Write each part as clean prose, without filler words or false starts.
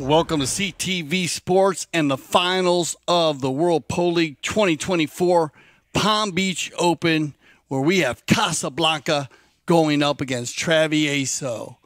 Welcome to CTV Sports and the finals of the World Polo League 2024 Palm Beach Open, where we have Casablanca going up against Travieso.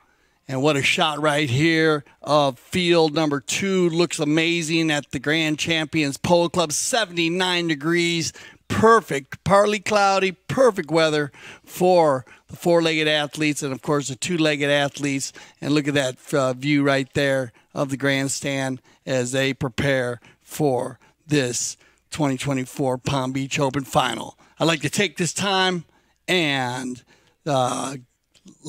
And what a shot right here of field number 2. Looks amazing at the Grand Champions Polo Club. 79 degrees, perfect, partly cloudy, perfect weather for the four-legged athletes and, of course, the two-legged athletes. And look at that view right there of the grandstand as they prepare for this 2024 Palm Beach Open final. I'd like to take this time and let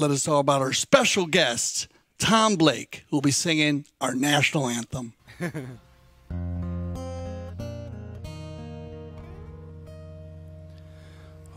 us know about our special guest, Tom Blake, who will be singing our national anthem.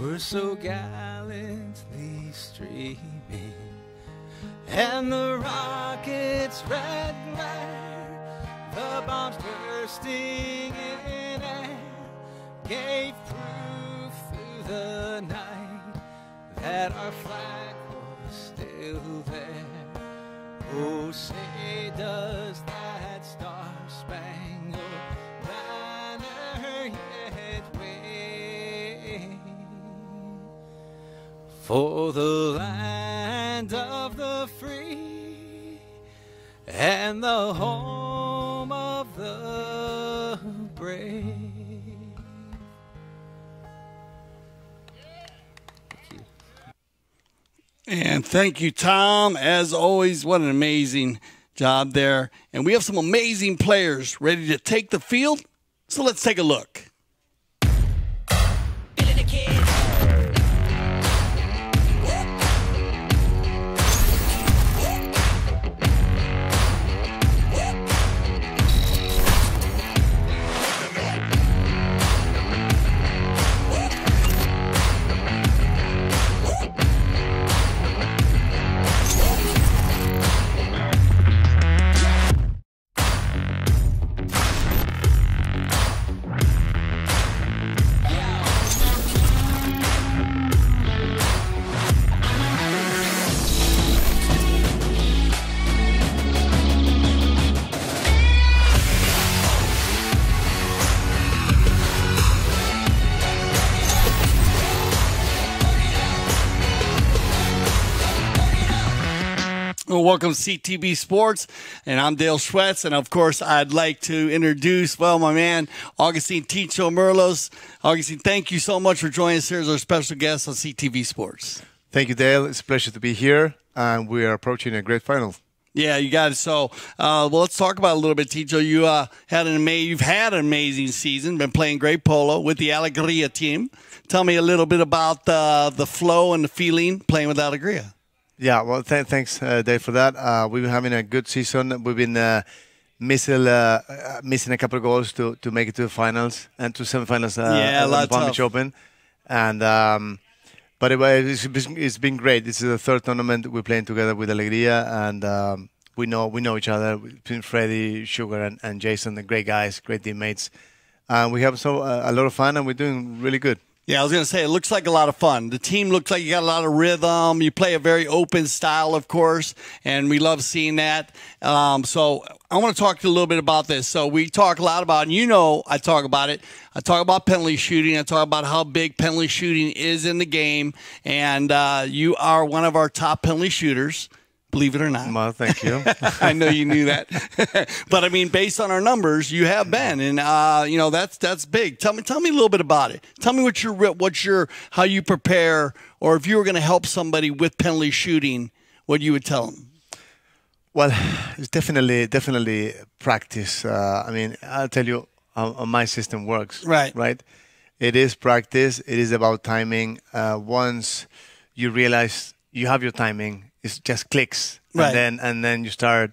were so gallantly streaming, and the rockets' red glare, the bombs bursting in air, gave proof through the night that our flag was still there. Oh, say does that star-spangled banner yet wave for the land of the free and the home of the brave. And thank you, Tom. As always, what an amazing job there. And we have some amazing players ready to take the field, so let's take a look. Welcome to CTB Sports, and I'm Dale Schwetz, and of course I'd like to introduce, well, my man, Agustín Tincho Merlos. Agustín, thank you so much for joining us here as our special guest on CTV Sports. Thank you, Dale. It's a pleasure to be here, and we are approaching a great final. Yeah, you got it. So, well, let's talk about it a little bit, Tincho. You you've had an amazing season, been playing great polo with the Alegría team. Tell me a little bit about the flow and the feeling playing with Alegría. Yeah, well, thanks, Dave, for that. We've been having a good season. We've been missing a couple of goals to make it to the finals and to semifinals at the Palm Beach Open. And but it's been great. This is the third tournament we're playing together with Alegría, and we know each other between Freddie, Sugar, and Jason. They're great guys, great teammates. We have a lot of fun, and we're doing really good. Yeah, I was going to say, it looks like a lot of fun. The team looks like you got a lot of rhythm. You play a very open style, of course, and we love seeing that. So I want to talk to you a little bit about this. So we talk a lot about, and you know I talk about it, I talk about penalty shooting. I talk about how big penalty shooting is in the game, and you are one of our top penalty shooters. Believe it or not. Well, thank you. I know you knew that. But, I mean, based on our numbers, you have been. And, you know, that's big. Tell me a little bit about it. Tell me how you prepare, or if you were going to help somebody with penalty shooting, what you would tell them. Well, it's definitely practice. I mean, I'll tell you how my system works. Right. Right? It is practice. It is about timing. Once you realize you have your timing, it just clicks, right. And then you start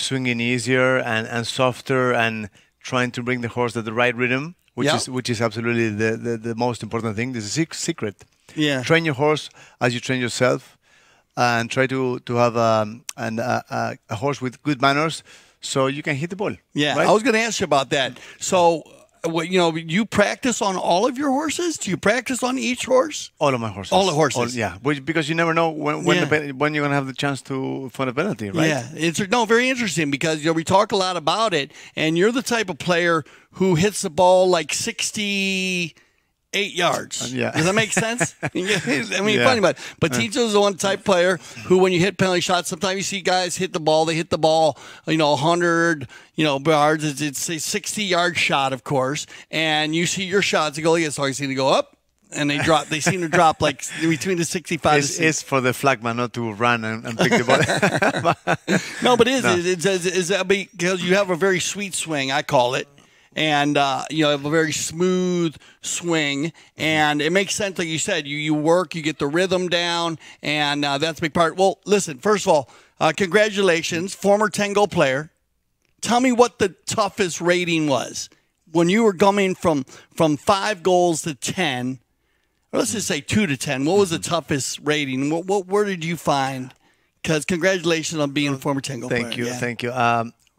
swinging easier and softer and trying to bring the horse at the right rhythm, which is absolutely the most important thing. This is a secret. Yeah. Train your horse as you train yourself, and try to have a horse with good manners so you can hit the ball. Yeah, right? I was going to ask you about that. So, you know, you practice on all of your horses? Do you practice on each horse? All of my horses. All the horses. All, yeah, because you never know when you're going to have the chance to fund a penalty, right? Yeah, it's very interesting because, you know, we talk a lot about it, and you're the type of player who hits the ball like 68 yards. Yeah. Does that make sense? I mean, funny, but Tincho's the one type player who, when you hit penalty shots, sometimes you see guys hit the ball. They hit the ball, you know, 100, you know, yards. It's a 60-yard shot, of course, and you see your shots. You go, yeah, so you see them go up. And they drop. They seem to drop like between the 65. It's for the flagman not to run and pick the ball. No, but it's because you have a very sweet swing, I call it. And, you know, have a very smooth swing. And it makes sense, like you said, you work, you get the rhythm down, and that's a big part. Well, listen, first of all, congratulations, former 10-goal player. Tell me what the toughest rating was when you were coming from 5 goals to 10, or let's just say 2 to 10. What was the toughest rating? Where did you find? Because congratulations on being a former 10-goal player. Thank you, yeah. Thank you.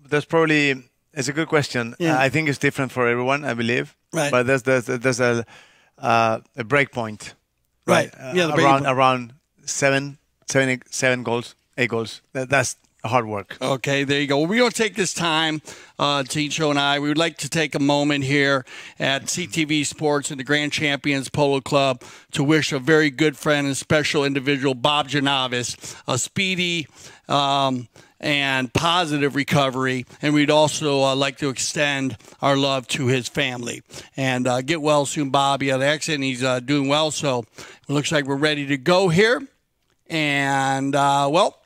There's probably... It's a good question. Yeah. I think it's different for everyone, I believe. Right. But there's a break point. Right. Yeah. Around 7 goals, 8 goals. That's hard work. Okay. There you go. Well, we're going to take this time, Tincho and I. We would like to take a moment here at CTV Sports and the Grand Champions Polo Club to wish a very good friend and special individual, Bob Jornayvaz, a speedy. And positive recovery, and we'd also like to extend our love to his family. And get well soon, Bob. He had an accident. He's doing well, so it looks like we're ready to go here. And, well,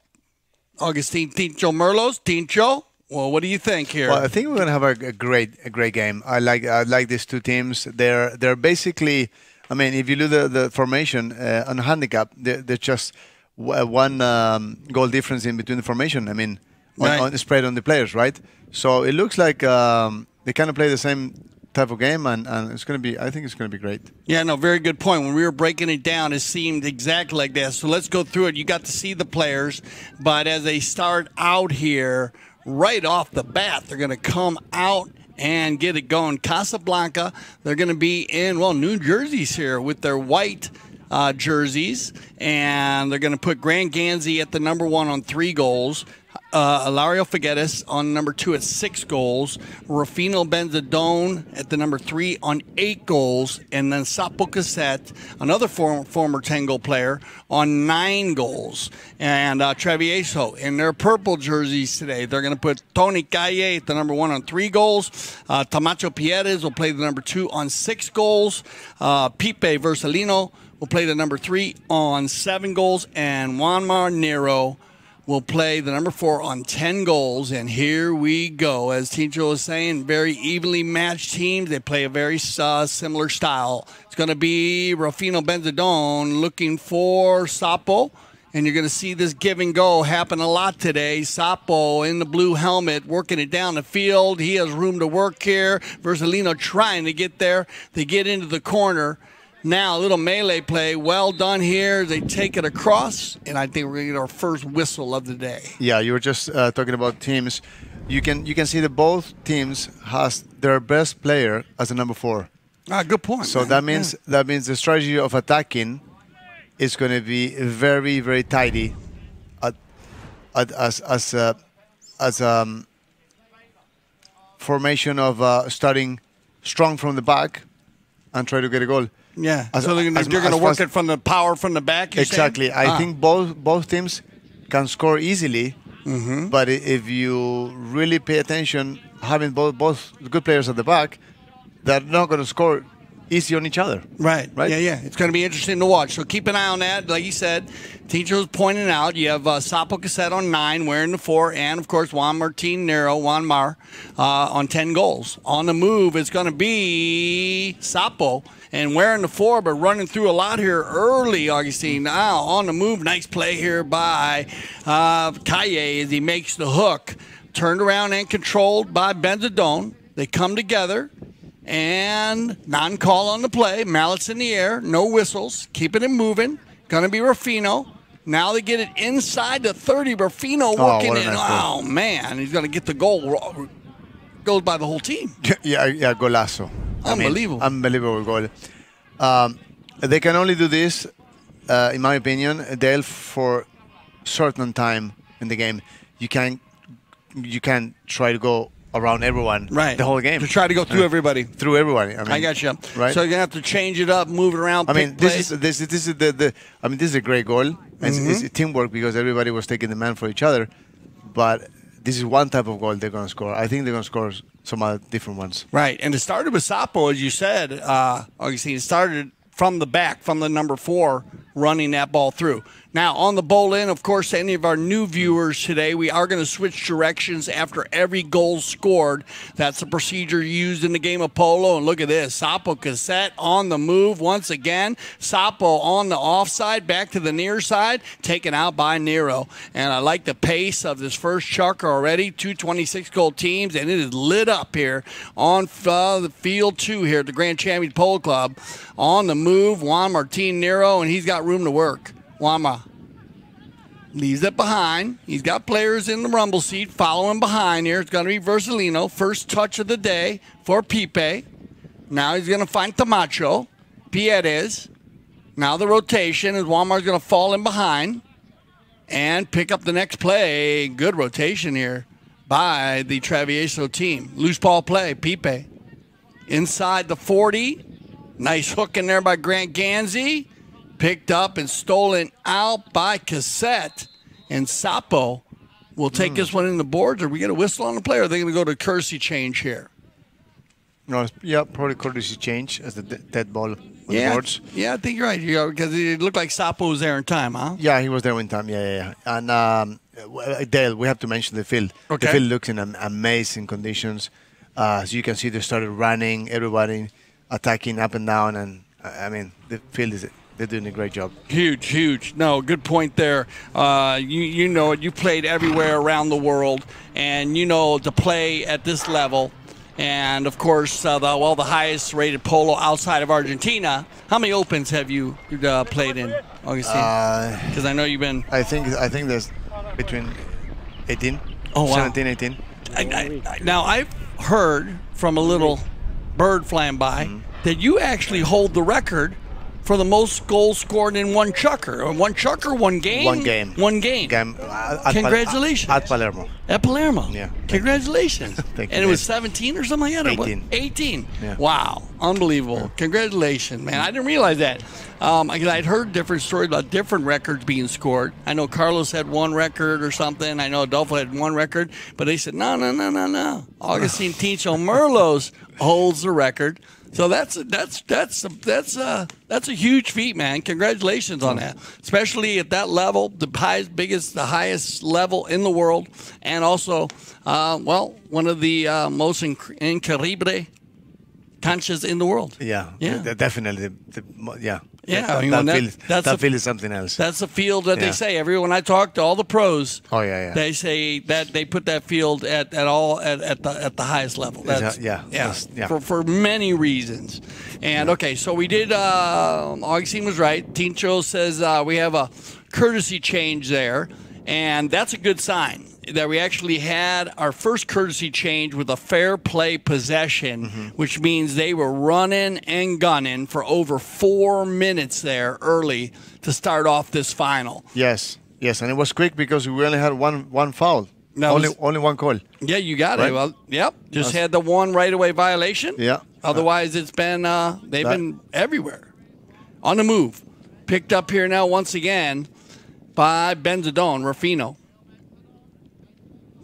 Agustín Tincho Merlos. Tincho, well, what do you think here? Well, I think we're going to have a great game. I like these two teams. They're basically, I mean, if you look at the formation on handicap, they're just – one goal difference in between the formation. I mean, on the spread on the players, right? So it looks like they kind of play the same type of game, and it's going to be. I think it's going to be great. Yeah, no, very good point. When we were breaking it down, it seemed exactly like that. So let's go through it. You got to see the players, but as they start out here, right off the bat, they're going to come out and get it going. Casablanca, they're going to be in New Jersey's here with their white. Jerseys, and they're going to put Grant Ganzi at the #1 on 3 goals, Lario Figueres on #2 at 6 goals, Rufino Bensadon at the #3 on 8 goals, and then Sapo Caset, another former 10-goal player, on 9 goals. And Travieso in their purple jerseys today, they're going to put Tony Calle at the #1 on 3 goals. Tomacho Pieres will play the #2 on 6 goals. Pipe Bersellini will play the #3 on 7 goals, and Juan Martín Nero will play the #4 on 10 goals. And here we go. As Tincho was saying, very evenly matched teams. They play a very similar style. It's going to be Rufino Bensadon looking for Sapo. And you're going to see this give and go happen a lot today. Sapo in the blue helmet working it down the field. He has room to work here. Bersellini trying to get there. They get into the corner. Now, a little melee play. Well done here. They take it across, and I think we're going to get our first whistle of the day. Yeah, you were just talking about teams. You can see that both teams has their best player as a #4. Good point. So that means the strategy of attacking is going to be very, very tidy as formation of starting strong from the back and try to get a goal. Yeah, so you're going to work it from the power from the back. Exactly. I think both teams can score easily, but if you really pay attention, having both good players at the back, they're not going to score easy on each other. Right. Right. Yeah, yeah. It's going to be interesting to watch. So keep an eye on that. Like you said, Tincho was pointing out, you have Sapo Caset on 9, wearing the 4, and, of course, Juan Martín Nero, Juan Mar, on 10 goals. On the move, it's going to be Sapo, and wearing the 4, but running through a lot here early, Agustín. Now, on the move, nice play here by Calle as he makes the hook turned around and controlled by Bensadon. They come together and non-call on the play. Mallets in the air, no whistles, keeping it moving. Going to be Rufino. Now they get it inside the 30. Rufino working in. Oh, man. He's going to get the goal. Goes by the whole team. Yeah, golazo. Unbelievable. I mean, unbelievable goal. They can only do this, in my opinion, Dale, for certain time in the game. You can't try to go around everyone right. the whole game. To try to go through everybody. Through everybody. I mean, I got you. Right? So you're gonna have to change it up, move it around. I mean, this is a great goal. It's teamwork because everybody was taking the man for each other, but this is one type of goal they're going to score. I think they're going to score some other different ones. Right, and it started with Sapo, as you said. It started from the back, from the number 4, running that ball through. Now, on the bowl-in, of course, any of our new viewers today, we are going to switch directions after every goal scored. That's the procedure used in the game of polo. And look at this. Sapo Caset on the move once again. Sapo on the offside, back to the near side, taken out by Nero. And I like the pace of this first chucker already. 2 26-goal teams, and it is lit up here on the field 2 here at the Grand Champions Polo Club. On the move, Juan Martín Nero, and he's got room to work. Wama leaves it behind. He's got players in the rumble seat following behind here. It's going to be Bersellino. First touch of the day for Pipe. Now he's going to find Tomacho Pieres. Now the rotation is Wama's going to fall in behind and pick up the next play. Good rotation here by the Travieso team. Loose ball play, Pipe. Inside the 40. Nice hook in there by Grant Ganzi. Picked up and stolen out by Caset. And Sapo will take this one in the boards. Are we going to whistle on the play, or are they going to go to courtesy change here? No, yeah, probably courtesy change as the dead ball on the boards. Yeah, I think you're right. Because it looked like Sapo was there in time, huh? Yeah, he was there in time. Yeah. And, Dale, we have to mention the field. Okay. The field looks in amazing conditions. As you can see, they started running, everybody attacking up and down. And, I mean, the field is... They're doing a great job. Huge, huge. No, good point there. You know it. You played everywhere around the world, and you know to play at this level. And, of course, the highest-rated polo outside of Argentina. How many Opens have you played in, Augustine? Because I know you've been... I think there's between 18, oh, wow. 17, 18. Now, I've heard from a little bird flying by that you actually hold the record for the most goals scored in one chucker. One game. Congratulations. At Palermo. At Palermo. Yeah. Congratulations. Thank you. And it was 17 or something like that? 18. 18. Yeah. Wow. Unbelievable. Yeah. Congratulations, man. I didn't realize that. I'd heard different stories about different records being scored. I know Carlos had one record or something. I know Adolfo had one record. But they said, no. Agustín Tincho Merlos holds the record. So that's a huge feat, man. Congratulations on that, especially at that level, the highest, biggest, the highest level in the world, and also, one of the most incredible canchas in the world. Yeah, definitely. Yeah, that field is something else. That's the field that they say. When I talk to all the pros, they say that they put that field at the highest level. That's, for many reasons. And okay, so we did. Augustine was right. Tincho says we have a courtesy change there, and that's a good sign that we actually had our first courtesy change with a fair play possession, which means they were running and gunning for over 4 minutes there early to start off this final. Yes, and it was quick because we only had one foul. Only one call. Yeah, you got it. Well, just had the one right-away violation. Yeah. Otherwise, it's been they've been everywhere. On the move. Picked up here now once again by Bensadon, Rufino.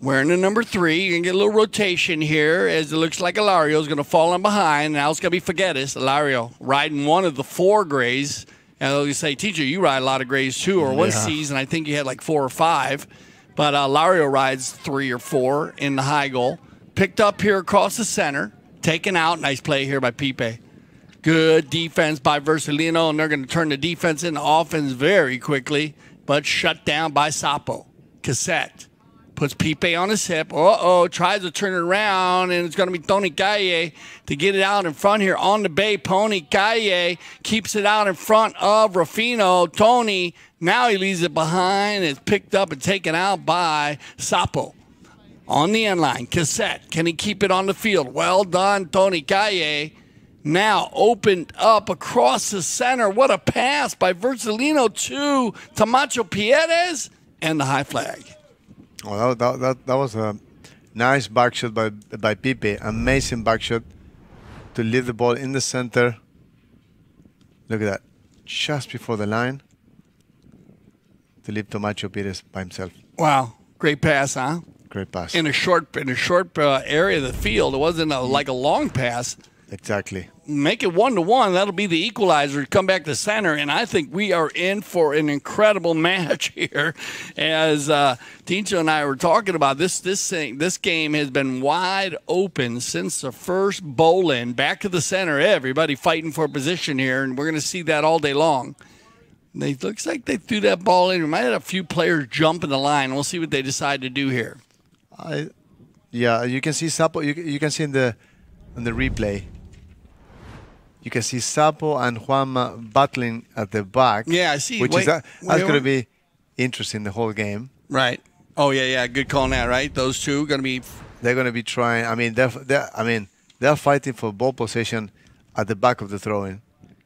Wearing the number 3, you're going to get a little rotation here as it looks like Hilario's going to fall in behind. Now it's going to be Figueres. Hilario riding one of the 4 grays. And you say, teacher, you ride a lot of grays too, or one season I think you had like 4 or 5. But Hilario rides 3 or 4 in the high goal. Picked up here across the center. Taken out. Nice play here by Pipe. Good defense by Bersellino, and they're going to turn the defense into offense very quickly, but shut down by Sapo Caset. Puts Pipe on his hip. Uh-oh, tries to turn it around, and it's going to be Tony Calle to get it out in front here on the bay. Tony Calle keeps it out in front of Rufino. Tony, now he leaves it behind. It's picked up and taken out by Sapo. On the end line, Caset, can he keep it on the field? Well done, Tony Calle. Now opened up across the center. What a pass by Bersellini to Tomacho Pieres and the high flag. Well, that was a nice back shot by Pipe. Amazing back shot to leave the ball in the center. Look at that. Just before the line to leave Tomacho Pieres by himself. Wow. Great pass, huh? Great pass. In a short area of the field. It wasn't like a long pass. Exactly. Make it 1-1. That'll be the equalizer. Come back to center, and I think we are in for an incredible match here. As Tincho and I were talking about, this game has been wide open since the first bowl-in. Back to the center. Everybody fighting for position here, and we're going to see that all day long. It looks like they threw that ball in. We might have a few players jump in the line. We'll see what they decide to do here. Yeah, you can see Sapo. You can see in the replay. You can see Sapo and Juanma battling at the back. Yeah, I see. That's going to be interesting the whole game. Right. Oh yeah. Good call on that. Right. Those two going to be. They're going to be trying. I mean, they're fighting for ball possession at the back of the throw-in.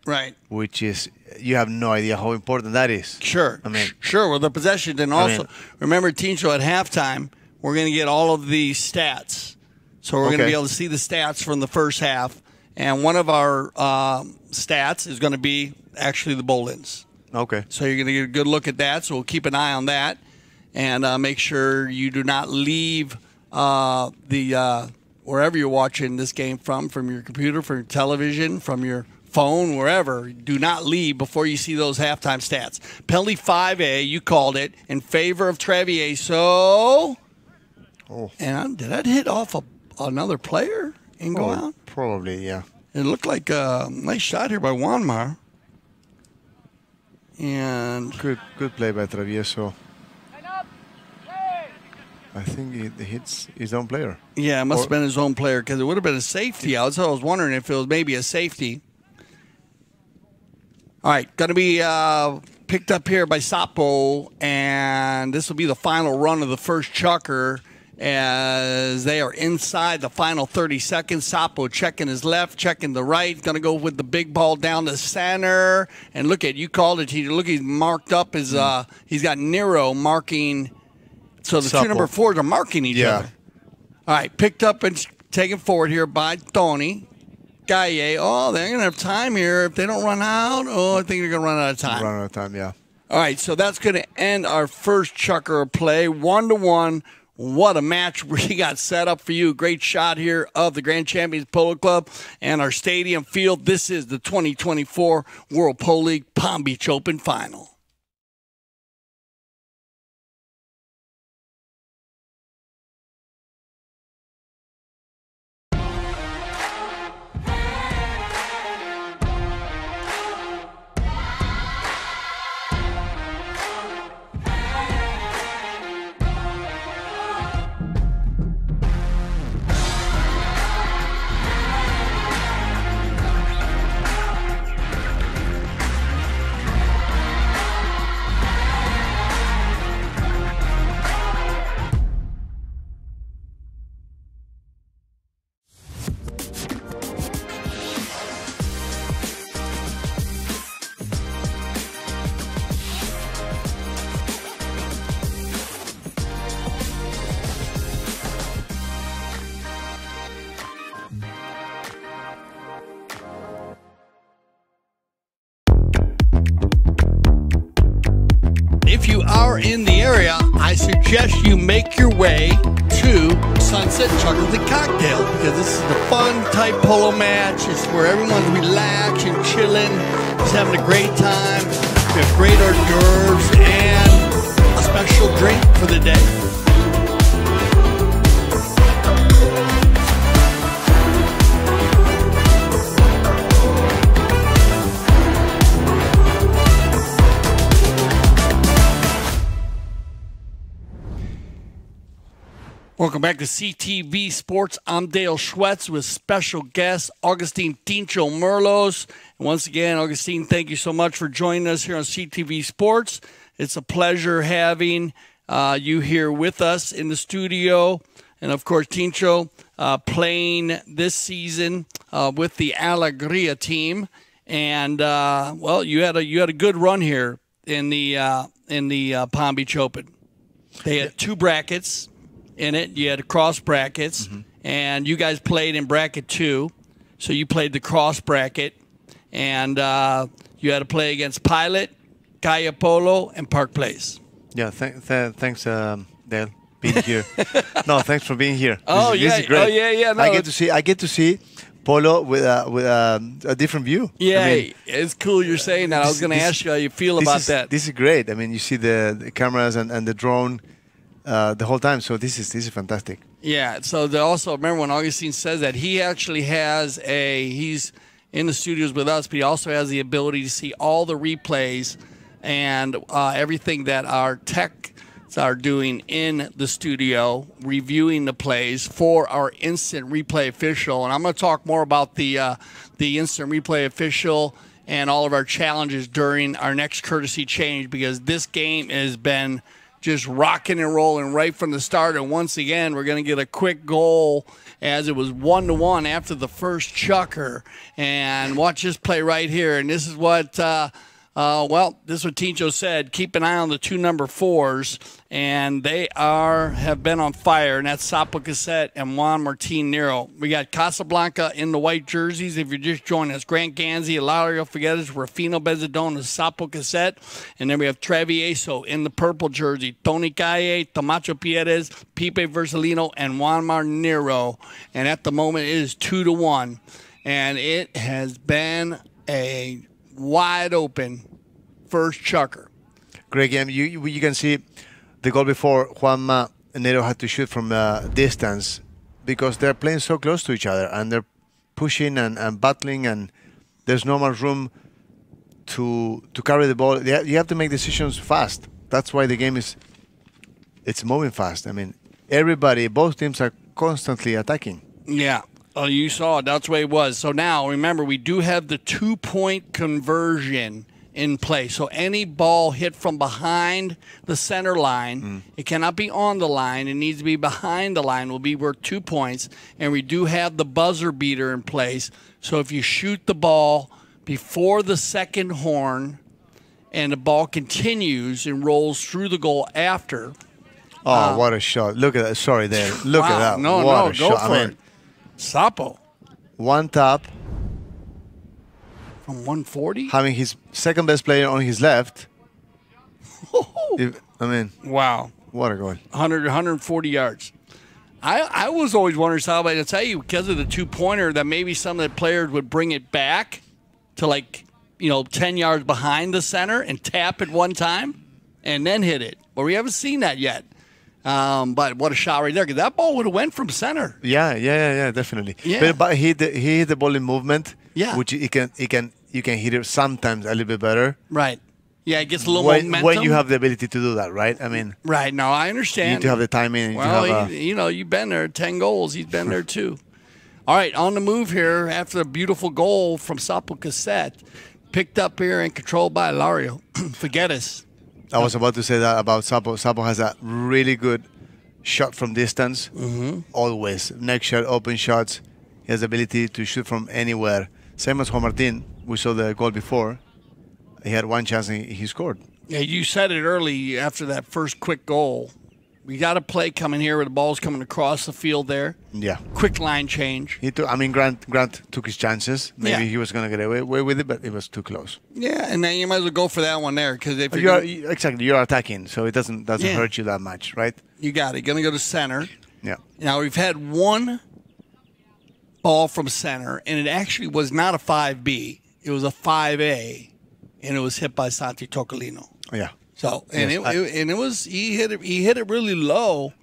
Right. Which is, you have no idea how important that is. Sure. I mean, sure. Well, the possession, and also remember, Tincho, at halftime, we're going to get all of the stats. So we're going to be able to see the stats from the first half. And one of our stats is going to be actually the bowl-ins. Okay. So you're going to get a good look at that. So we'll keep an eye on that and make sure you do not leave wherever you're watching this game from your computer, from your television, from your phone, wherever. Do not leave before you see those halftime stats. Penalty 5A, you called it, in favor of Travieso. Oh. And did that hit off another player and go out? Probably, yeah. It looked like a nice shot here by Juanmar. And good play by Travieso. I think he hits his own player. Yeah, it must have been his own player because it would have been a safety. I was wondering if it was maybe a safety. All right, going to be picked up here by Sapo, and this will be the final run of the first chucker as they are inside the final 30 seconds. Sapo checking his left, checking the right, going to go with the big ball down the center. And look at, you called it, look, he's marked up his, he's got Nero marking. So the two number fours are marking each other. All right, picked up and taken forward here by Tony Calle. Oh, they're going to have time here if they don't run out. Oh, I think they're going to run out of time. Run out of time, yeah. All right, so that's going to end our first chucker play, 1-1. What a match we got set up for you. Great shot here of the Grand Champions Polo Club and our stadium field. This is the 2024 World Polo League Palm Beach Open Final. In the area, I suggest you make your way to Sunset Chuckers and Cocktails because this is the fun type polo match. It's where everyone's relaxed and chilling, just having a great time. We have great hors d'oeuvres and a special drink for the day. Welcome back to CTV Sports. I'm Dale Schwetz with special guest Agustín Tincho Merlos. And once again, Agustín, thank you so much for joining us here on CTV Sports. It's a pleasure having you here with us in the studio. And, of course, Tincho playing this season with the Alegría team. And, well, you had a good run here in the Palm Beach Open. They had two brackets in it. You had cross brackets, and you guys played in bracket two, so you played the cross bracket, and you had to play against Pilot, Calle Polo, and Park Place. Yeah, thanks, Dale, being here. No, thanks for being here. Oh, this is great. No, I get to see Polo with a different view. Yeah, I mean, it's cool you're saying that. I was going to ask you how you feel about that. This is great. I mean, you see the cameras and the drone the whole time, so this is fantastic. Yeah, so also remember when Agustín says that he actually has he's in the studios with us, but he also has the ability to see all the replays and everything that our tech are doing in the studio, reviewing the plays for our instant replay official. And I'm going to talk more about the instant replay official and all of our challenges during our next courtesy change, because this game has been just rocking and rolling right from the start. And once again, we're going to get a quick goal as it was 1-1 after the first chucker. And watch this play right here. And this is what... this is what Tincho said. Keep an eye on the two number fours, and they have been on fire, and that's Sapo Caset and Juan Martín Nero. We got Casablanca in the white jerseys. If you're just joining us, Grant Ganzi, Lario Figueres, Rufino Bensadon, and Sapo Caset. And then we have Travieso in the purple jersey, Tony Calle, Tomacho Pieres, Pipe Bersellini, and Juan Martín Nero. And at the moment, it is 2-1, and it has been a wide open first chucker. Great game. You can see the goal before, Juanma Nero had to shoot from distance because they're playing so close to each other and they're pushing and battling, and there's no much room to carry the ball. You have to make decisions fast. That's why the game it's moving fast. I mean, both teams are constantly attacking. Yeah. Oh, you saw it. That's the way it was. So now, remember, we do have the two-point conversion in play. So any ball hit from behind the center line, it cannot be on the line. It needs to be behind the line. It will be worth 2 points. And we do have the buzzer beater in place. So if you shoot the ball before the second horn and the ball continues and rolls through the goal after. Oh, what a shot. Look at that. Sorry, there. Look at that. No, go for it. Sapo. One tap. From 140? Having his second best player on his left. Wow. What a goal. 140 yards. I was always wondering, Sapo, I tell you, because of the two-pointer, that maybe some of the players would bring it back to, like, 10 yards behind the center and tap it one time and then hit it. But we haven't seen that yet. But what a shot right there, because that ball would have went from center. Yeah, definitely. Yeah. But he hit the ball in movement. Yeah, which you can hit it sometimes a little bit better. Right. Yeah, it gets a little momentum. When you have the ability to do that, right? I mean. Right. No, I understand. You need to have the timing. Well, you've been there. 10 goals. He's been there too. All right, on the move here after a beautiful goal from Sapo Caset, picked up here and controlled by Lario Figueres. I was about to say that about Sapo. Sapo has a really good shot from distance, always. Neck shot, open shots. He has the ability to shoot from anywhere. Same as Juan Martín. We saw the goal before. He had one chance and he scored. Yeah, you said it early after that first quick goal. We got a play coming here where the ball's coming across the field there. Yeah. Quick line change. Grant took his chances. Maybe he was going to get away with it, but it was too close. Yeah, and then you might as well go for that one there, because if you're attacking, so it doesn't hurt you that much, right? You got it. Going to go to center. Yeah. Now we've had one ball from center, and it actually was not a 5B. It was a 5A, and it was hit by Santi Tocolino. Yeah. So he hit it really low,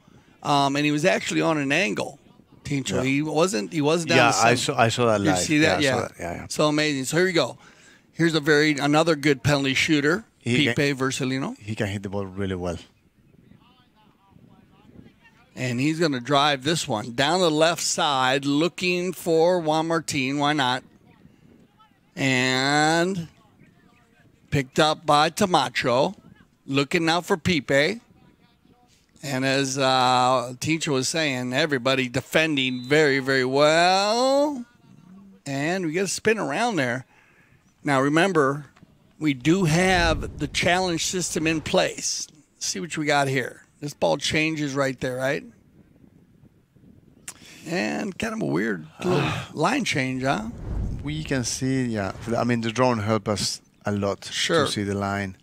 and he was actually on an angle, Tincho. Yeah. He wasn't down. Yeah, I saw that live. You see that? Yeah. So amazing. So here we go. Here's another good penalty shooter, Pipe Bersellini. He can hit the ball really well. And he's going to drive this one down the left side, looking for Juan Martín. Why not? And picked up by Tomacho. Looking now for Pipe. And as Tincho was saying, everybody defending very, very well. And we got to spin around there. Now, remember, we do have the challenge system in place. Let's see what we got here. This ball changes right there, right? And kind of a weird little line change, huh? We can see, yeah. I mean, the drone helped us a lot to see the line.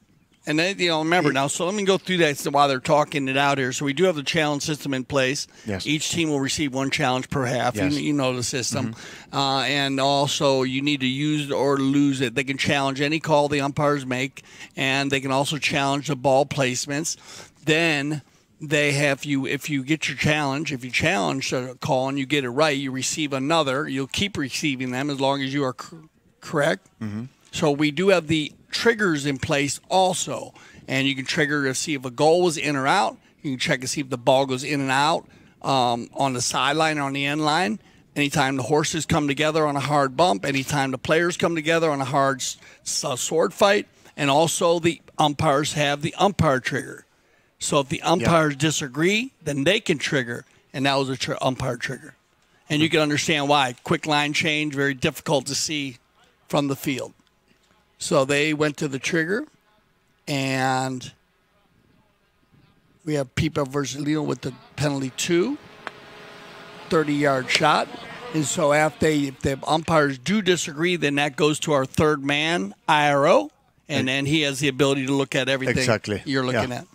And then, you know, remember now, so let me go through that while they're talking it out here. So we do have the challenge system in place. Yes. Each team will receive one challenge per half. Yes. You know the system. Mm-hmm. And also you need to use or lose it. They can challenge any call the umpires make, and they can also challenge the ball placements. Then they have you, if you get your challenge, if you challenge a call and you get it right, you receive another. You'll keep receiving them as long as you are correct. Mm-hmm. So we do have the triggers in place also, and you can trigger to see if a goal was in or out. You can check to see if the ball goes in and out on the sideline, on the end line. Anytime the horses come together on a hard bump, anytime the players come together on a hard sword fight, and also the umpires have the umpire trigger. So if the umpires disagree, then they can trigger, and that was a umpire trigger. And you can understand why. Quick line change, very difficult to see from the field. So they went to the trigger, and we have Pipe Bersellini with the penalty 2, 30-yard shot. And so if the umpires do disagree, then that goes to our third man, IRO, and then he has the ability to look at everything you're looking at.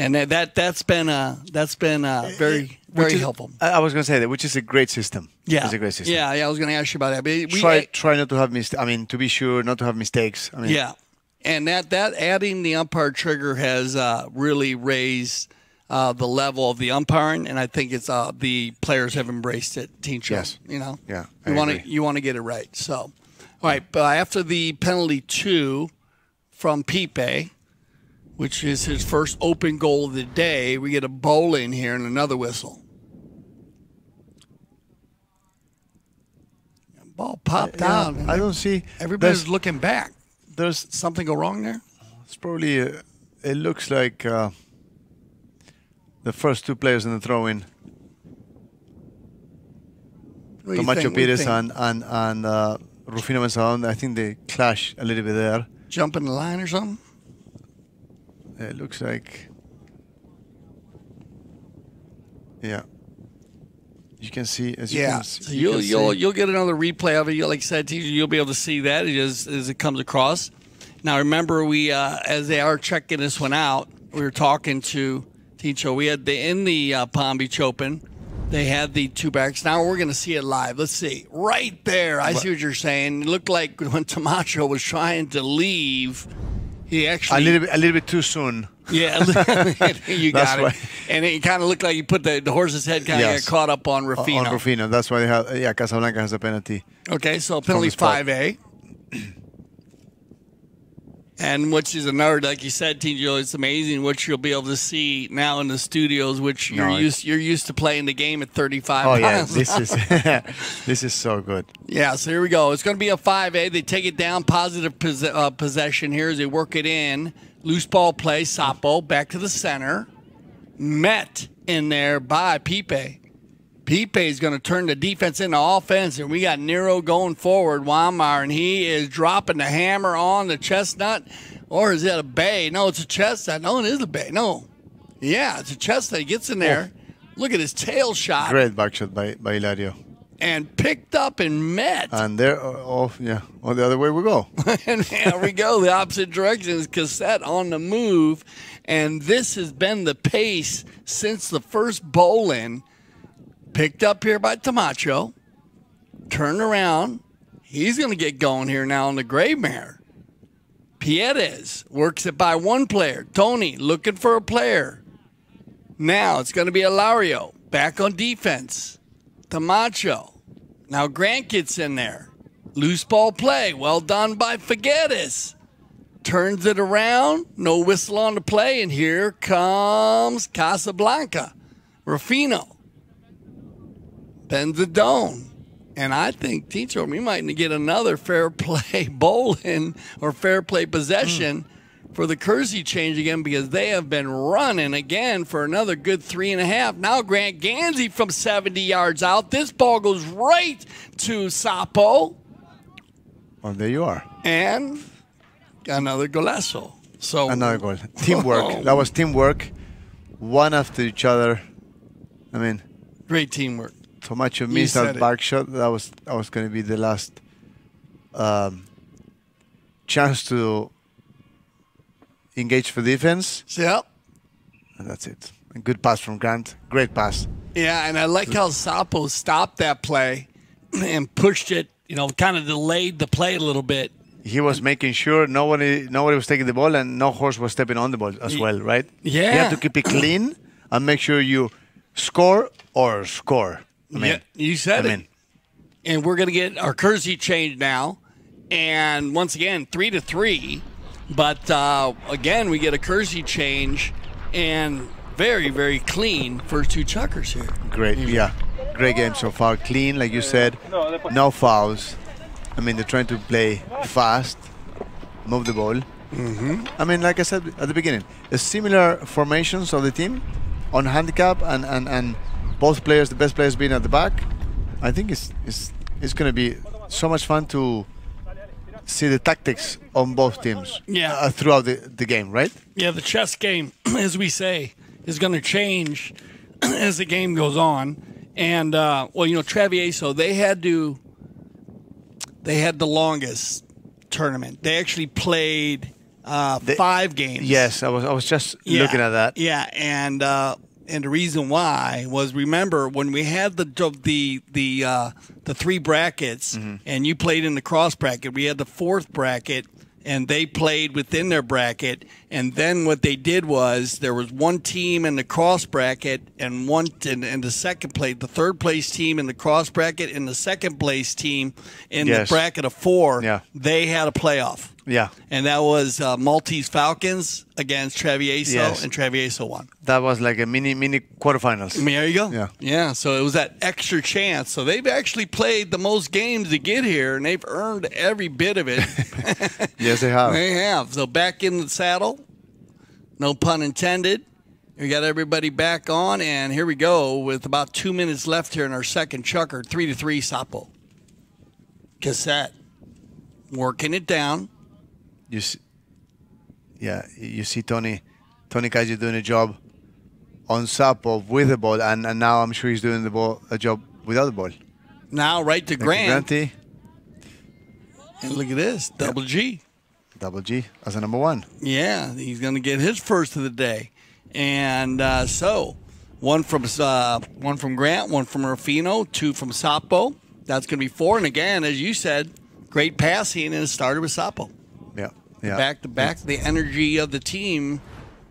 And that's been very, very helpful. I was going to say that, which is a great system. Yeah, it's a great system. Yeah, I was going to ask you about that. But try not to have mistakes. I mean, to be sure not to have mistakes. I mean, yeah, and that adding the umpire trigger has really raised the level of the umpiring, and I think it's the players have embraced it. Tincho, yes, you know, yeah, you want to get it right. So, all right, but after the penalty 2 from Pipe, which is his first open goal of the day, we get a bowl in here and another whistle. Ball popped out. I don't see. Everybody's looking back. There's something go wrong there? It's probably, it looks like the first two players in the throw-in. Tomacho Pieres and Rufino Bensadon, I think they clash a little bit there. Jumping the line or something? It looks like, yeah. You can see as you can see. So you'll get another replay of it. Like I said, you'll be able to see that as it comes across. Now remember, we as they are checking this one out, we were talking to Tincho. We had in the Palm Beach Open, they had the two backs. Now we're going to see it live. Let's see right there. I see what you're saying. It looked like when Tomacho was trying to leave, he actually a little bit too soon. Yeah, you got it. Why. And it kind of looked like you put the horse's head kind of caught up on Rufino. On Rufino, that's why they have. Yeah, Casablanca has a penalty. Okay, so penalty 5A, and which is another, like you said, Tinjo, it's amazing what you'll be able to see now in the studios, which you're used to playing the game at 35. Oh yeah, this is this is so good. Yeah, so here we go. It's going to be a 5A. They take it down, positive possession here as they work it in. Loose ball play, Sapo, back to the center. Met in there by Pipe. Pipe is going to turn the defense into offense, and we got Nero going forward, Weimar, and he is dropping the hammer on the chestnut. Or is it a bay? No, it's a chestnut. No, it is a bay. No. Yeah, it's a chestnut. He gets in there. Oh. Look at his tail shot. Great back shot by Hilario. And picked up and met. And there, on the other way we go. And there we go, the opposite direction is Caset on the move. And this has been the pace since the first bowl-in. Picked up here by Tomacho. Turned around. He's going to get going here now on the gray mare. Pieres works it by one player. Tony looking for a player. Now it's going to be Hilario back on defense. Tomacho. Now Grant gets in there. Loose ball play. Well done by Figueres. Turns it around. No whistle on the play. And here comes Casablanca. Rufino Bensadon. And I think, Tincho, we might get another fair play bowling or fair play possession for the Kersey change again, because they have been running again for another good 3.5. Now Grant Ganzi from 70 yards out. This ball goes right to Sapo. Oh, there you are. And another golazo. So another goal. Teamwork. That was teamwork. One after each other. I mean, great teamwork. Tomacho missed that back shot. That was going to be the last chance to engage for defense. Yep. And that's it. A good pass from Grant. Great pass. Yeah, and I like how Sapo stopped that play and pushed it, you know, kind of delayed the play a little bit. He was making sure nobody was taking the ball and no horse was stepping on the ball as well, right? Yeah. You have to keep it clean and make sure you score or score. I mean, yeah, you said it. And we're going to get our Kersey change now. And once again, 3-3. But again, we get a Kersey change and very, very clean first two chuckers here. Great, yeah. Great game so far. Clean, like you said. No fouls. I mean, they're trying to play fast, move the ball. I mean, like I said at the beginning, similar formations of the team on handicap and both players, the best players being at the back. I think it's going to be so much fun to see the tactics on both teams throughout the game, right? Yeah, the chess game, as we say, is going to change as the game goes on. And, well, you know, Travieso, they had the longest tournament. They actually played 5 games. Yes, I was just looking at that. Yeah, and the reason why was, remember when we had the three brackets and you played in the cross bracket, we had the 4th bracket and they played within their bracket, and then what they did was there was one team in the cross bracket and the third place team in the cross bracket and the second place team in the bracket of 4. Yeah. They had a playoff. Yeah. And that was Maltese Falcons against Travieso, and Travieso won. That was like a mini quarterfinals. I mean, there you go. Yeah. Yeah, so it was that extra chance. So they've actually played the most games to get here, and they've earned every bit of it. Yes, they have. They have. So back in the saddle, no pun intended. We got everybody back on, and here we go with about 2 minutes left here in our second chucker. 3-3, Sapo Caset. Working it down. You see, you see Tony Calle doing a job on Sapo with the ball, and now I'm sure he's doing a job without the ball. Now right to Grant. And look at this, double G. Double G as a number 1. Yeah, he's going to get his first of the day. And so one from Grant, one from Rufino, 2 from Sapo. That's going to be 4. And again, as you said, great passing, and it started with Sapo. Yeah. Back to back, the energy of the team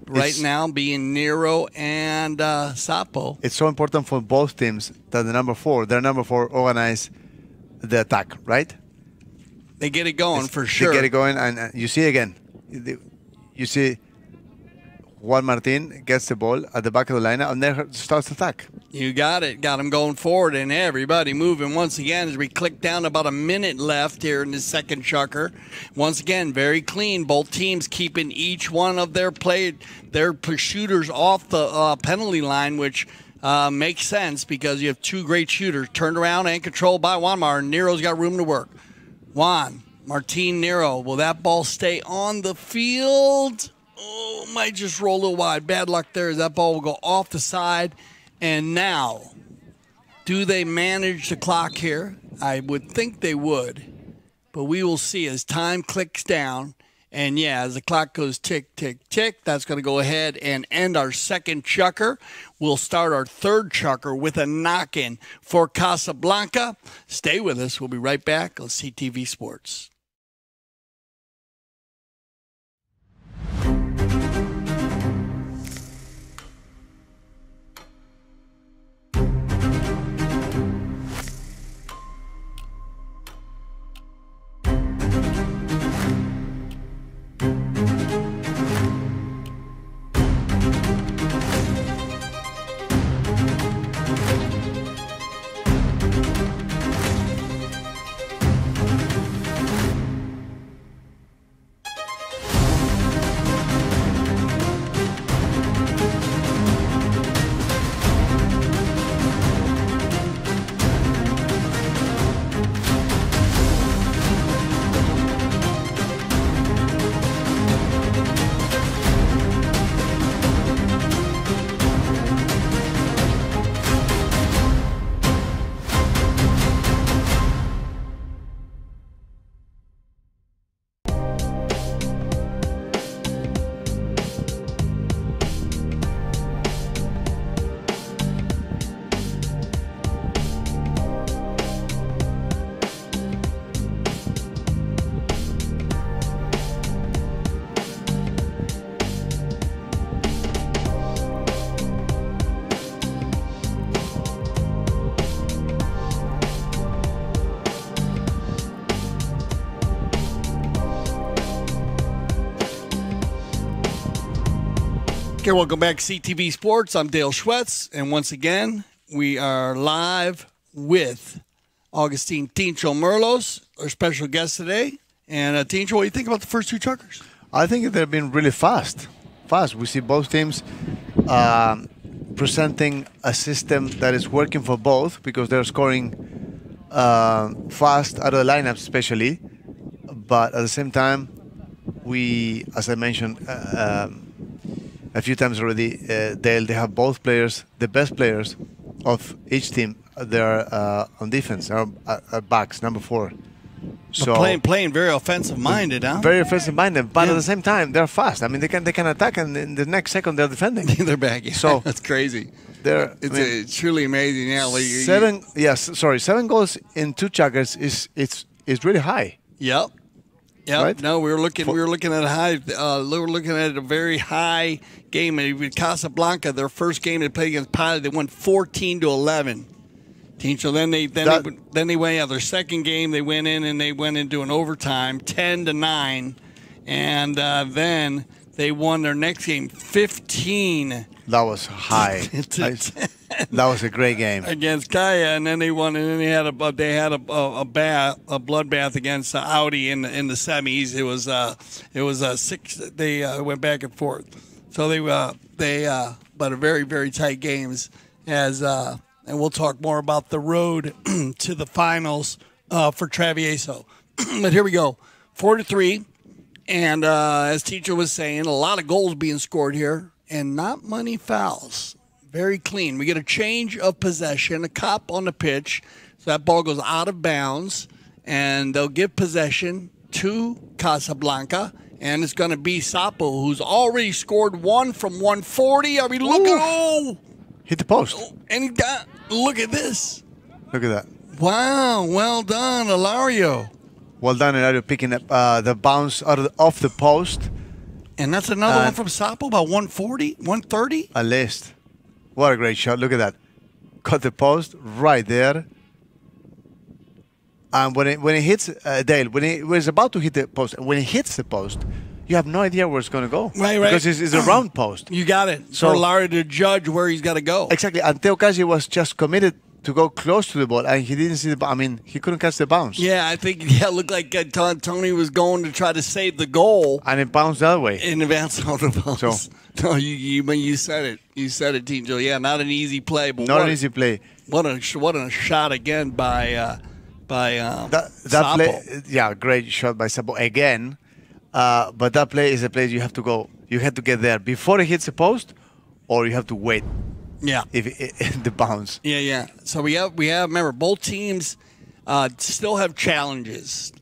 right now being Nero and Sapo. It's so important for both teams that the number 4 organize the attack, right? They get it going for sure. They get it going, and you see again, you see Juan Martin gets the ball at the back of the lineup and then starts the attack. You got it. Got him going forward, and everybody moving once again as we click down. About a minute left here in the second chucker. Once again, very clean. Both teams keeping each one of their shooters off the penalty line, which makes sense because you have 2 great shooters. Turned around and controlled by Juan Martin. Nero's got room to work. Juan Martin Nero. Will that ball stay on the field? Oh, might just roll a little wide. Bad luck there. That ball will go off the side. And now, do they manage the clock here? I would think they would. But we will see as time clicks down. And, yeah, as the clock goes tick, tick, tick, that's going to go ahead and end our second chucker. We'll start our third chucker with a knock-in for Casablanca. Stay with us. We'll be right back on CTV Sports. Okay, welcome back, CTV Sports. I'm Dale Schwetz, and once again, we are live with Agustín Tincho Merlos, our special guest today. And Tincho, what do you think about the first two truckers? I think they've been really fast. We see both teams presenting a system that is working for both because they're scoring fast out of the lineup, especially. But at the same time, we, as I mentioned a few times already, Dale, they have both players, the best players of each team. They're on defense, our backs, number four. So playing very offensive-minded, huh? Very offensive-minded, but yeah, at the same time, they're fast. I mean, they can attack, and in the next second, they're defending. They're back. Yeah. So that's crazy. It's truly amazing. Yeah, like, seven goals in two chuggers is really high. Yep. Yeah, right? No, we were looking at a high. We were looking at a very high game. With Casablanca, their first game they played against Pite, they won 14-11. So then they went out their second game. They went in and they went into an overtime, 10-9, and then they won their next game, 15. That was high. That was a great game against Kaya, and then they won, and then they had a bloodbath against Audi in the semis. It was six. They went back and forth, so they but a very, very tight games as. And we'll talk more about the road to the finals for Travieso. But here we go, 4-3, and as Tincho was saying, a lot of goals being scored here, and not many fouls. Very clean. We get a change of possession, a cop on the pitch, so that ball goes out of bounds, and they'll give possession to Casablanca. And it's going to be Sapo, who's already scored one from 140. Are we looking? Oh! Hit the post. Oh, and he got. Look at this. Look at that. Wow. Well done, Hilario. Well done, Hilario, picking up the bounce out of off the post. And that's another one from Sapo, about 140, 130. A list. What a great shot. Look at that. Cut the post right there. And when it hits, Dale, when it's about to hit the post, when it hits the post, you have no idea where it's going to go. Right, right. Because it's a round post. You got it. So Lario to judge where he's got to go. Exactly. And Teo Calle was just committed to go close to the ball, and he didn't see the ball. I mean, he couldn't catch the bounce. Yeah, I think it looked like Tony was going to try to save the goal. And it bounced that way. And it bounced out of bounds. So, no, you said it. You said it, Tincho. Yeah, not an easy play. But not an easy play. What a shot again by Sapo. Play, yeah, great shot by Sapo again. But that play is a place you have to go. You have to get there before it hits the post, or you have to wait. Yeah. If the bounce. Yeah, yeah. So we have. Remember, both teams still have challenges.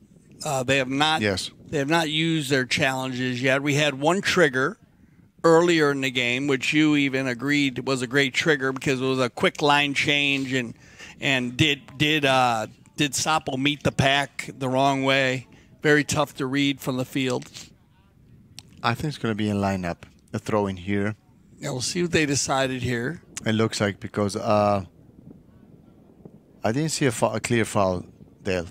They have not. Yes. They have not used their challenges yet. We had one trigger earlier in the game, which you even agreed was a great trigger because it was a quick line change and did Sapo meet the pack the wrong way? Very tough to read from the field. I think it's going to be a lineup, a throw in here. Yeah, we'll see what they decided here. It looks like because I didn't see a clear foul, Dale.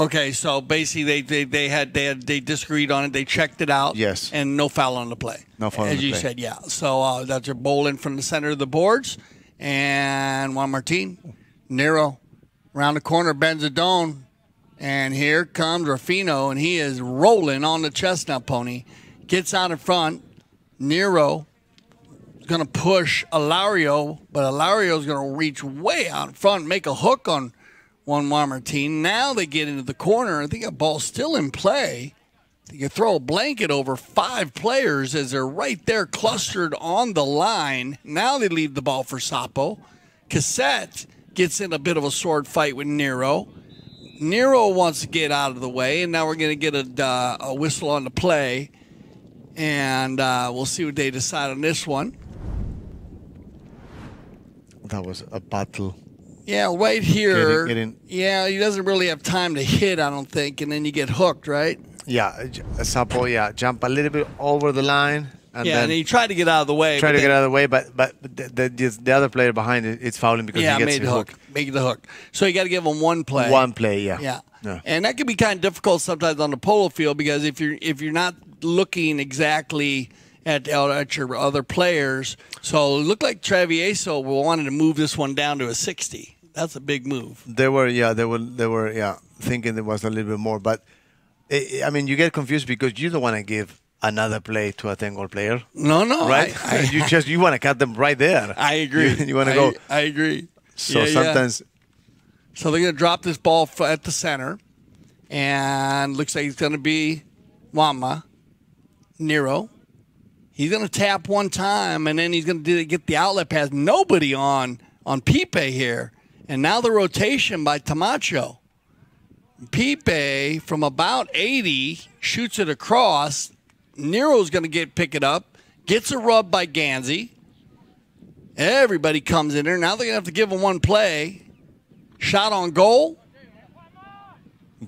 Okay, so basically they disagreed on it. They checked it out. Yes. And no foul on the play. No foul on the play. As you said, yeah. So that's a bowl in from the center of the boards. And Juan Martín Nero. Around the corner, Bensadon, and here comes Rufino, and he is rolling on the chestnut pony. Gets out in front. Nero is going to push Hilario, but Hilario is going to reach way out in front, make a hook on Juan Martín. Now they get into the corner. I think a ball's still in play. You can throw a blanket over five players as they're right there clustered on the line. Now they leave the ball for Sapo. Caset gets in a bit of a sword fight with Nero. Nero wants to get out of the way, and now we're going to get a whistle on the play, and we'll see what they decide on this one. That was a battle. Yeah, right here. Yeah, he doesn't really have time to hit, I don't think, and then you get hooked, right? Yeah, Sapo, yeah, jump a little bit over the line, And yeah, and he tried to get out of the way. Tried to get out of the way, but the other player behind it, it's fouling because he gets the hook. Make the hook. So you got to give him one play. One play, yeah. Yeah. No. And that can be kind of difficult sometimes on the polo field because if you're not looking exactly at your other players, so it looked like Travieso wanted to move this one down to a 60. That's a big move. They were thinking there was a little bit more, but I mean you get confused because you don't want to give another play to a 10-goal player. No, no, right? You want to cut them right there. I agree. You want to go. I agree. So yeah, sometimes. Yeah. So they're going to drop this ball at the center, and looks like it's going to be Juan Nero. He's going to tap one time, and then he's going to get the outlet pass. Nobody on Pipe here. And now the rotation by Tomacho. Pipe, from about 80, shoots it across. Nero's going to pick it up. Gets a rub by Ganzi. Everybody comes in there. Now they're going to have to give him one play. Shot on goal.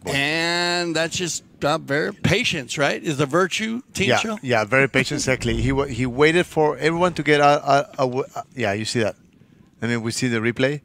And that's just very patience, right? Is the virtue, Tincho? Yeah, very patient, exactly. He waited for everyone to get yeah, you see that. I mean, we see the replay.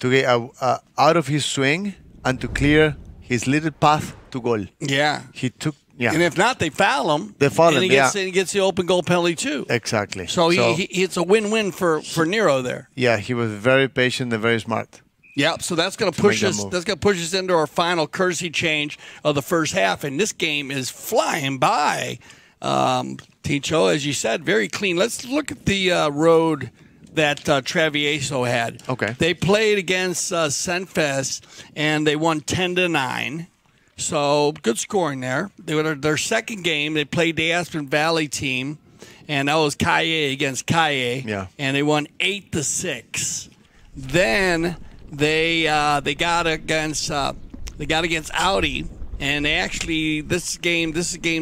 To get out of his swing and to clear his little path to goal. Yeah. He took, yeah. And if not, they foul him. They foul him, yeah. And he gets the open goal penalty, too. Exactly. So it's a win-win for Nero there. Yeah, he was very patient and very smart. Yep, so that's going to push us. That's going to push us into our final courtesy change of the first half, and this game is flying by. Tincho, as you said, very clean. Let's look at the road that Travieso had. Okay, they played against Senfes, and they won 10-9. So good scoring there. They were their second game. They played the Aspen Valley team, and that was Calle against Calle. Yeah, and they won 8-6. Then They got against Audi, and they actually this is a game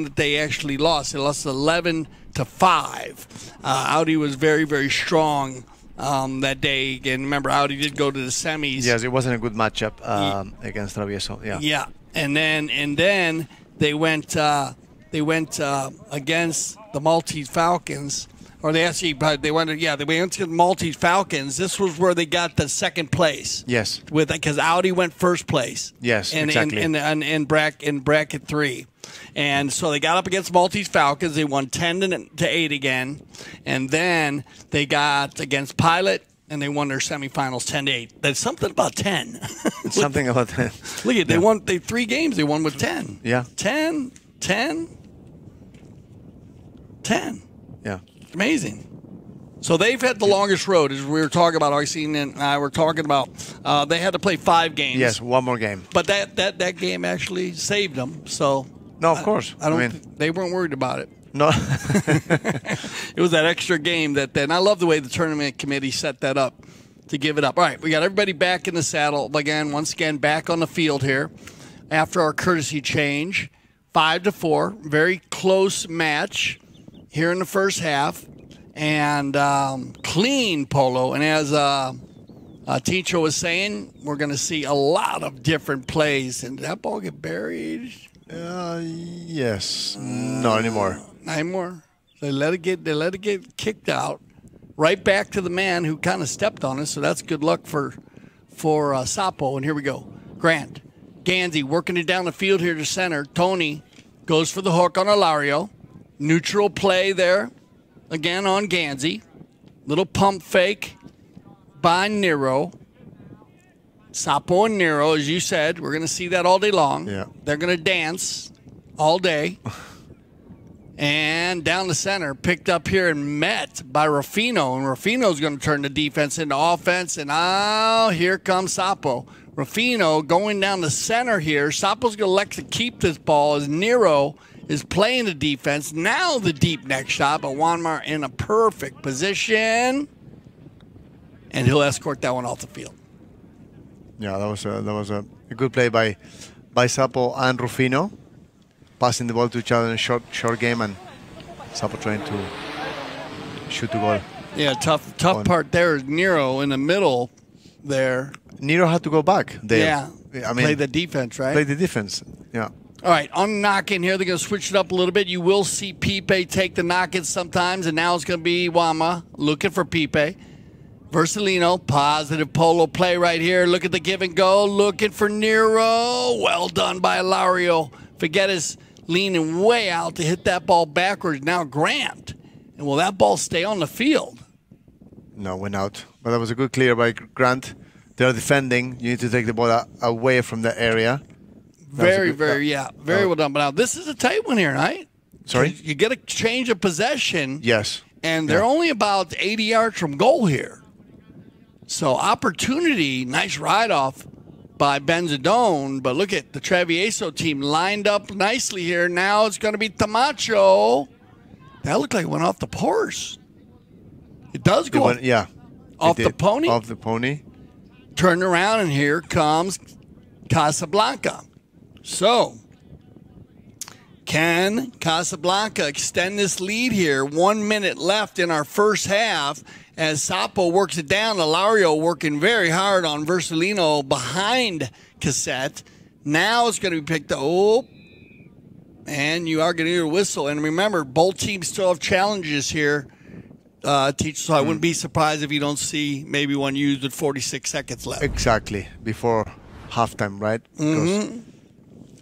that they actually lost. They lost 11-5. Audi was very, very strong that day. And remember, Audi did go to the semis. Yes, it wasn't a good matchup against Travieso. Yeah. Yeah, and then they went against the Maltese Falcons. Or they actually, they went to the Maltese Falcons. This was where they got the second place. Yes, because Audi went first place. Yes, exactly. In bracket 3, and so they got up against Maltese Falcons. They won 10-8 again, and then they got against Pilot, and they won their semifinals 10-8. That's something about 10. Something about 10. Look at they won 3 games. They won with 10. Yeah, 10. Yeah. Amazing. So they've had the longest road, as we were talking about. Arsene and I were talking about they had to play 5 games. Yes, one more game. But that game actually saved them. So no, of course. They weren't worried about it. No, it was that extra game that. Then I love the way the tournament committee set that up to give it up. All right, we got everybody back in the saddle again. Once again, back on the field here after our courtesy change, 5-4, very close match here in the first half, and clean polo. And as Tincho was saying, we're going to see a lot of different plays. And did that ball get buried? Yes. Not anymore. Not anymore. They let it get kicked out. Right back to the man who kind of stepped on it. So that's good luck for Sapo. And here we go. Grant Ganzi working it down the field here to center. Tony goes for the hook on Alario. Neutral play there, again on Ganzi. Little pump fake by Nero. Sapo and Nero, as you said, we're going to see that all day long. Yeah. They're going to dance all day. And down the center, picked up here and met by Rufino. And Rufino's going to turn the defense into offense. And here comes Sapo. Rufino going down the center here. Sapo's going to elect to keep this ball as Nero is playing the defense. Now the deep neck shot, but Juanmar in a perfect position. And he'll escort that one off the field. Yeah, that was a good play by Sapo and Rufino. Passing the ball to each other in a short game, and Sapo trying to shoot the goal. Yeah, tough part there is Nero in the middle there. Nero had to go back there. Yeah, I mean, play the defense, right? Play the defense, yeah. All right, on knocking here, they're going to switch it up a little bit. You will see Pipe take the knock-in sometimes, and now it's going to be Wama looking for Pipe. Bersellino, positive polo play right here. Look at the give and go, looking for Nero. Well done by Lario. Figueres leaning way out to hit that ball backwards. Now Grant. And will that ball stay on the field? No, went out. But that was a good clear by Grant. They're defending. You need to take the ball away from that area. Very well done. But now this is a tight one here, right? Sorry? You get a change of possession. Yes. And they're only about 80 yards from goal here. So opportunity, nice ride-off by Bensadon. But look at the Travieso team lined up nicely here. Now it's going to be Tomacho. That looked like it went off the horse. It does go off. Yeah. Off the pony. Off the pony. Turn around, and here comes Casablanca. So, can Casablanca extend this lead here? 1 minute left in our first half as Sapo works it down. Lario working very hard on Bersellino behind Caset. Now it's going to be picked up. Oh. And you are going to hear a whistle. And remember, both teams still have challenges here, teacher. So I wouldn't be surprised if you don't see maybe one used with 46 seconds left. Exactly. Before halftime, right? Mm-hmm.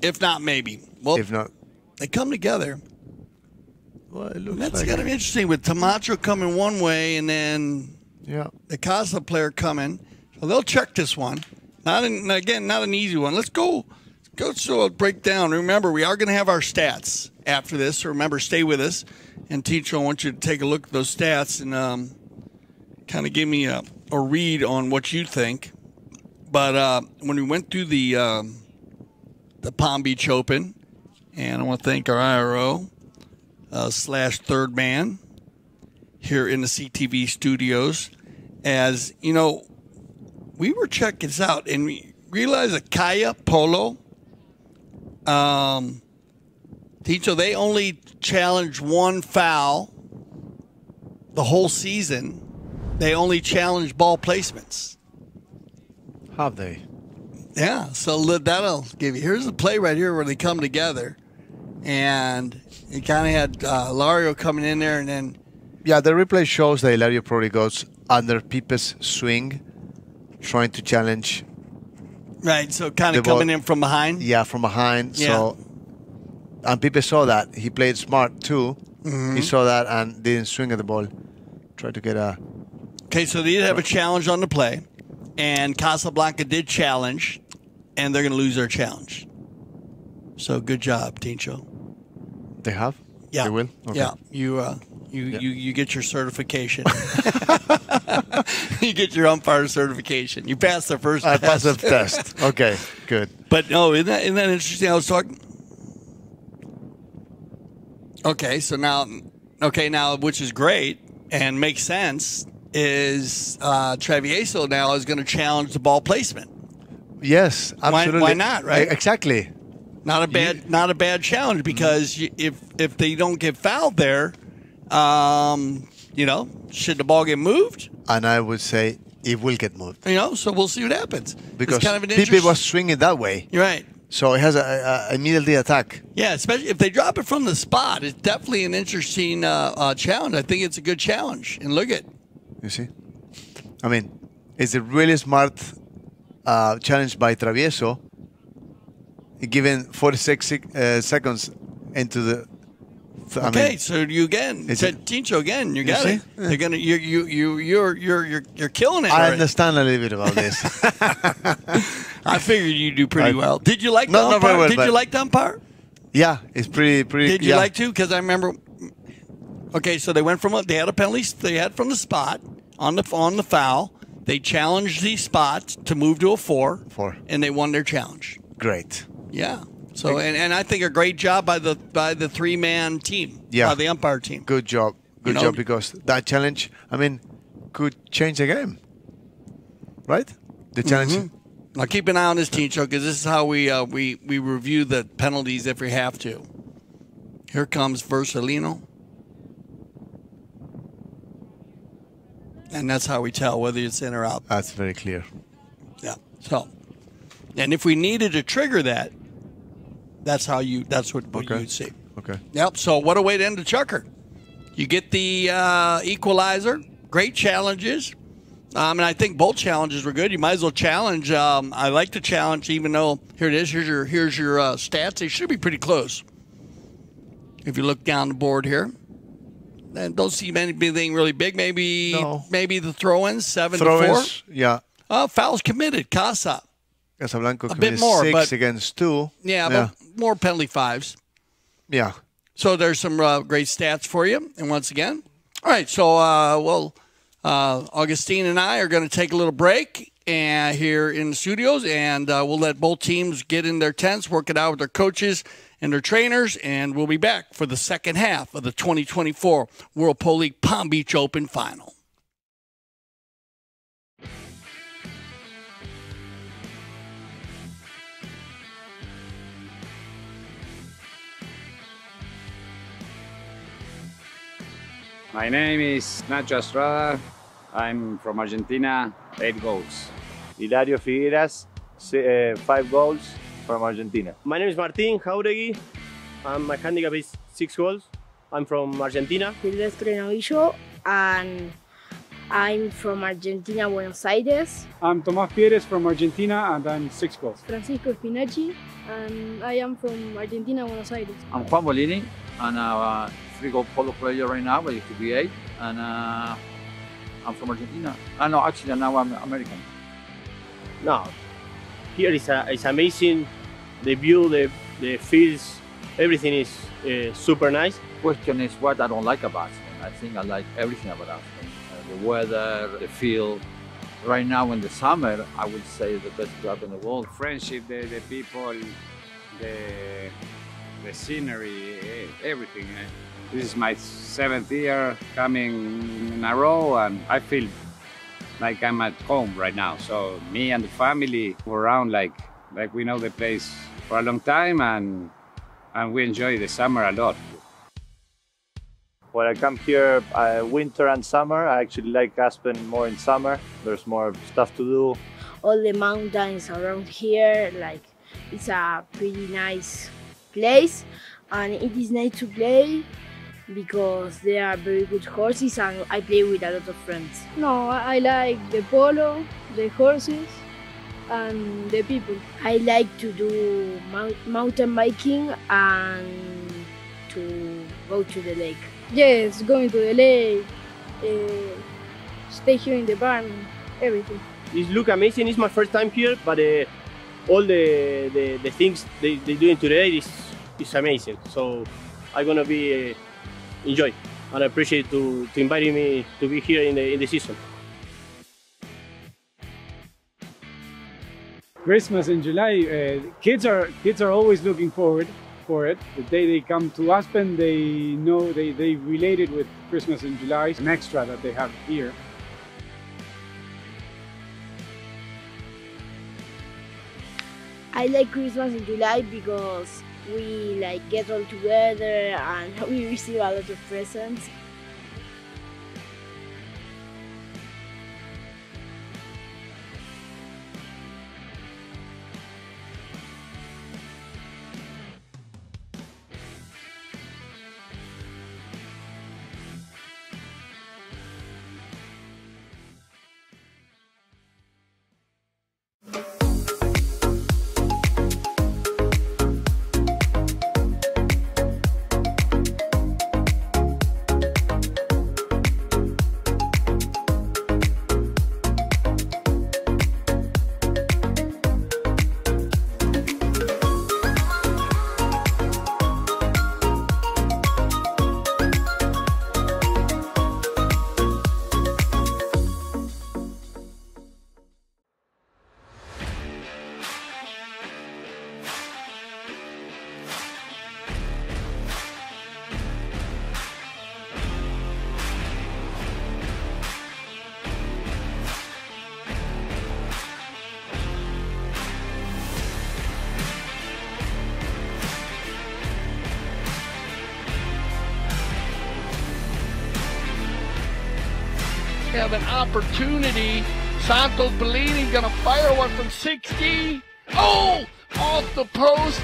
If not, maybe. Well, if not, they come together. Well, it looks that's like going to be interesting with Tomacho coming one way and then the Casa player coming. So they'll check this one. Not an easy one. Let's go. So a breakdown. Remember, we are going to have our stats after this. So remember, stay with us. And teacher, I want you to take a look at those stats and kind of give me a read on what you think. But when we went through the Palm Beach Open, and I want to thank our IRO / third man here in the CTV studios. As you know, we were checking this out, and we realized that Kaya Polo, Tincho, they only challenged one foul the whole season. They only challenged ball placements. Have they? Yeah, so that'll give you. Here's the play right here where they come together. And you kind of had Lario coming in there and then. Yeah, the replay shows that Lario probably goes under Pipe's swing, trying to challenge. Right, so kind of coming in from behind. Yeah, from behind. Yeah. So, and Pipe saw that. He played smart, too. Mm-hmm. He saw that and didn't swing at the ball. Tried to get a... Okay, so they did have a challenge on the play. And Casablanca did challenge. And they're going to lose their challenge. So, good job, Tincho. They have? Yeah. They will? Okay. Yeah. You get your certification. You get your umpire certification. You passed the first test. I passed the test. Okay, good. But, no, isn't that interesting? I was talking. Okay, so now, which is great and makes sense, is Travieso now is going to challenge the ball placement. Yes, absolutely. Why not, right? Exactly. Not a bad challenge because if they don't get fouled there, you know, should the ball get moved? And I would say it will get moved. You know, so we'll see what happens. Because Pipe was swinging that way. You're right. So it has a immediately attack. Yeah, especially if they drop it from the spot, it's definitely an interesting challenge. I think it's a good challenge. And look at it. You see? I mean, it's a really smart challenge by Travieso, given 46 seconds into the... So you again, Tincho again, you got it. You're gonna, you're killing it. I understand a little bit about this. I figured you do pretty well. Did you like the umpire? Well, did you like the umpire? Yeah, it's pretty. Did you like to? Because I remember. Okay, so they went from they had a penalty. They had from the spot on the foul. They challenged the spot to move to a four, and they won their challenge. Great. Yeah. So and I think a great job by the three-man team, by the umpire team. Good job. Good job because that challenge, I mean, could change the game, right? The challenge. Mm-hmm. Now keep an eye on this, Tincho, because this is how we review the penalties if we have to. Here comes Bersellino. And that's how we tell whether it's in or out. That's very clear. Yeah. So, and if we needed to trigger that, That's how you. That's what you would see. Okay. Yep. So what a way to end the chucker. You get the equalizer. Great challenges. And I think both challenges were good. You might as well challenge. I like the challenge, even though here it is. Here's your stats. They should be pretty close. If you look down the board here, and don't see anything really big. Maybe maybe the throw-ins, 7 to 4. Yeah. Fouls committed. Casa. Casablanca committed more, 6 against 2. Yeah, yeah, but more penalty fives. Yeah. So there's some great stats for you. And once again, all right. So Agustin and I are going to take a little break here in the studios, and we'll let both teams get in their tents, work it out with their coaches and their trainers, and we'll be back for the second half of the 2024 World Polo League Palm Beach Open Final. My name is Nacho Estrada. I'm from Argentina, 8 goals. Hilario Figueras, 5 goals. From Argentina. My name is Martin Jauregui. My handicap is 6 goals. I'm from Argentina. Silvestre Trenavillo, and I'm from Argentina, Buenos Aires. I'm Tomacho Pieres from Argentina, and I'm 6 goals. Francisco Spinacci, and I am from Argentina, Buenos Aires. I'm Juan Bollini, and I'm a 3-goal polo player right now, but it could be 8. And I'm from Argentina. No, actually, now I'm American. No. Here it's amazing, the view, the fields, everything is super nice. Question is what I don't like about it. I think I like everything about it. The weather, the field. Right now in the summer, I would say the best job in the world. Friendship, the people, the scenery, everything. This is my 7th year coming in a row, and I feel like I'm at home right now. So me and the family were around like we know the place for a long time, and we enjoy the summer a lot. When I come here winter and summer, I actually like Aspen more in summer. There's more stuff to do. All the mountains around here, like it's a pretty nice place, and it is nice to play, because they are very good horses, and I play with a lot of friends. No, I like the polo, the horses, and the people. I like to do mountain biking and to go to the lake. Yes, going to the lake, stay here in the barn, everything. It looks amazing. It's my first time here, but all the things they're doing today is amazing. So I'm gonna be enjoy, and I appreciate to inviting me to be here in the season. Christmas in July, kids are always looking forward for it. The day they come to Aspen, they know they relate it with Christmas in July. It's an extra that they have here. I like Christmas in July because we get all together and we receive a lot of presents. Have an opportunity. Santos Bellini gonna fire one from 60. Oh, off the post.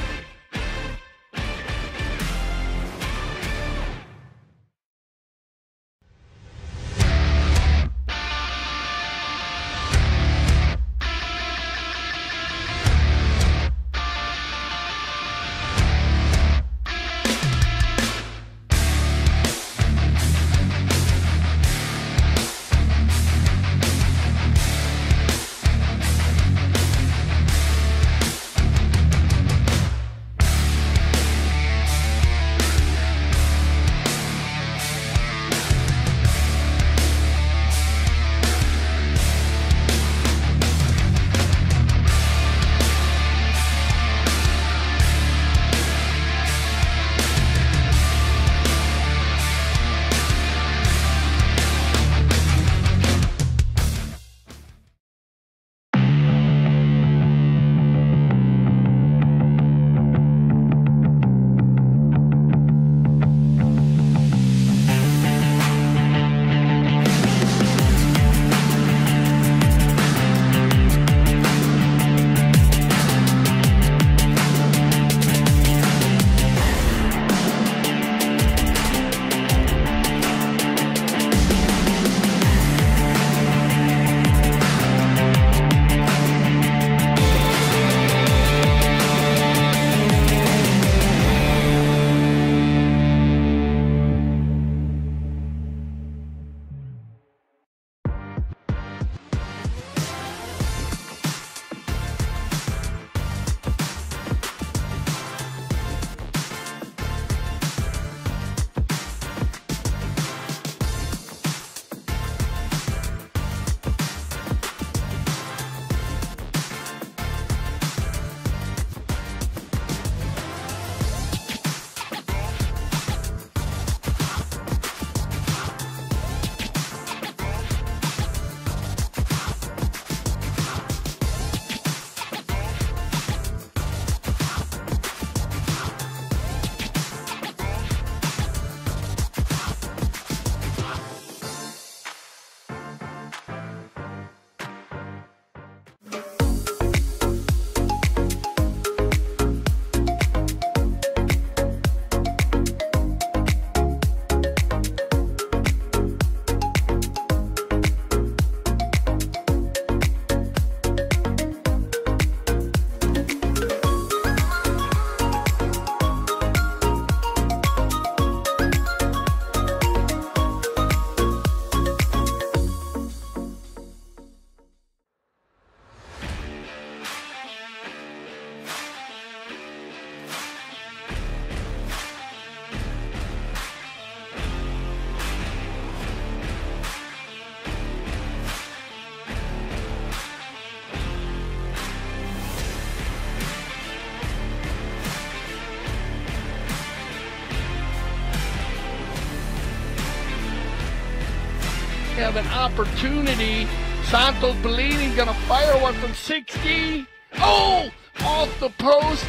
have an opportunity. Santos Bellini gonna fire one from 60. Oh, off the post.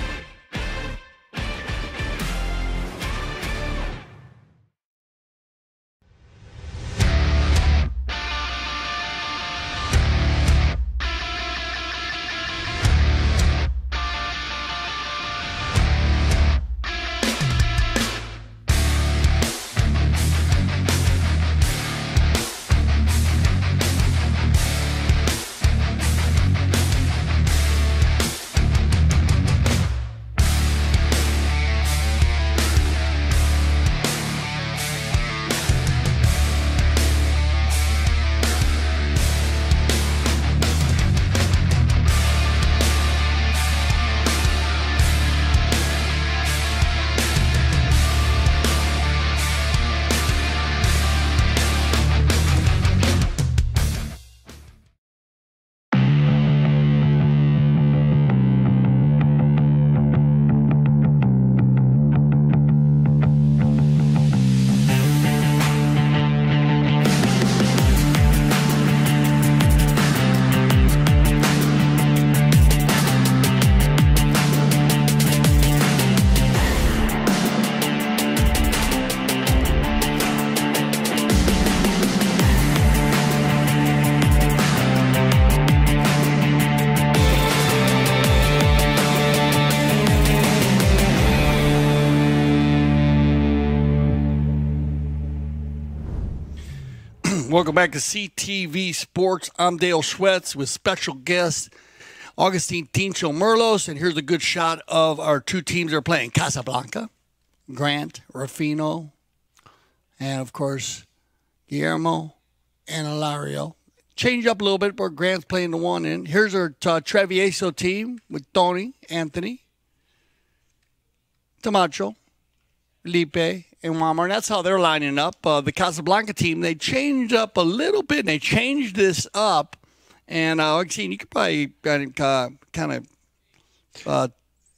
Welcome back to CTV Sports. I'm Dale Schwetz with special guest Agustín Tincho Merlos. And here's a good shot of our two teams that are playing. Casablanca, Grant, Rufino, and, of course, Guillermo and Hilario. Change up a little bit where Grant's playing the one end. Here's our Travieso team with Tony, Anthony, Tomacho, Lipe, and Walmart. That's how they're lining up. The Casablanca team, they changed up a little bit, and they changed this up. And you could probably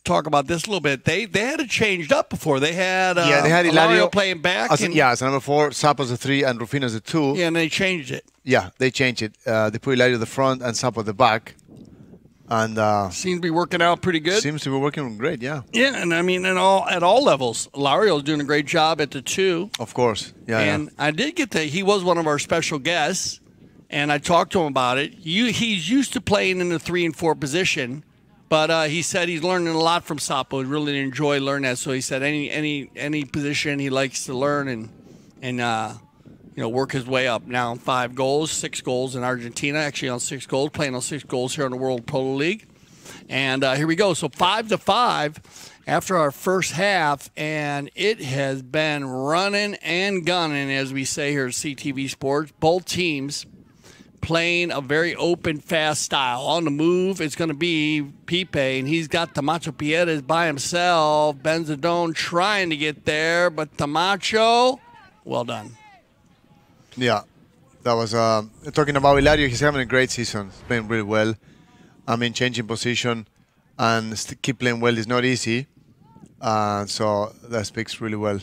talk about this a little bit. They had it changed up before. They had Hilario playing back. As number four, Sapo's a three, and Rufino's a two. Yeah, and they changed it. Yeah, they changed it. They put Hilario at the front and Sapo at the back. And seems to be working out pretty good. Seems to be working great, yeah. Yeah, and I mean, at all levels, Lario's doing a great job at the two. Of course, yeah. And yeah. I did get that he was one of our special guests, and I talked to him about it. He's used to playing in the 3 and 4 position, but he said he's learning a lot from Sapo. He really enjoyed learning that. So he said any position he likes to learn and work his way up. Now 5 goals, 6 goals in Argentina, actually on 6 goals, playing on 6 goals here in the World Polo League. And here we go. So 5-5 after our first half, and it has been running and gunning, as we say here at CTV Sports. Both teams playing a very open, fast style. On the move, it's going to be Pipe, and he's got Tomacho Pieres by himself. Bensadon trying to get there, but Tomacho, well done. Yeah, that was talking about Hilario. He's having a great season. He's playing really well. I mean, changing position and keep playing well is not easy. So that speaks really well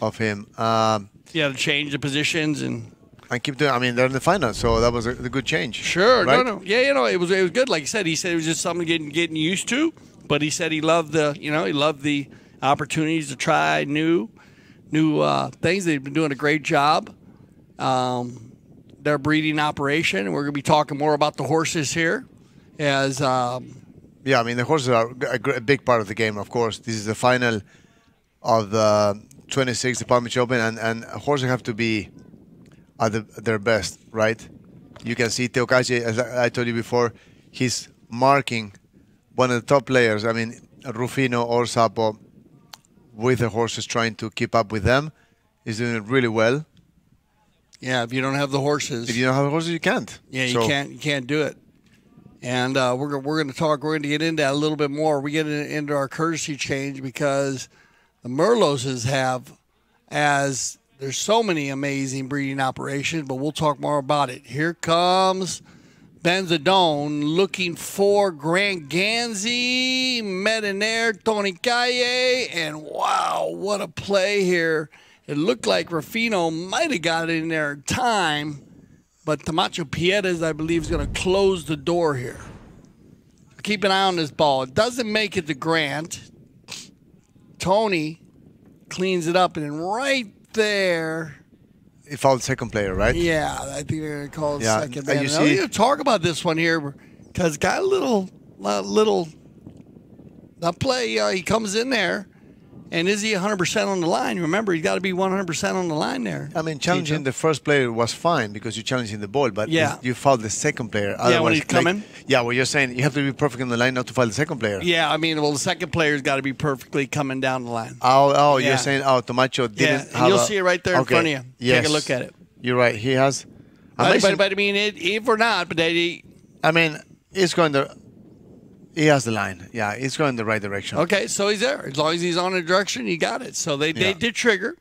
of him. Yeah, to change the positions and keep doing. I mean, they're in the final, so that was a good change. Sure, right? No, yeah, it was good. Like I said, he said it was just something getting used to. But he said he loved the opportunities to try new things. They've been doing a great job. Their breeding operation, and we're going to be talking more about the horses here. I mean, the horses are a big part of the game, of course. This is the final of the 26th Palm Beach Open, and horses have to be at their best, right? You can see Teo Calle, as I told you before, he's marking one of the top players. I mean, Rufino or Sapo, with the horses, trying to keep up with them. He's doing it really well. Yeah, if you don't have the horses. If you don't have the horses, you can't. Yeah, you can't do it. And we're going to get into that a little bit more. We get into our courtesy change because the Merloses have, as there's so many amazing breeding operations, but we'll talk more about it. Here comes Bensadon looking for Grant Ganzi, Medinair, Tony Calle, and wow, what a play here It looked like Rufino might have got in there in time, but Tomacho Pieres, I believe, is going to close the door here. Keep an eye on this ball. It doesn't make it to Grant. Tony cleans it up, and then right there. It fouled second player, right? Yeah, I think they're going to call it second player. I need to talk about this one here because got a little that play. He comes in there. And is he 100% on the line? Remember, he's got to be 100% on the line there. I mean, challenging the first player was fine because you're challenging the ball, but you fouled the second player. Otherwise, yeah, when he's coming. Yeah, well, you're saying you have to be perfect on the line not to foul the second player. Yeah, I mean, well, the second player's got to be perfectly coming down the line. You're saying, Tomacho didn't have you'll see it right there in front of you. Yes. Take a look at it. You're right. He has. But I mean, if or not, but they, I mean, it's going to. He has the line. Yeah, he's going the right direction. Okay, so he's there. As long as he's on the direction, he got it. So they did trigger.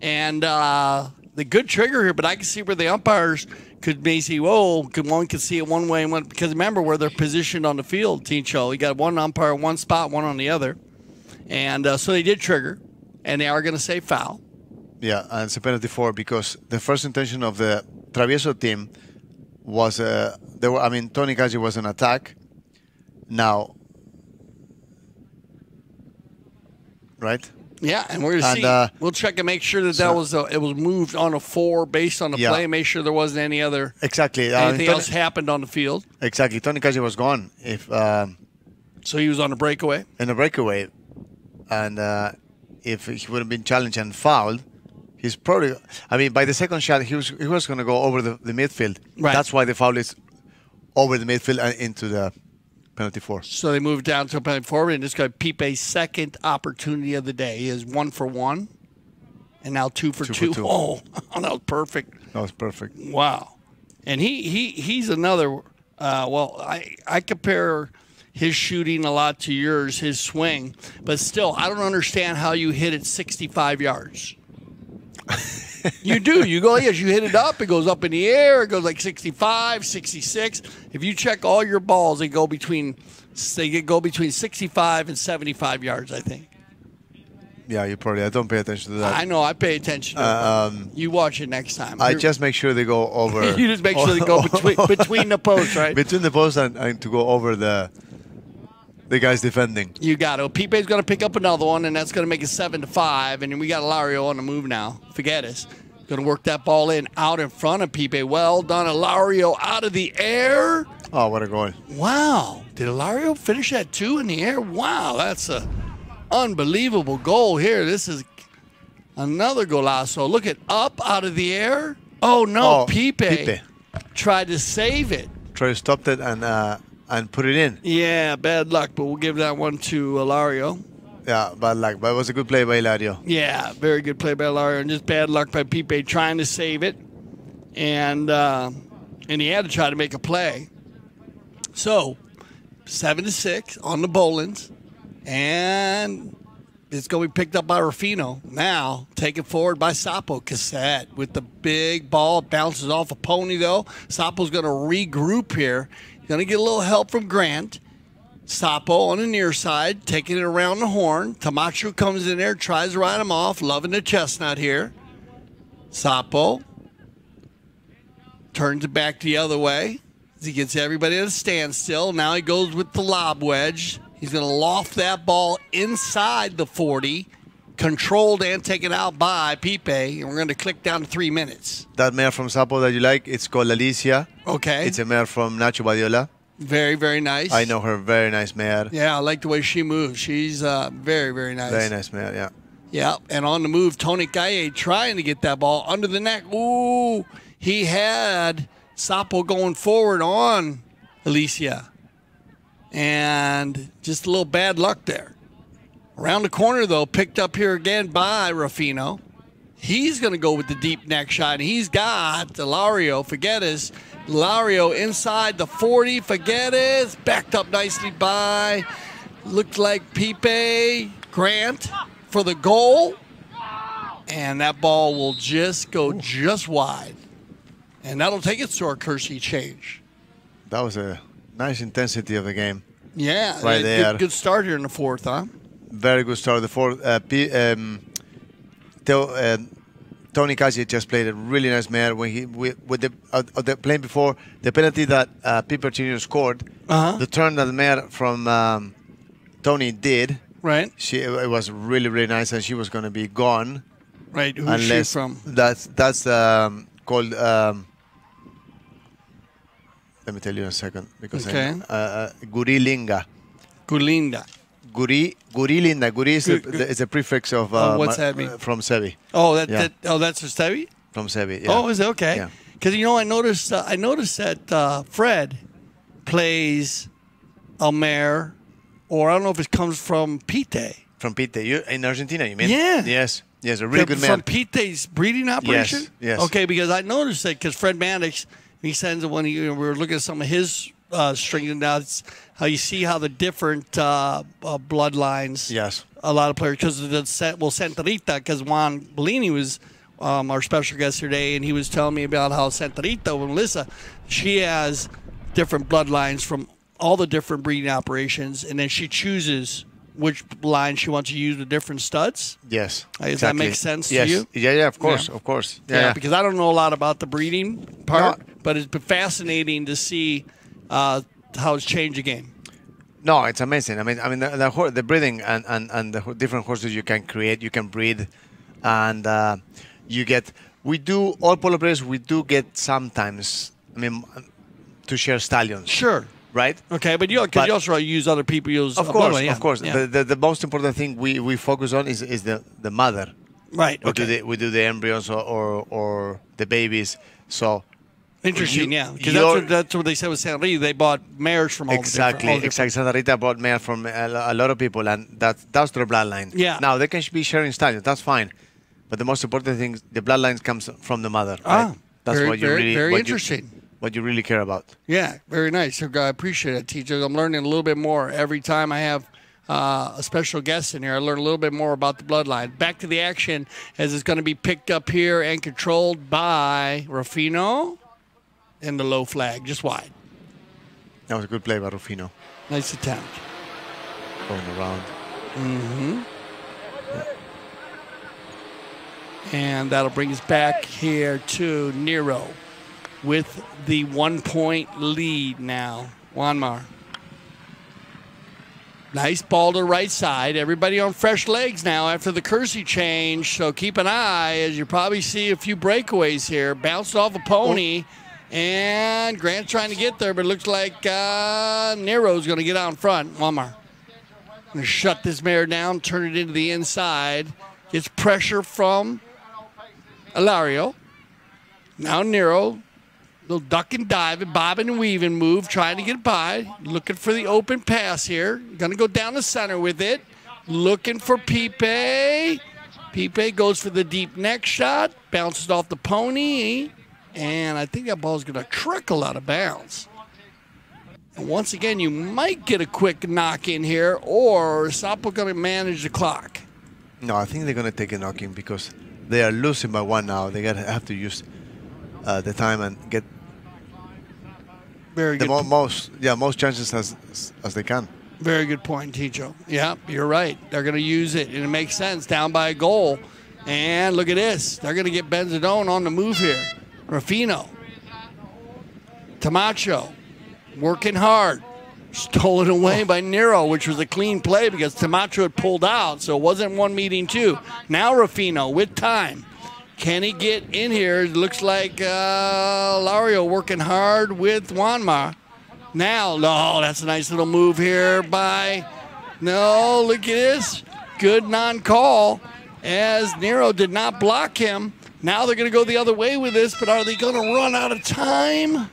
And the good trigger here, but I can see where the umpires could maybe see, one could see it one way. Because remember where they're positioned on the field, Tincho. You got one umpire, one spot, one on the other. And so they did trigger, and they are going to say foul. Yeah, and it's a penalty for because the first intention of the Travieso team was, Tony Calle was an attack. Now, right? Yeah, and we're going to see. We'll check and make sure that it was moved on a four based on the play. Make sure there wasn't any other. Exactly. Anything else happened on the field. Exactly. Tony Calle was gone. So he was on a breakaway? In a breakaway. And if he would have been challenged and fouled, he's probably. I mean, by the second shot, he was going to go over the midfield. Right. That's why the foul is over the midfield and into the. Penalty four. So they moved down to a penalty four, and this guy Pipe's second opportunity of the day. He is 1 for 1, and now 2 for 2. Oh, that was perfect. That was perfect. Wow, and he's another. I compare his shooting a lot to yours, his swing, but still, I don't understand how you hit it 65 yards. You do. You go, yes, you hit it up. It goes up in the air. It goes like 65, 66. If you check all your balls, they go between 65 and 75 yards, I think. Yeah, you probably. I don't pay attention to that. I know. I pay attention to it. You watch it next time. I just make sure they go over. You just make sure they go between the posts, right? Between the posts and to go over the guy's defending. You got it. Pipe's going to pick up another one, and that's going to make it 7 to 5. And we got Lario on the move now. Figueres going to work that ball in out in front of Pipe. Well done, Lario out of the air. Oh, what a goal. Wow. Did Lario finish that too in the air? Wow, that's an unbelievable goal here. This is another golazo. Look at up out of the air. Oh, no. Pipe tried to save it. Tried to stop it and put it in. Yeah, bad luck, but we'll give that one to Hilario. Yeah, bad luck, but it was a good play by Hilario. Yeah, very good play by Hilario, and just bad luck by Pipe trying to save it, and he had to try to make a play. So, 7 to 6 on the Bolins, and it's going to be picked up by Rufino. Now, taken forward by Sapo Caset with the big ball. Bounces off a pony, though. Sapo's going to regroup here. Going to get a little help from Grant. Sapo on the near side, taking it around the horn. Tomacho comes in there, tries to ride him off, loving the chestnut here. Sapo turns it back the other way as he gets everybody at a standstill. Now he goes with the lob wedge. He's going to loft that ball inside the 40, controlled and taken out by Pipe, and we're going to click down to 3 minutes. That mare from Sapo that you like, it's called Alicia. Okay. It's a mare from Nacho Badiola. Very, very nice. I know her. Very nice mare. Yeah, I like the way she moves. She's very, very nice. Very nice mare, yeah. Yeah, and on the move, Tony Calle trying to get that ball under the neck. Ooh, he had Sapo going forward on Alicia. And just a little bad luck there. Around the corner, though, picked up here again by Rufino. He's going to go with the deep neck shot. He's got Lario Figueres. Lario inside the 40. Figueres backed up nicely by, looked like Pipe Grant for the goal. And that ball will just go just wide. And that'll take it to our Kersey change. That was a nice intensity of the game. Yeah, right there. Good start here in the fourth, huh? Very good start. The fourth, Tony Calle just played a really nice mare when he with the plane before the penalty that Pipe Bersellini scored. The turn that the mare from Tony did. Right. It was really, really nice, and she was going to be gone. Right. Who is she from? That's called. Let me tell you in a second because Gurilinga. Gurilinda. Gurilinda. Guri is a prefix of what's that mean? From Sevi. Oh, that's for Sevi. From Sevi. Yeah. Oh, is it okay? Because you know, I noticed that Fred plays a mare, or I don't know if it comes from Pite. From Pite, in Argentina, you mean? Yeah. Yes. Yes, a really good mare. From Pite's breeding operation. Yes. Yes. Okay, because I noticed that because Fred Maddox, he sends one. We were looking at some of his. Stringing now, it's how you see how the different bloodlines. Yes, a lot of players because Santa Rita, because Juan Bollini was our special guest today, and he was telling me about how Santa Rita with Melissa, she has different bloodlines from all the different breeding operations, and then she chooses which line she wants to use with different studs. Yes, does that make sense to you? Yeah, yeah, of course, of course. Yeah, yeah, because I don't know a lot about the breeding part, but it's been fascinating to see. How it's changed the game? No, it's amazing. I mean, the breeding and the different horses you can create, you can breed, and you get. We do all polo players. We do get sometimes. I mean, to share stallions. Sure. Right. Okay, but you also use other people. Use of course, yeah. Of course. Yeah. The most important thing we focus on is the mother. Right. Okay. We do the embryos or the babies. So. Interesting, yeah. Because that's what they said with Santa Rita. They bought mares from all Exactly. Santa Rita bought mares from a lot of people, and that's their bloodline. Yeah. Now, they can be sharing styles. That's fine. But the most important thing, the bloodlines comes from the mother. Ah, right? That's very, what you very, really, very what interesting. What you really care about. Yeah, very nice. So, I appreciate it, teacher. I'm learning a little bit more. Every time I have a special guest in here, I learn a little bit more about the bloodline. Back to the action, as it's going to be picked up here and controlled by Rufino. And the low flag, just wide. That was a good play by Rufino. Nice attempt. Going around. Mm-hmm. Yeah. And that'll bring us back here to Nero with the 1-point lead now. Juanmar. Nice ball to the right side. Everybody on fresh legs now after the Kersey change. So keep an eye as you probably see a few breakaways here. Bounced off a pony. Oh. And Grant trying to get there, but it looks like Nero's going to get out in front. Walmart. Going to shut this mare down, turn it into the inside. Gets pressure from Hilario. Now Nero, little duck and dive, and bobbing and weaving move, trying to get by. Looking for the open pass here. Going to go down the center with it. Looking for Pipe. Pipe goes for the deep neck shot. Bounces off the pony. And I think that ball's going to trickle out of bounds. And once again, you might get a quick knock in here, or Sapo going to manage the clock. No, I think they're going to take a knock in because they are losing by one now. They got to have to use the time and get very good most chances as they can. Very good point, Ticho. Yeah, you're right. They're going to use it, and it makes sense. Down by a goal, and look at this. They're going to get Bensadon on the move here. Rufino, Tomacho, working hard, stolen away by Nero, which was a clean play because Tomacho had pulled out, so it wasn't one meeting two. Now Rufino with time. Can he get in here? It looks like Lario working hard with Juanma. Now, oh, that's a nice little move here by, no, look at this. Good non-call as Nero did not block him. Now they're going to go the other way with this, but are they going to run out of time?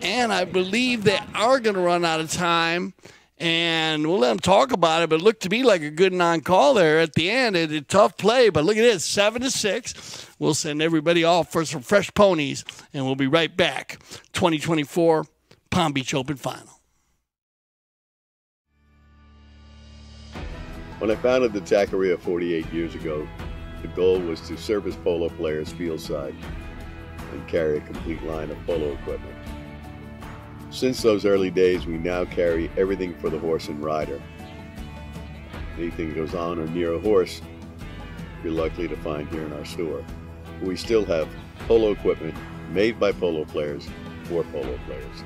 And I believe they are going to run out of time. And we'll let them talk about it, but it looked to me like a good non-call there at the end. It's a tough play, but look at this, 7-6. We'll send everybody off for some fresh ponies, and we'll be right back. 2024 Palm Beach Open Final. When I founded the Taqueria 48 years ago, the goal was to service polo players fieldside and carry a complete line of polo equipment. Since those early days, we now carry everything for the horse and rider. Anything goes on or near a horse you're likely to find here in our store. We still have polo equipment made by polo players for polo players.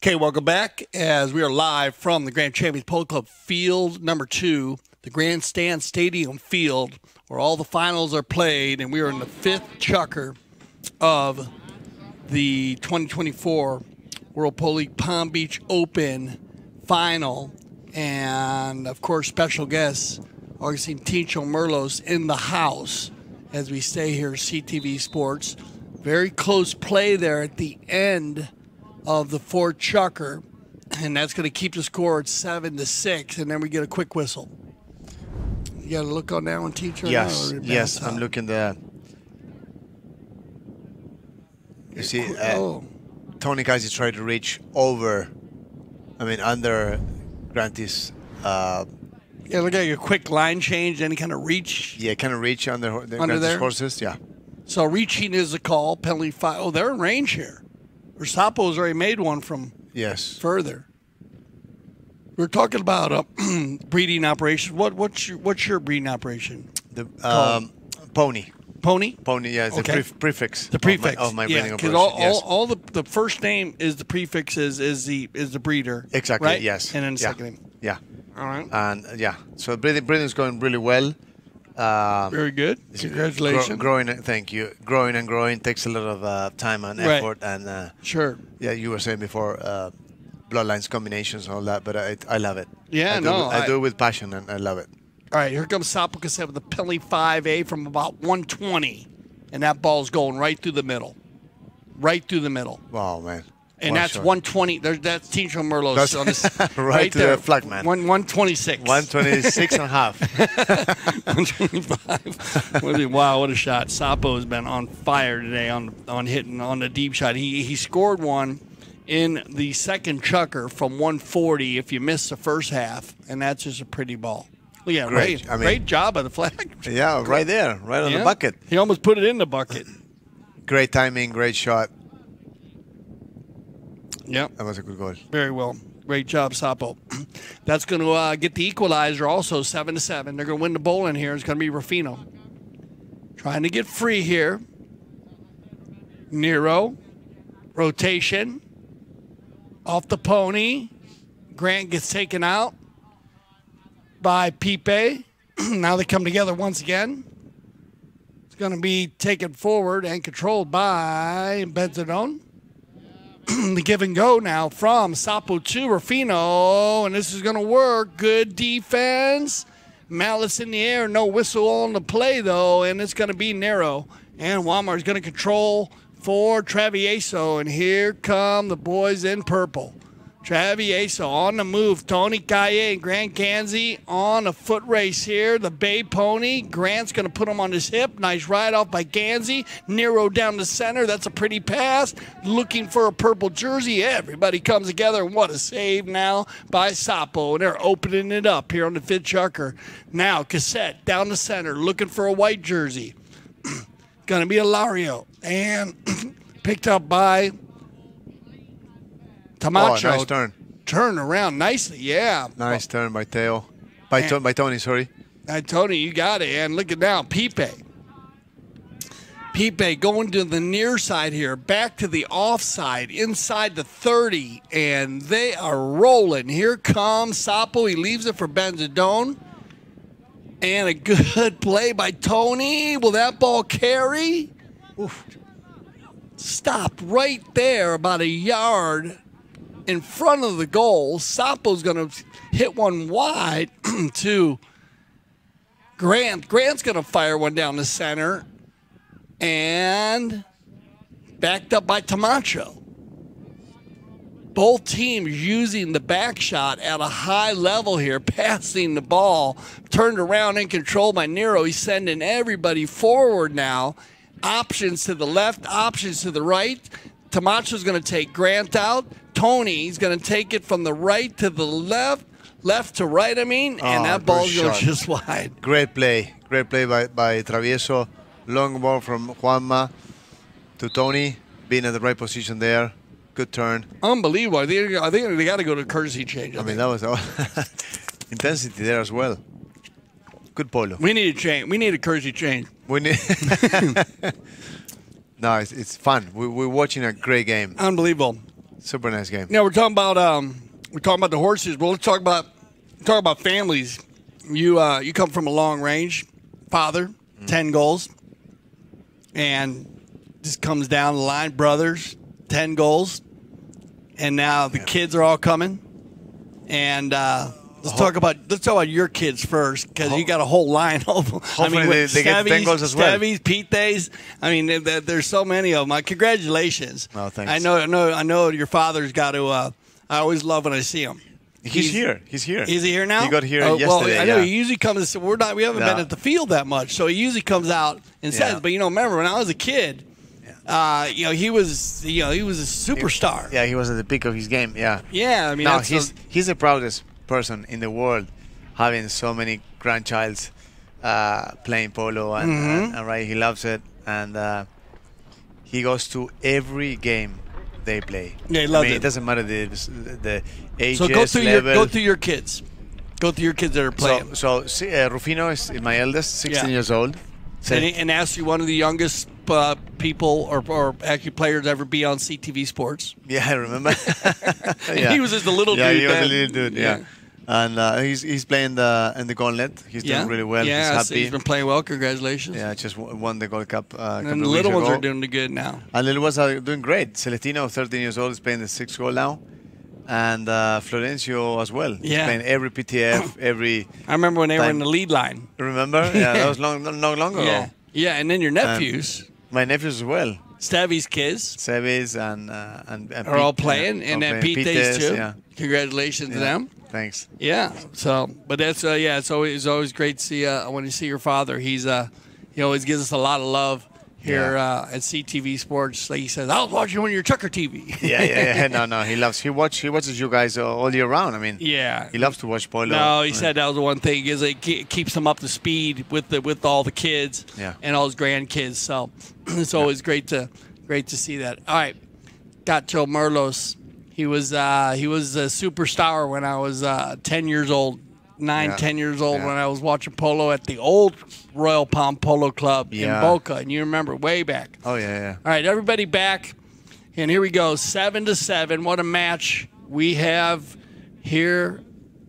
Okay, welcome back as we are live from the Grand Champions Polo Club Field number 2, the Grandstand Stadium Field, where all the finals are played, and we are in the 5th chucker of the 2024 World Polo League Palm Beach Open final. And, of course, special guest Agustín Tincho Merlos in the house as we stay here, CTV Sports. Very close play there at the end of the 4th chucker, and that's going to keep the score at 7-6, and then we get a quick whistle. You got to look on that one, teacher? Yes, yes, I'm looking there. You see, Tony Calle tried to reach over, under Granty's. Yeah, look at your quick line change, any kind of reach. Yeah, kind of reach under Granty's horses, yeah. So reaching is a call, penalty 5. Oh, they're in range here. Sapo's already made one from further. We're talking about breeding operations. What's your breeding operation? The pony. Pony. Pony. Yeah, it's okay. The prefix. The prefix of my breeding operation. All the first name is the prefix is the breeder. Exactly. Right? Yes. And then the second name. Yeah. All right. And so breeding is going really well. Very good. Congratulations. Growing, thank you. Growing and growing takes a lot of time and effort. Right. And sure. Yeah, you were saying before, bloodlines, combinations, and all that. But I love it. Yeah, I do it with passion, and I love it. All right, here comes Sapo Caset with a penalty 5A from about 120, and that ball's going right through the middle, Wow, man. And that's short. 120. That's Tincho Merlos. That's on this, right to there. The flag, man. 126. 126 and a half. 125. Wow, what a shot. Sapo has been on fire today on hitting on the deep shot. He scored one in the second chucker from 140 if you missed the first half, and that's just a pretty ball. Yeah, great. Great job by the flag. Yeah, right there, right on the bucket. He almost put it in the bucket. Great timing, great shot. Yeah, that was a good goal. Very well. Great job, Sapo. That's going to get the equalizer also, 7-7. They're going to win the bowling here. It's going to be Rufino. Trying to get free here. Nero. Rotation. Off the pony. Grant gets taken out by Pipe. Now they come together once again. It's going to be taken forward and controlled by Bensadon. The give and go now from Sapo to Rufino, and this is going to work. Good defense. Malice in the air. No whistle on the play, though, and it's going to be Nero. And Walmart is going to control for Travieso, and here come the boys in purple. Travieso on the move. Tony Calle and Grant Ganzi on a foot race here. The bay pony. Grant's going to put him on his hip. Nice ride off by Ganzi. Nero down the center. That's a pretty pass. Looking for a purple jersey. Everybody comes together. What a save now by Sapo. And they're opening it up here on the 5th chucker. Now Caset down the center. Looking for a white jersey. Going to be a Lario. And picked up by Tomacho. Oh, nice turn. turn around nicely. Yeah. Nice turn by Teo. By Tony, sorry. Tony, you got it. And look at now, Pipe. Pipe going to the near side here, back to the offside, inside the 30, and they are rolling. Here comes Sapo. He leaves it for Bensadon. And a good play by Tony. Will that ball carry? Oof. Stopped right there about a yard in front of the goal. Sapo's going to hit one wide to Grant. Grant's going to fire one down the center. And backed up by Tomacho. Both teams using the back shot at a high level here, passing the ball, turned around in control by Nero. He's sending everybody forward now. Options to the left, options to the right. Tomacho's going to take Grant out. Tony's going to take it from the right to the left, left to right, I mean, and that ball's going just wide. Great play. Great play by Travieso. Long ball from Juanma to Tony, being at the right position there. Good turn. Unbelievable. I think they got to go to courtesy change. I mean, that was all intensity there as well. Good polo. We need a change. We need a courtesy change. We need. No, it's fun. We're watching a great game. Unbelievable. Super nice game. Now we're talking about the horses, but let's talk about families. You come from a long range, father, 10 goals, and just comes down the line, brothers. 10 goals, and now the kids are all coming. And let's talk about your kids first, because you got a whole line of them. I mean, they get 10 goals as well. Stevies, Pite's. I mean, there's so many of them. Congratulations! Oh, thanks. I know. Your father's got to. I always love when I see him. He's here. He's here. Is he here now? He got here yesterday. Well, I know he usually comes. We haven't been at the field that much, so he usually comes out and says. But you know, remember when I was a kid. He was a superstar. Yeah, he was at the peak of his game. Yeah. Yeah, I mean, no, he's the proudest person in the world, having so many grandchilds playing polo, and right, he loves it, and he goes to every game they play. Yeah, he loves it. It doesn't matter the ages. So go to your kids. Go to your kids that are playing. So Rufino is my eldest, 16 years old. And actually one of the youngest people or actually players ever be on CTV Sports. Yeah, I remember. He was just a little dude. Yeah, he was a little dude, yeah. And he's playing in the gauntlet. He's doing really well. Yeah, he's happy. He's been playing well. Congratulations. Yeah, just won the Gold Cup. And the little ones are doing good now. And the little ones are doing great. Celestino, 13 years old, is playing the 6th goal now. And Florencio as well. Yeah. Playing every PTF, I remember when they were in the lead line. Remember? Yeah, that was long ago. Yeah, and then your nephews. My nephews as well. Stavi's kids. Sevi's and are all playing, and then Pite's too. Yeah. Congratulations to them. Thanks. Yeah. So, but that's it's always great to see when you see your father. He's he always gives us a lot of love. Here at CTV Sports, like he says, I was watching one of your Tucker TV. Yeah. No, he watches you guys all year round. I mean, he loves to watch polo. No, he said that was the one thing is it keeps him up to speed with all the kids and all his grandkids. So it's always great to see that. All right, Gacho Merlos, he was a superstar when I was 10 years old when I was watching polo at the old Royal Palm Polo Club in Boca. And you remember way back. Oh, yeah. All right, everybody back. And here we go, 7-7. What a match we have here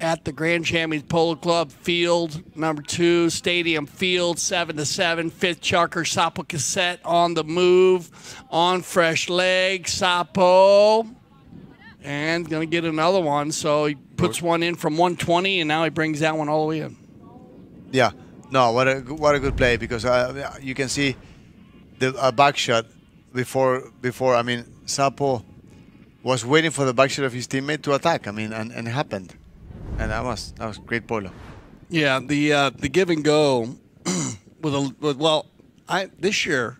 at the Grand Champions Polo Club field, number 2, stadium field, 7-7. Fifth chucker, Sapo Caset on the move, on fresh leg, Sapo. And going to get another one, so he puts one in from 120, and now he brings that one all the way in. Yeah. No, what a good play, because you can see the back shot before. I mean, Sapo was waiting for the back shot of his teammate to attack. I mean, and it happened, and that was great polo. Yeah, the give and go this year,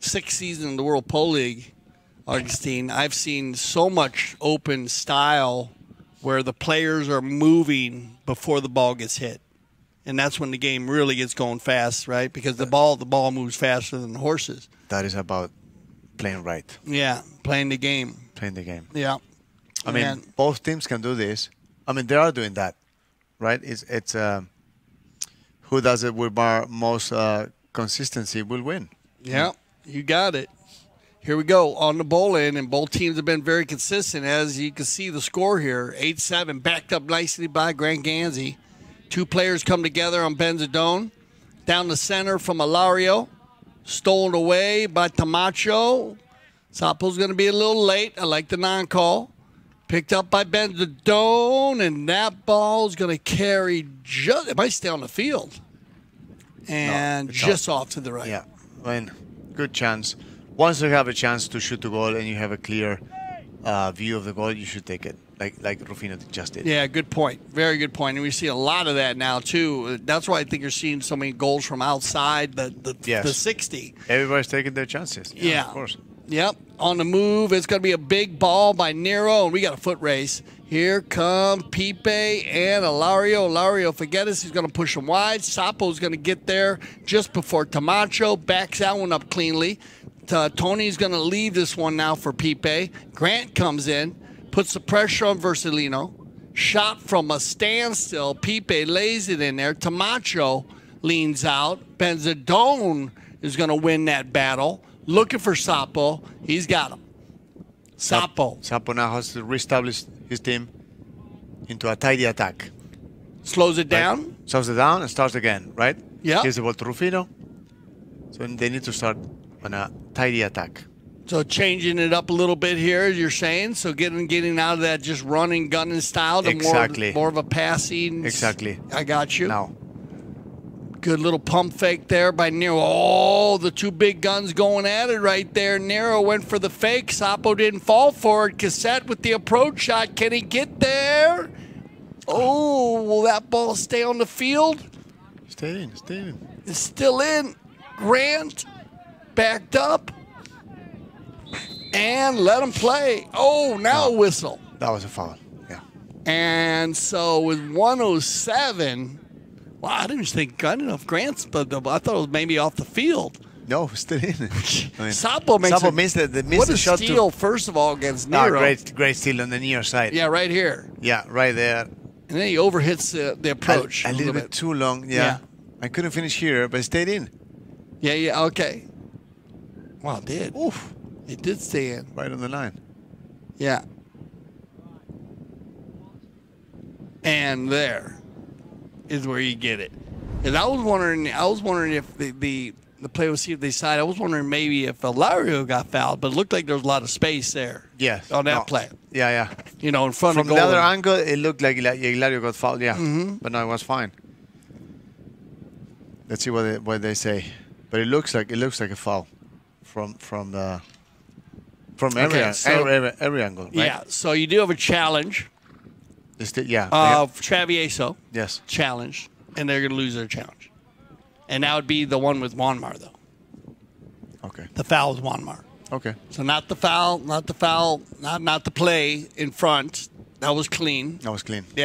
6th season in the World Polo League, Augustine. I've seen so much open style where the players are moving before the ball gets hit. And that's when the game really gets going fast, right? Because the ball moves faster than the horses. That is about playing right. Yeah, playing the game. Playing the game. Yeah. I mean, both teams can do this. I mean, they are doing that, right? It's who does it with most consistency will win. Yeah, you got it. Here we go on the bowling, and both teams have been very consistent. As you can see the score here, 8-7, backed up nicely by Grant Ganzi. Two players come together on Bensadon. Down the center from Alario. Stolen away by Tomacho. Sapo's going to be a little late. I like the non-call. Picked up by Bensadon, and that ball's going to carry just... It might stay on the field. And no, just off to the right. Yeah, I mean, good chance. Once you have a chance to shoot the goal and you have a clear view of the goal, you should take it, like Rufino just did. Yeah, good point. Very good point. And we see a lot of that now, too. That's why I think you're seeing so many goals from outside the 60. Everybody's taking their chances. Yeah, yeah. Of course. Yep. On the move, it's going to be a big ball by Nero, and we got a foot race. Here come Pipe and Alario. Lario Figueres is going to push him wide. Sapo's going to get there just before Tomacho backs that one up cleanly. Tony's going to leave this one now for Pipe. Grant comes in, puts the pressure on Bersellini. Shot from a standstill. Pipe lays it in there. Tomacho leans out. Bensadon is going to win that battle. Looking for Sapo. He's got him. Sapo. Sapo now has to reestablish his team into a tidy attack. Slows it down. Right. Slows it down and starts again, right? Yeah. Here's the ball to Rufino. So they need to start on a tidy attack. So changing it up a little bit here, as you're saying. So getting out of that just running, gunning style to more of a passing. Exactly. I got you. Now. Good little pump fake there by Nero. Oh, the two big guns going at it right there. Nero went for the fake. Sapo didn't fall for it. Caset with the approach shot. Can he get there? Oh, will that ball stay on the field? Stay in. It's still in. Grant backed up. And let him play. Oh, now a whistle. That was a foul, yeah. And so with 107... Wow, I didn't think good enough Grants, but I thought it was maybe off the field. No, still in. I mean, Sapo missed the shot. What a steal, first of all, against Nero. Great steal on the near side. Yeah, right here. Yeah, right there. And then he overhits the approach. A little bit too long, yeah. I couldn't finish here, but it stayed in. Yeah, okay. Wow, it did. Oof. It did stay in. Right on the line. Yeah. And there is where you get it. And I was wondering if the play was see if they side. I was wondering maybe if Alario got fouled, but it looked like there was a lot of space there. Yes. On that play. Yeah. You know, in front of goal. From the other angle, it looked like Hilario got fouled, yeah. Mm-hmm. But no, it was fine. Let's see what they say. But it looks like a foul from every angle, right? Yeah, so you do have a challenge. Travieso. Yes. Challenged, and they're going to lose their challenge. And that would be the one with Juanmar, though. Okay. The foul with Juanmar. Okay. So not the play in front. That was clean. Yeah. With Juanmar.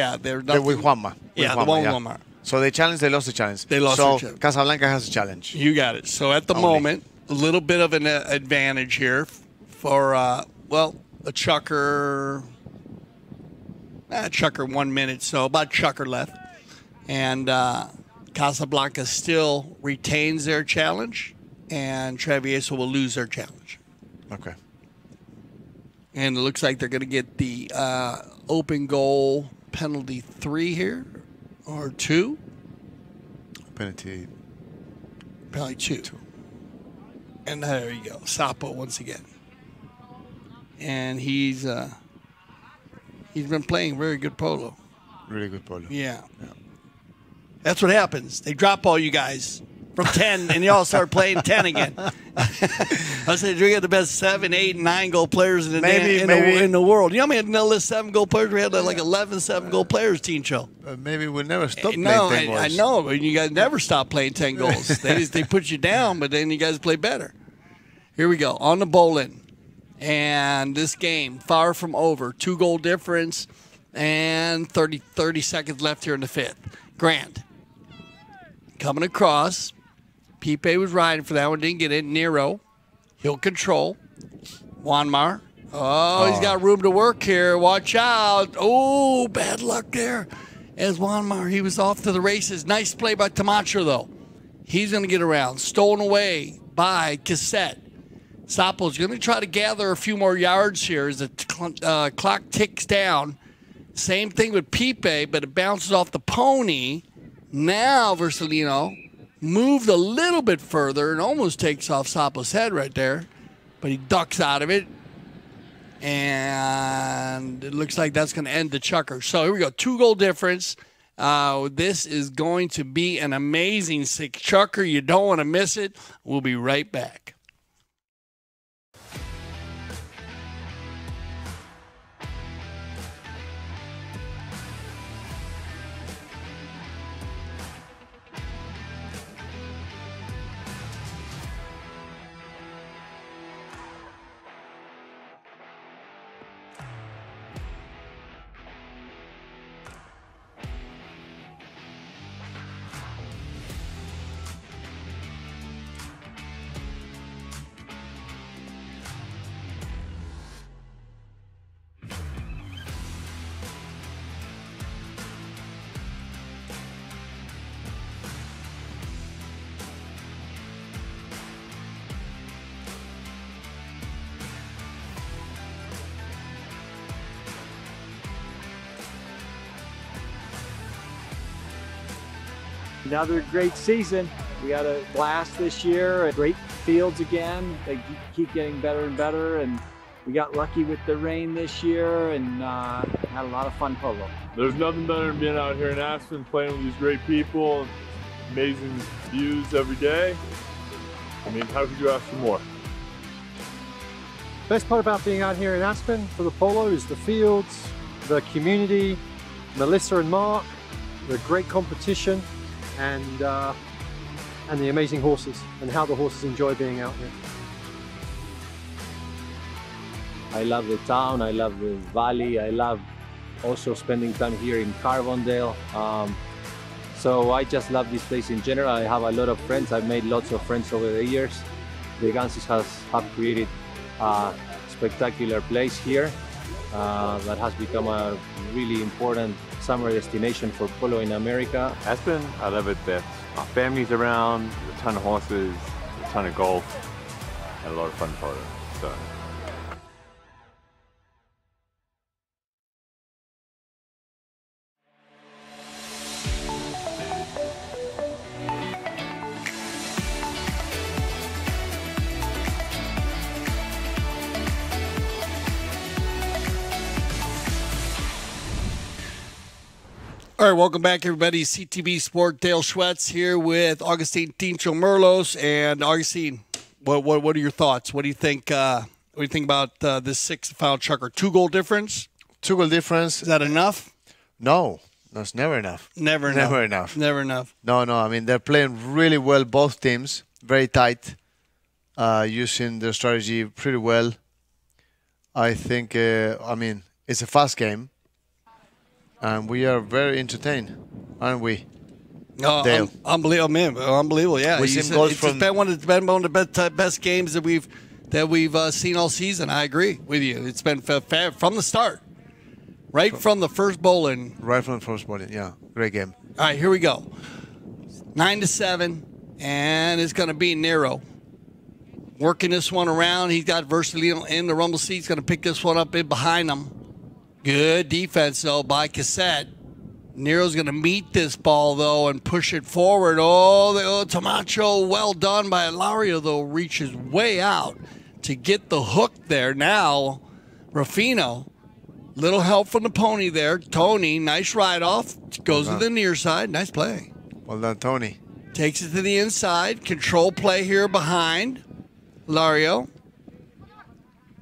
Yeah, the one with Juanmar. So they challenged, they lost the challenge. So Casablanca has a challenge. You got it. So at the moment, a little bit of an advantage here for, a chucker... Chucker 1 minute, so about chucker left. And Casablanca still retains their challenge, and Travieso will lose their challenge. Okay. And it looks like they're going to get the open goal penalty 3 here, or 2. Penalty two. And there you go, Sapo once again. And He's been playing very good polo. Really good polo. Yeah. That's what happens. They drop all you guys from 10, and you all start playing 10 again. I said, we got the best 7, 8, and 9 goal players in the world. You know how many list 7 goal players? We had like 11, 7 goal players, Tincho. Maybe we'll never stop playing 10 goals. I know, but you guys never stop playing 10 goals. They put you down, but then you guys play better. Here we go, on the bowling. And this game, far from over. 2-goal difference and 30 seconds left here in the 5th. Grant coming across. Pipe was riding for that one. Didn't get it. Nero, he'll control. Juanmar Oh, he's got room to work here. Watch out. Oh, bad luck there. As Juan Mar, he was off to the races. Nice play by Tomacho, though. He's going to get around. Stolen away by Caset. Sapo's going to try to gather a few more yards here as the clock ticks down. Same thing with Pipe, but it bounces off the pony. Now Versalino moved a little bit further and almost takes off Sapo's head right there. But he ducks out of it. And it looks like that's going to end the chucker. So here we go. 2-goal difference. This is going to be an amazing 6 chucker. You don't want to miss it. We'll be right back. Another great season. We got a blast this year. Great fields again. They keep getting better and better. And we got lucky with the rain this year and had a lot of fun polo. There's nothing better than being out here in Aspen, playing with these great people, amazing views every day. I mean, how could you ask for more? Best part about being out here in Aspen for the polo is the fields, the community, Melissa and Mark, the great competition. And the amazing horses and how the horses enjoy being out here. I love the town, I love the valley, I love also spending time here in Carbondale. So I just love this place in general. I have a lot of friends, I've made lots of friends over the years. The Ganzis have created a spectacular place here that has become a really important summer destination for polo in America. Aspen, I love it there. Our family's around, a ton of horses, a ton of golf, and a lot of fun polo. So. All right, welcome back, everybody. CTV Sport, Dale Schwetz here with Agustin Tincho Merlos. And Agustin, what are your thoughts? What do you think? What do you think about this 6th foul chucker? 2-goal difference. 2-goal difference. Is that enough? No, that's never enough. Never enough. Never enough. Never enough. No. I mean, they're playing really well. Both teams very tight, using their strategy pretty well. I think. I mean, it's a fast game. And we are very entertained, aren't we? No, Dale. Unbelievable, man. Unbelievable, yeah. It's been one of the best games that we've seen all season. I agree with you. It's been from the start, right from the first bowling. Right from the first bowling, yeah. Great game. All right, here we go. 9-7, and it's going to be Nero. Working this one around. He's got Versalino in the rumble seat. He's going to pick this one up in behind him. Good defense, though, by Caset. Nero's going to meet this ball, though, and push it forward. Oh, Tomacho, well done by Lario, though, reaches way out to get the hook there. Now, Rufino, little help from the pony there. Tony, nice ride-off, goes to the near side. Nice play. Well done, Tony. Takes it to the inside. Control play here behind Lario.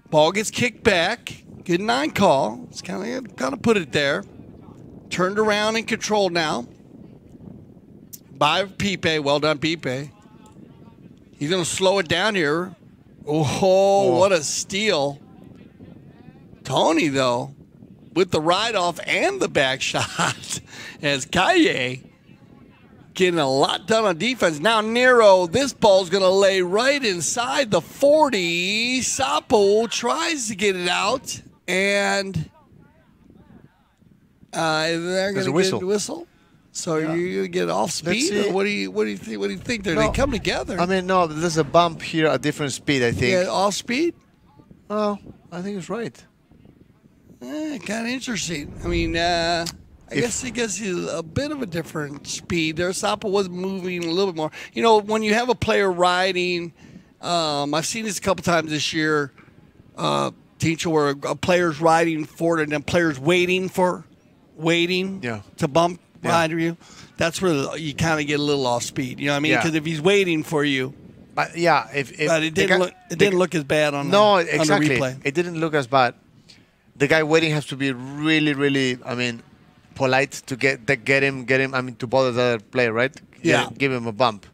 Ball gets kicked back. Good 9 call. It's kind of put it there. Turned around and controlled now by Pipe. Well done, Pipe. He's going to slow it down here. Oh, what a steal. Tony, though, with the ride-off and the back shot as Calle Getting a lot done on defense. Now Nero, this ball's going to lay right inside the 40. Sapo tries to get it out, and they're going to get a whistle. So yeah. You get off speed. Or what do you think? No. They come together. I mean, no, there's a bump here at different speed. I think. Yeah, off speed. Oh, I think it's right. Kind of interesting. I mean. I guess he gives you a bit of a different speed there. Sapo was moving a little bit more. You know, when you have a player riding, I've seen this a couple times this year, Tincho, where a player's riding forward and then players waiting to bump right to you. That's where you kind of get a little off speed. You know what I mean? Because if he's waiting for you. But, yeah. But it didn't look as bad on, on the replay. It didn't look as bad. The guy waiting has to be really, really, I mean, polite to get him. I mean, to bother the other player, right? Yeah. Give him a bump.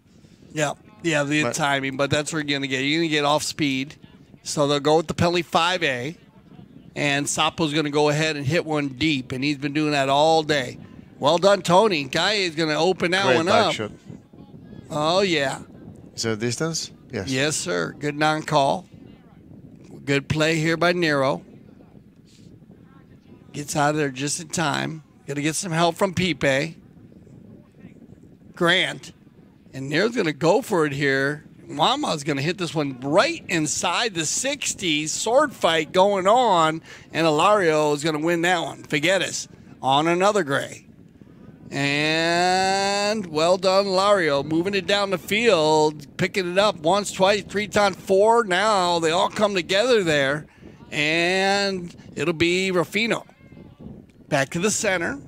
Yeah. Yeah, the timing. But that's where you're going to get. You're going to get off speed. So they'll go with the penalty 5A. And Sapo's going to go ahead and hit one deep. And he's been doing that all day. Well done, Tony. Guy is going to open that one up. Shot. Oh, yeah. Is there a distance? Yes. Yes, sir. Good non-call. Good play here by Nero. Gets out of there just in time. Going to get some help from Pipe. Grant. And Nero's going to go for it here. Mama's going to hit this one right inside the 60s. Sword fight going on. And Hilario is going to win that one. Figueres on another gray. And well done, Hilario. Moving it down the field. Picking it up once, twice, three times, four. Now they all come together there. And it'll be Rufino. Back to the center.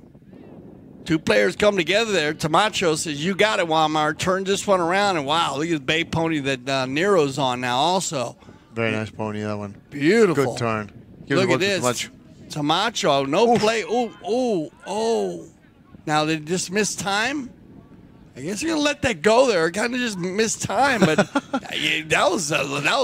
Two players come together there. Tomacho says, you got it, Walmart. Turn this one around. And, wow, look at this bay pony that Nero's on now also. Very nice pony, that one. Beautiful. Good turn. Look at this. Tomacho, no play. Oh. Now, they just missed time. I guess you're going to let that go there. Kind of just missed time. But that was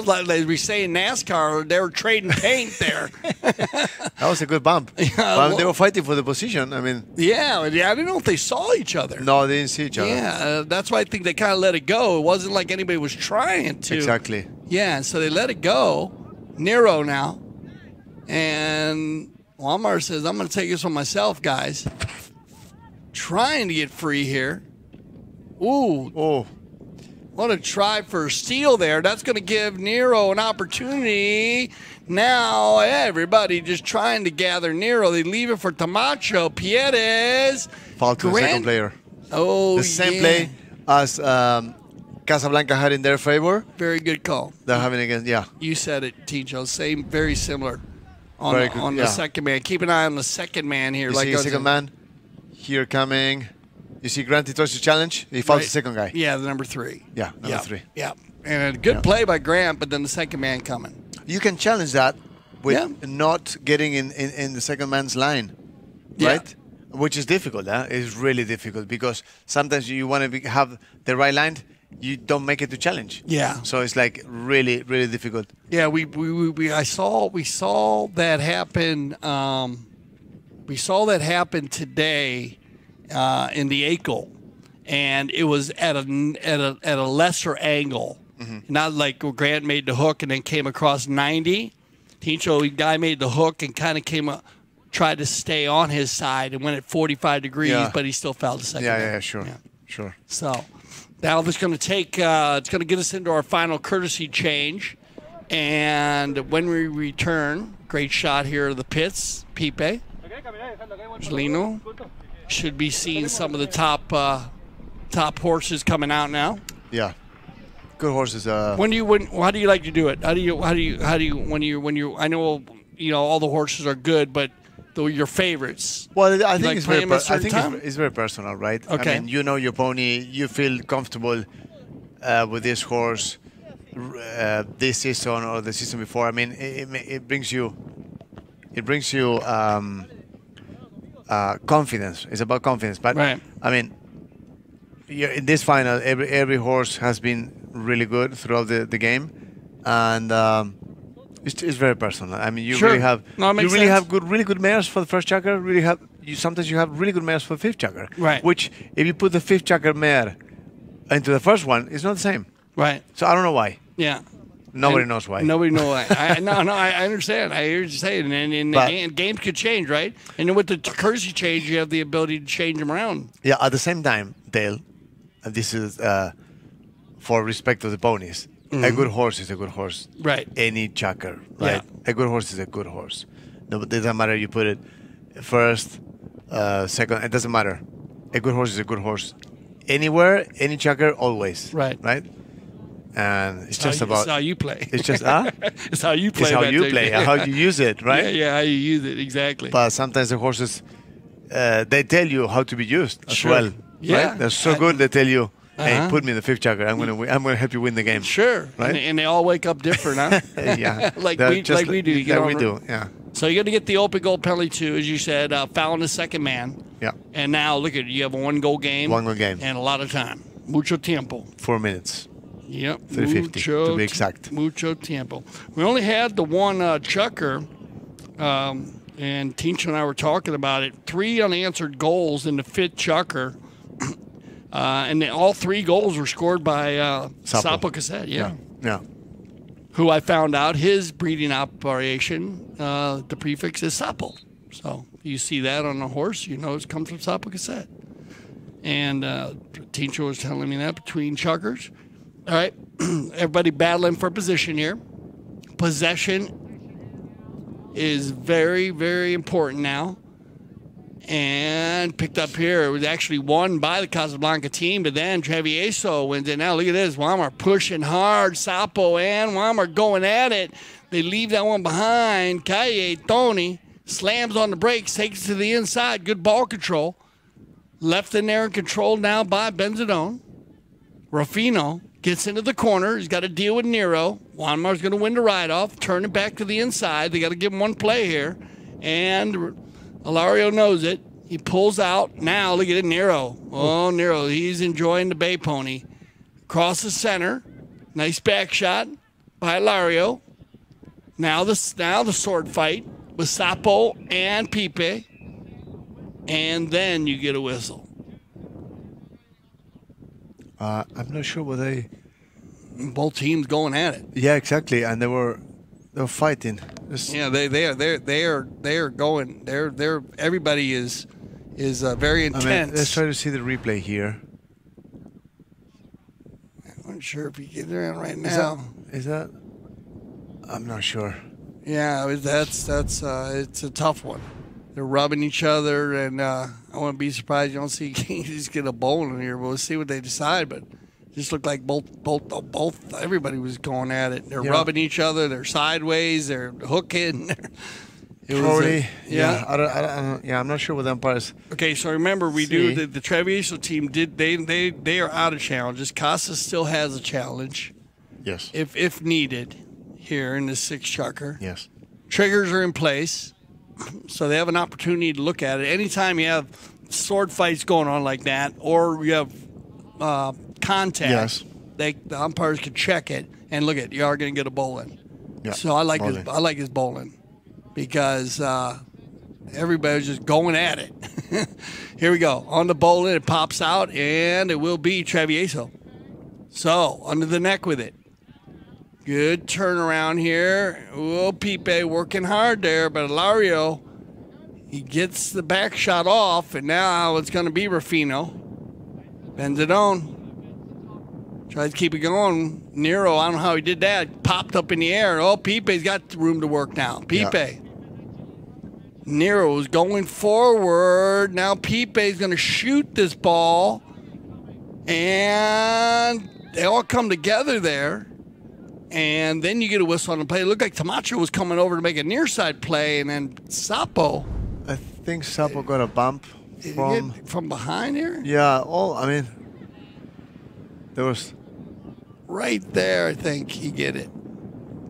like they were saying NASCAR. They were trading paint there. That was a good bump. Yeah, well, they were fighting for the position. I mean, yeah, I didn't know if they saw each other. No, they didn't see each other. Yeah, that's why I think they kind of let it go. It wasn't like anybody was trying to. Exactly. Yeah, so they let it go. Nero now. And Walmart says, I'm going to take this one myself, guys. Trying to get free here. Ooh. Oh. What a try for a steal there. That's going to give Nero an opportunity. Now everybody just trying to gather Nero. They leave it for Tomacho Pieres. Foul to the second player. Oh, the same play as Casablanca had in their favor. Very good call. They're having again, yeah. You said it, Tincho. Same, very similar on, the second man. Keep an eye on the second man here. You see the second man here coming. You see Grant, he tries to challenge. He fouls the second guy. Yeah, the number three. Yeah, number three. Yeah. And a good play by Grant, but then the second man coming. You can challenge that with not getting in the second man's line, right? Which is difficult. It's really difficult because sometimes you want to have the right line. You don't make it to challenge. Yeah. So it's like really, really difficult. Yeah, we saw that happen. We saw that happen today. In the ankle, and it was at a lesser angle, not like Grant made the hook and then came across 90. Tincho guy made the hook and kind of came up, tried to stay on his side and went at 45 degrees, but he still fouled the second. Yeah, sure. So now it's going to take it's going to get us into our final courtesy change, and when we return, great shot here of the pits, Pipe, Lino. Should be seeing some of the top horses coming out now. Yeah, good horses. How do you like to do it? When you I know you know all the horses are good, but your favorites. Well, I think it's very personal, right? Okay. I mean, you know your pony. You feel comfortable with this horse this season or the season before. I mean, it brings you. Confidence. It's about confidence. But, I mean, in this final, every horse has been really good throughout the game. And it's very personal. I mean, you really have good mares for the first checker, really have sometimes you have really good mares for fifth checker. Right. Which, if you put the fifth checker mare into the first one, it's not the same. Right. So I don't know why. Yeah. Nobody knows why. Nobody knows why. I understand. I hear you saying, and games could change, right? And with the Kersey change, you have the ability to change them around. Yeah. At the same time, Dale, and this is for respect of the ponies. Mm-hmm. A good horse is a good horse. Right. Any chucker, right? Yeah. A good horse is a good horse. No, but it doesn't matter. You put it first, second. It doesn't matter. A good horse is a good horse. Anywhere, any chucker, always. Right. Right. And it's just about... It's how you play. It's just, it's how you play. It's how you play, how you use it, right? Yeah, yeah, how you use it, exactly. But sometimes the horses, they tell you how to be used as well. Yeah. Right? They're so good, they tell you, hey, put me in the fifth checker. I'm gonna help you win the game. Sure. Right? And they all wake up different, huh? Yeah. like we do. Yeah. So you're going to get the open goal penalty, too, as you said, fouling the second man. Yeah. And now, look at it. You have a one-goal game. One-goal game. And a lot of time. Mucho tiempo. 4 minutes. Yep, 350 to be exact. Mucho tiempo. We only had the one chucker, and Tincho and I were talking about it. 3 unanswered goals in the fifth chucker, and all 3 goals were scored by Sapo Caset. Yeah. Yeah. Who I found out his breeding operation, the prefix is Sapo. So you see that on a horse, you know it comes from Sapo Caset. And Tincho was telling me that between chuckers. All right, everybody battling for position here. Possession is very, very important now. And picked up here. It was actually won by the Casablanca team, but then Travieso wins it. Now look at this. Wamar pushing hard. Sapo and Wamar going at it. They leave that one behind. Calle, Tony, slams on the brakes, takes it to the inside. Good ball control. Left in there and controlled now by Bensadon. Rufino gets into the corner. He's got to deal with Nero. Wanmar's going to win the ride-off. Turn it back to the inside. They got to give him one play here. And Hilario knows it. He pulls out. Now, look at it, Nero. Oh, Nero, he's enjoying the bay pony. Across the center. Nice back shot by Hilario. Now the sword fight with Sapo and Pipe. And then you get a whistle. I'm not sure what they... Both teams going at it. Yeah, exactly, and they were fighting. It's yeah, they are going. They're everybody is very intense. I mean, let's try to see the replay here. I'm not sure if you get there right now. Is that? I'm not sure. Yeah, that's it's a tough one. They're rubbing each other, and I wouldn't be surprised you don't see just get a bowl in here. But we'll see what they decide. But it just looked like both everybody was going at it. They're rubbing each other. They're sideways. They're hooking. I'm not sure what the umpires. Okay, so remember the Travieso team did they are out of challenges. Casa still has a challenge. Yes. If needed, here in the sixth chucker. Yes. Triggers are in place. So they have an opportunity to look at it. Anytime you have sword fights going on like that, or you have contact, the umpires can check it and look at. You are going to get a bowling. Yeah. So I like his bowling because everybody's just going at it. Here we go on the bowling. It pops out and it will be Travieso. So under the neck with it. Good turnaround here. Oh, Pipe working hard there, but Hilario, he gets the back shot off, and now it's going to be Rufino. Bensadon tries to keep it going. Nero, I don't know how he did that. Popped up in the air. Oh, Pipe's got room to work now. Pipe. Yeah. Nero's going forward. Now Pipe's going to shoot this ball, and they all come together there. And then you get a whistle on the play. It looked like Tomacho was coming over to make a near side play, and then Sapo. I think Sapo got a bump from behind here. Yeah, there was right there. I think he get it.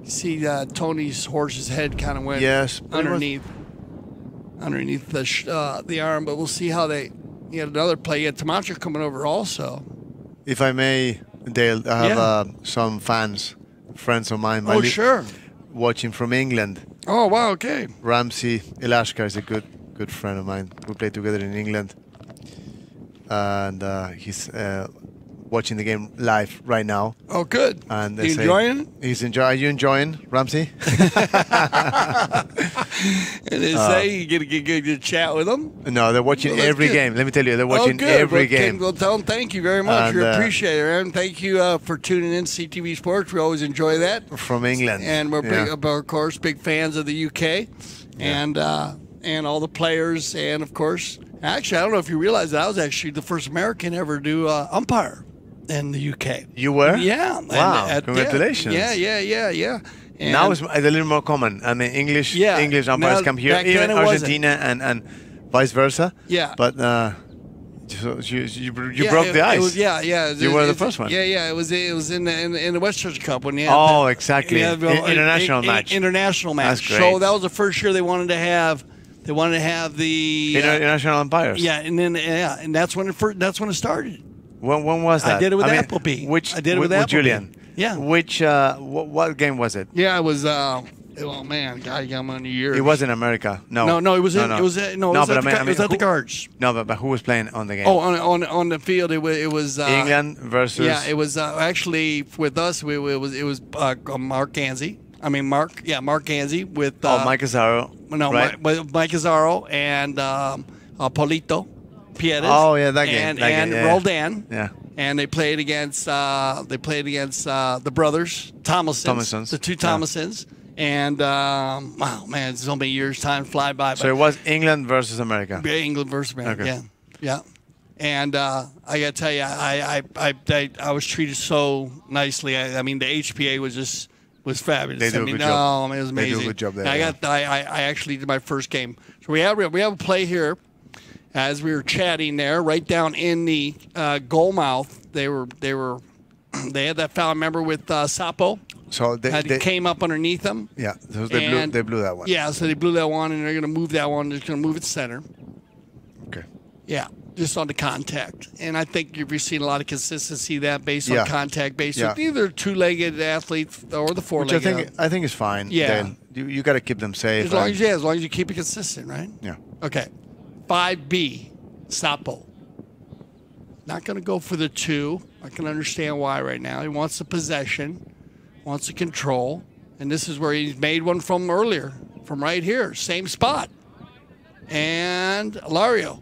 You see, Tony's horse's head kind of went underneath the arm. But we'll see how they. You had another play. You had Tomacho coming over also. If I may, Dale, I have some fans. Friends of mine, watching from England. Oh wow, okay. Ramsey Elashka is a good good friend of mine. We played together in England, and he's watching the game live right now. Oh, good. And they say, enjoying? He's enjoying. Are you enjoying, Ramsey? And they say you get a good chat with them. No, they're watching every game. Let me tell you, they're watching every game. Well, tell them thank you very much. We appreciate it, Aaron. Thank you for tuning in to CTV Sports. We always enjoy that. From England, and we're big, of course, big fans of the UK, and all the players, and of course, actually, I don't know if you realize that I was actually the first American ever to umpire in the UK. You were? Yeah. Wow. Congratulations. Yeah. And now it's a little more common. I mean, English umpires come here, even Argentina and vice versa. Yeah. But you broke the ice. It was, you were the first one. Yeah. It was in the Westchurch Cup when exactly. International match. International match. That's great. So that was the first year they wanted to have. They wanted to have the international umpires. Yeah, and then and that's when it started. When was that? I did it with Appleby. I did it with Appleby. Julian. Yeah. Which what game was it? Yeah, it was. Oh man, God, you got him on the years. It was in America. No, it was. No, it was. No, it was at the Guards. No, but who was playing on the game? Oh, on the field, it was England versus. Yeah, it was actually with us. It was Mark Ganzi. Mark Ganzi with Mike Azaro. Mike Azaro and Polito Pieres. Oh yeah, that game. And Roldan. Yeah. And they played against the brothers Thomasons. The two Thomasons. Yeah. And wow, man, so many years, time fly by. So it was England versus America. England versus America. Okay. Yeah. And I gotta tell you, I was treated so nicely. I mean, the HPA was just. Was fabulous. They do a good job. It was amazing. They do a good job there. And I actually did my first game. So we have a play here. As we were chatting there, right down in the goal mouth, they had that foul. Remember with Sapo. So they came up underneath them. Yeah. So they blew that one. Yeah. So they blew that one, and they're going to move that one. They're going to move it center. Okay. Yeah. Just on the contact, and I think you've seen a lot of consistency that based on contact, based on either two-legged athletes or the four-legged. I think is fine. Yeah, then you got to keep them safe. As long as you keep it consistent, right? Yeah. Okay, 5B, Sapo. Not going to go for the two. I can understand why right now. He wants the possession, wants the control, and this is where he's made one from earlier, from right here, same spot, and Lario.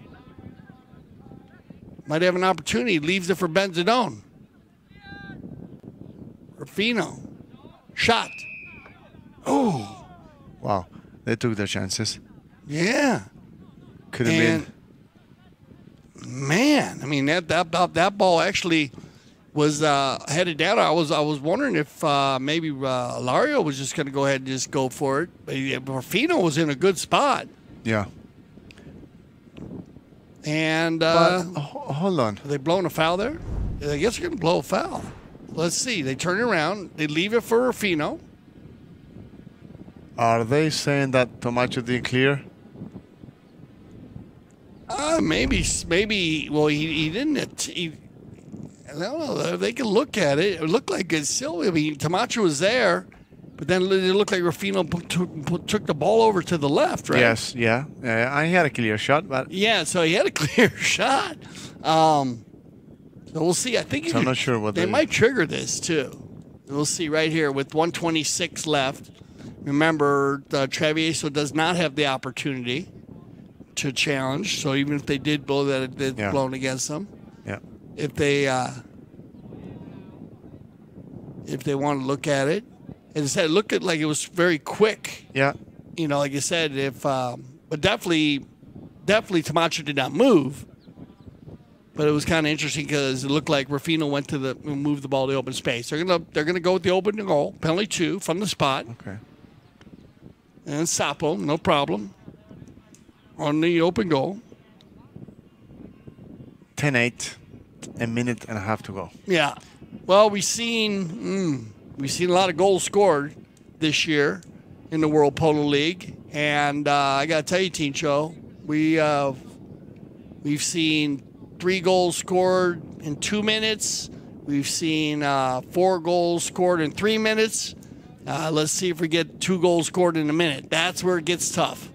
Might have an opportunity. Leaves it for Bensadon. Rufino. Shot. Oh. Wow. They took their chances. Yeah. Could have been. Man, I mean that ball actually was headed down. I was wondering if maybe Lario was just going to go ahead and just go for it. But Rufino was in a good spot. Yeah. And hold on, are they blowing a foul there? I guess they're gonna blow a foul. Let's see. They turn around. They leave it for Rufino. Are they saying that Tomacho didn't clear? Maybe. Well, he didn't. I don't know. They can look at it. It looked like it's silly. I mean, Tomacho was there, but then it looked like Rufino took the ball over to the left, right? Yes, yeah. I had a clear shot, but... Yeah, so he had a clear shot. So we'll see. I think I'm not sure what they might trigger this, too. We'll see right here with 1:26 left. Remember, Travieso does not have the opportunity to challenge, so even if they did blow that, it did blown against them. Yeah. If they want to look at it. As I said, it looked like it was very quick. Yeah. You know, like you said, but definitely Tomacho did not move. But it was kind of interesting because it looked like Rufino went to moved the ball to open space. They're gonna go with the open goal, penalty 2 from the spot. Okay. And Sapo, no problem. On the open goal. 10-8, a minute and a half to go. Yeah. Well, we've seen a lot of goals scored this year in the World Polo League, and I gotta tell you, Tincho, we've seen 3 goals scored in 2 minutes. We've seen 4 goals scored in 3 minutes. Let's see if we get 2 goals scored in a minute. That's where it gets tough,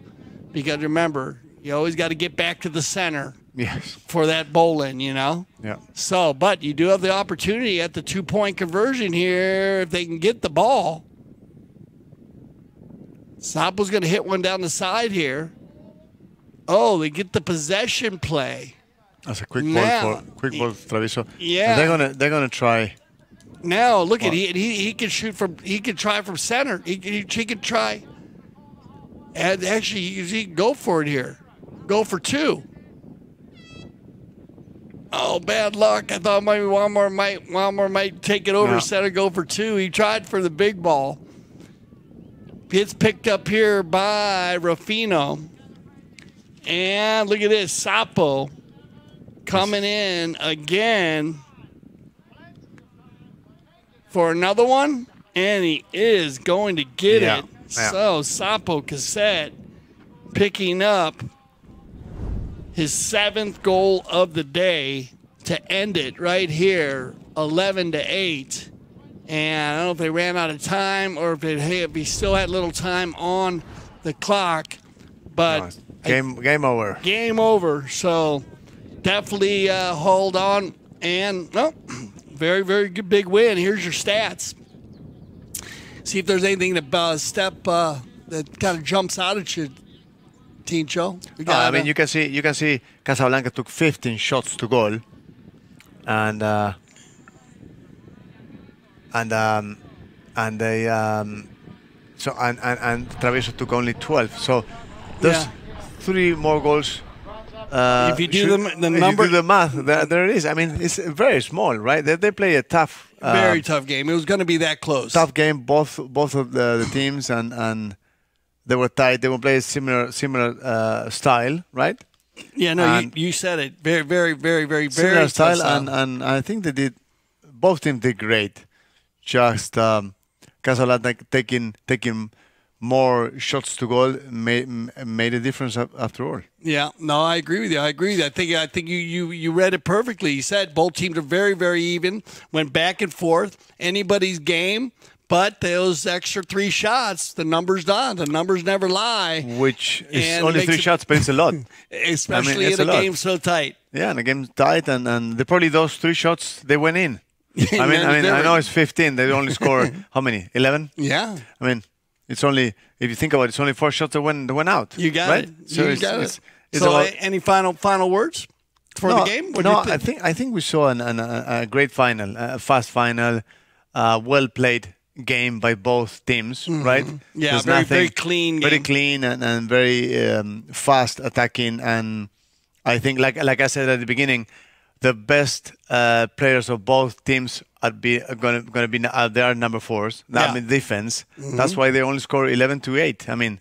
because remember, You always got to get back to the center. Yes. For that bowling, you know? Yeah. So, but you do have the opportunity at the two-point conversion here if they can get the ball. Sapo's going to hit one down the side here. Oh, they get the possession play. That's a quick ball for Travieso. Yeah. And they're gonna try. Now look at he can shoot from try from center. He can try. And actually he can go for it here. Go for two. Oh, bad luck. I thought maybe Juan might take it over instead of go for two. He tried for the big ball. It's picked up here by Rufino. And look at this, Sapo coming in again for another one. And he is going to get it. Yeah. So Sapo Caset picking up his 7th goal of the day to end it right here, 11-8. And I don't know if they ran out of time or if he still had little time on the clock. But game over. Game over. So definitely hold on. And very, very good big win. Here's your stats. See if there's anything that that kind of jumps out at you, Tincho. I mean, you can see Casablanca took 15 shots to goal, and Travieso took only 12. So there's 3 more goals. If you do the math, there it is. I mean, it's very small, right? They play a tough, very tough game. It was going to be that close. Tough game, both of the teams, and they were tight. They will play a similar style, right? Yeah, no, you said it. Very, very, very, very, very style, and I think they did. Both teams did great. Just Casablanca taking more shots to goal made a difference after all. Yeah, no, I agree with you. I agree. I think you read it perfectly. You said both teams are very, very even. Went back and forth. Anybody's game, but those extra 3 shots, the numbers don't. The numbers never lie. Which is only 3 shots, but it's a lot. Especially in a game so tight. Yeah, in a game tight, and they probably those 3 shots they went in. I mean, I know it's 15. They only score how many? 11. Yeah. I mean. It's only, if you think about it, it's only 4 shots that went out. You got it. So any final words for the game? What do you think? I think we saw a great final, a fast final, well played game by both teams, right? Yeah, very clean game. Very clean and very fast attacking. And I think, like I said at the beginning, the best players of both teams are going to be number 4s. I mean, defense. That's why they only score 11-8. I mean,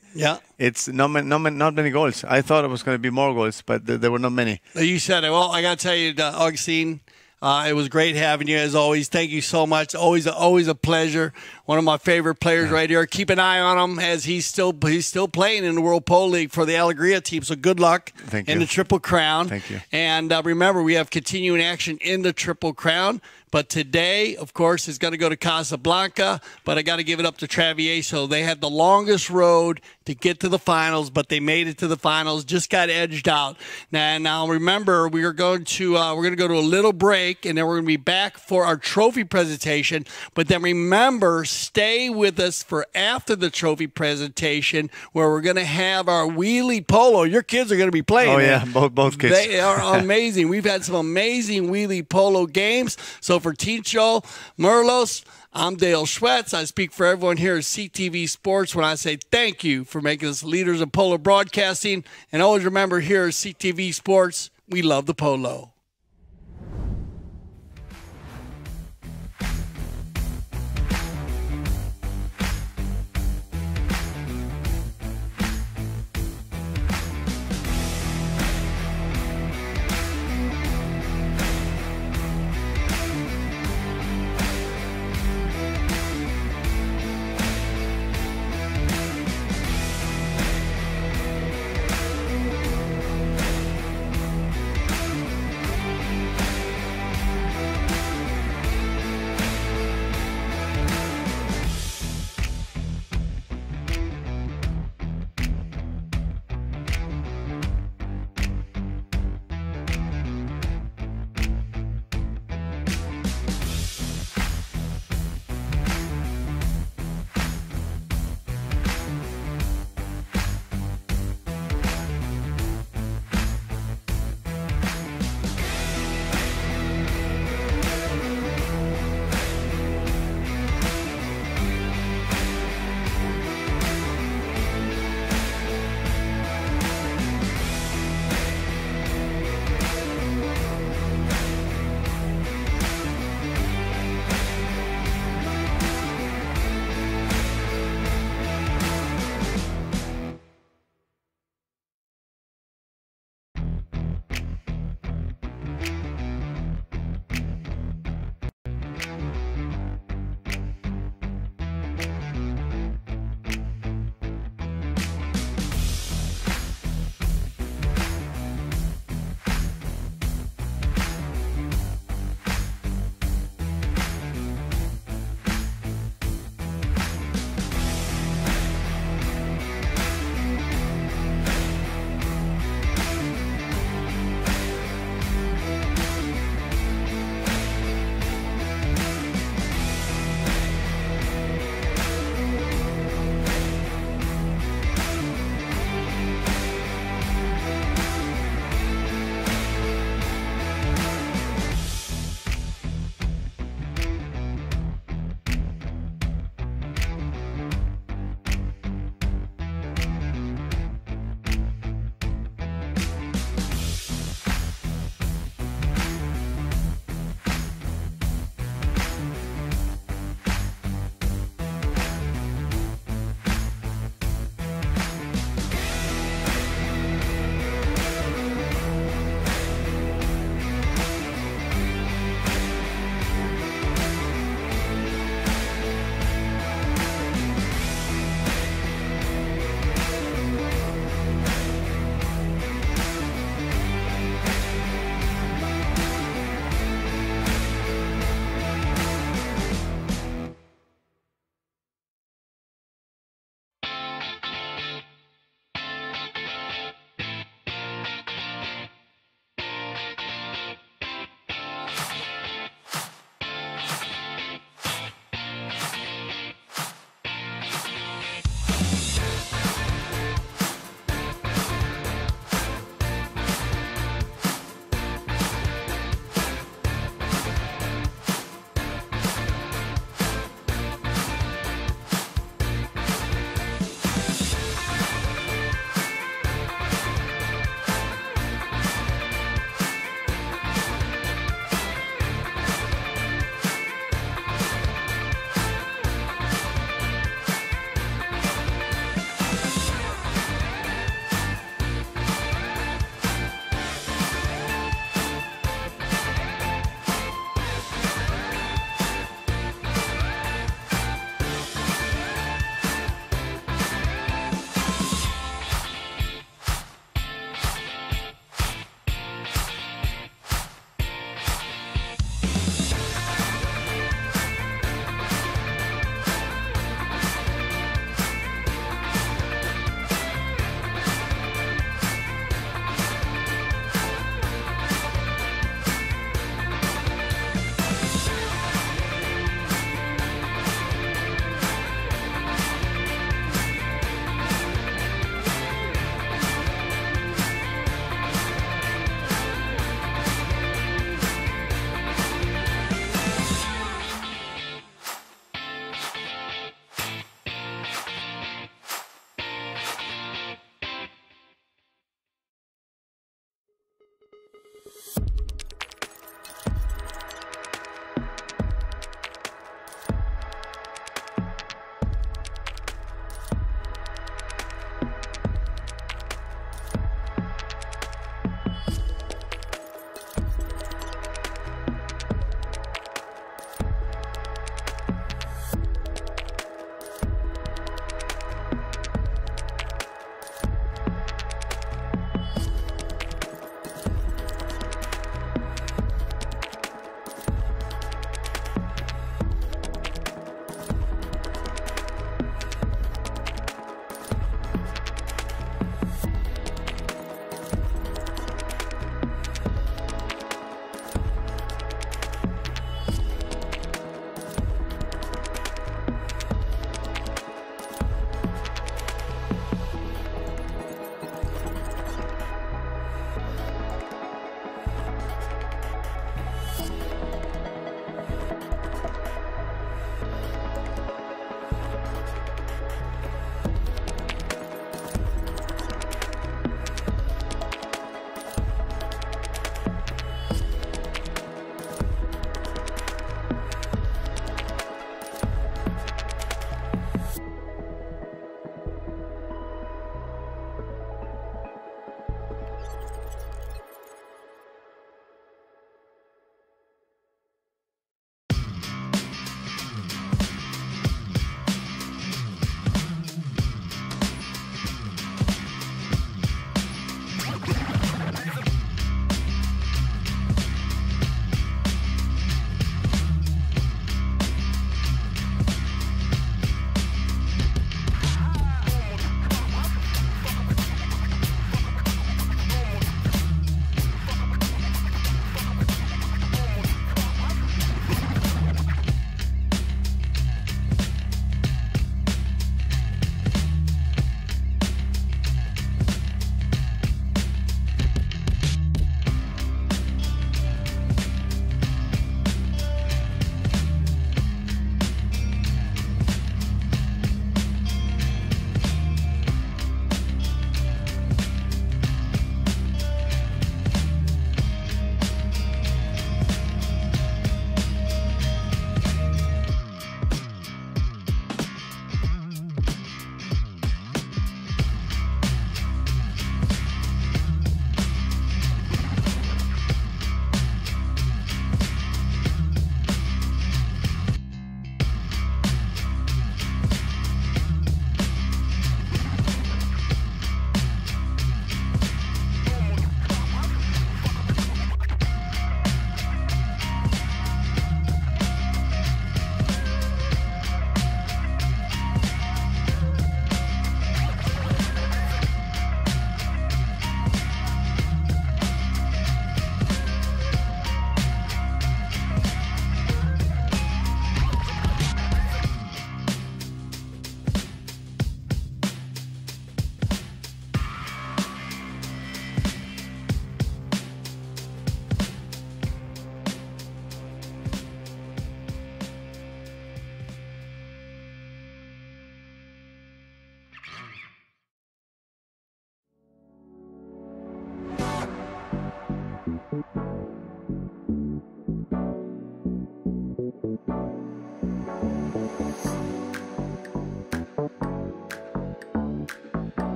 it's not many goals. I thought it was going to be more goals, but there were not many. You said it. Well, I got to tell you, Augustine, it was great having you as always. Thank you so much. Always a pleasure. One of my favorite players right here. Keep an eye on him as he's still playing in the World Polo League for the Alegría team. So good luck in the Triple Crown. Thank you. And remember, we have continuing action in the Triple Crown. But today, of course, is going to go to Casablanca, but I got to give it up to Travieso. They had the longest road to get to the finals, but they made it to the finals, just got edged out. Now remember, we are going to go to a little break, and then we're going to be back for our trophy presentation. But then remember, stay with us for after the trophy presentation, where we're going to have our wheelie polo. Your kids are going to be playing. Oh, yeah, both kids. They are amazing. We've had some amazing wheelie polo games. So for Tincho Merlos, I'm Dale Schwetz. I speak for everyone here at CTV Sports when I say thank you for making us leaders of polo broadcasting. And always remember, here at CTV Sports, we love the polo.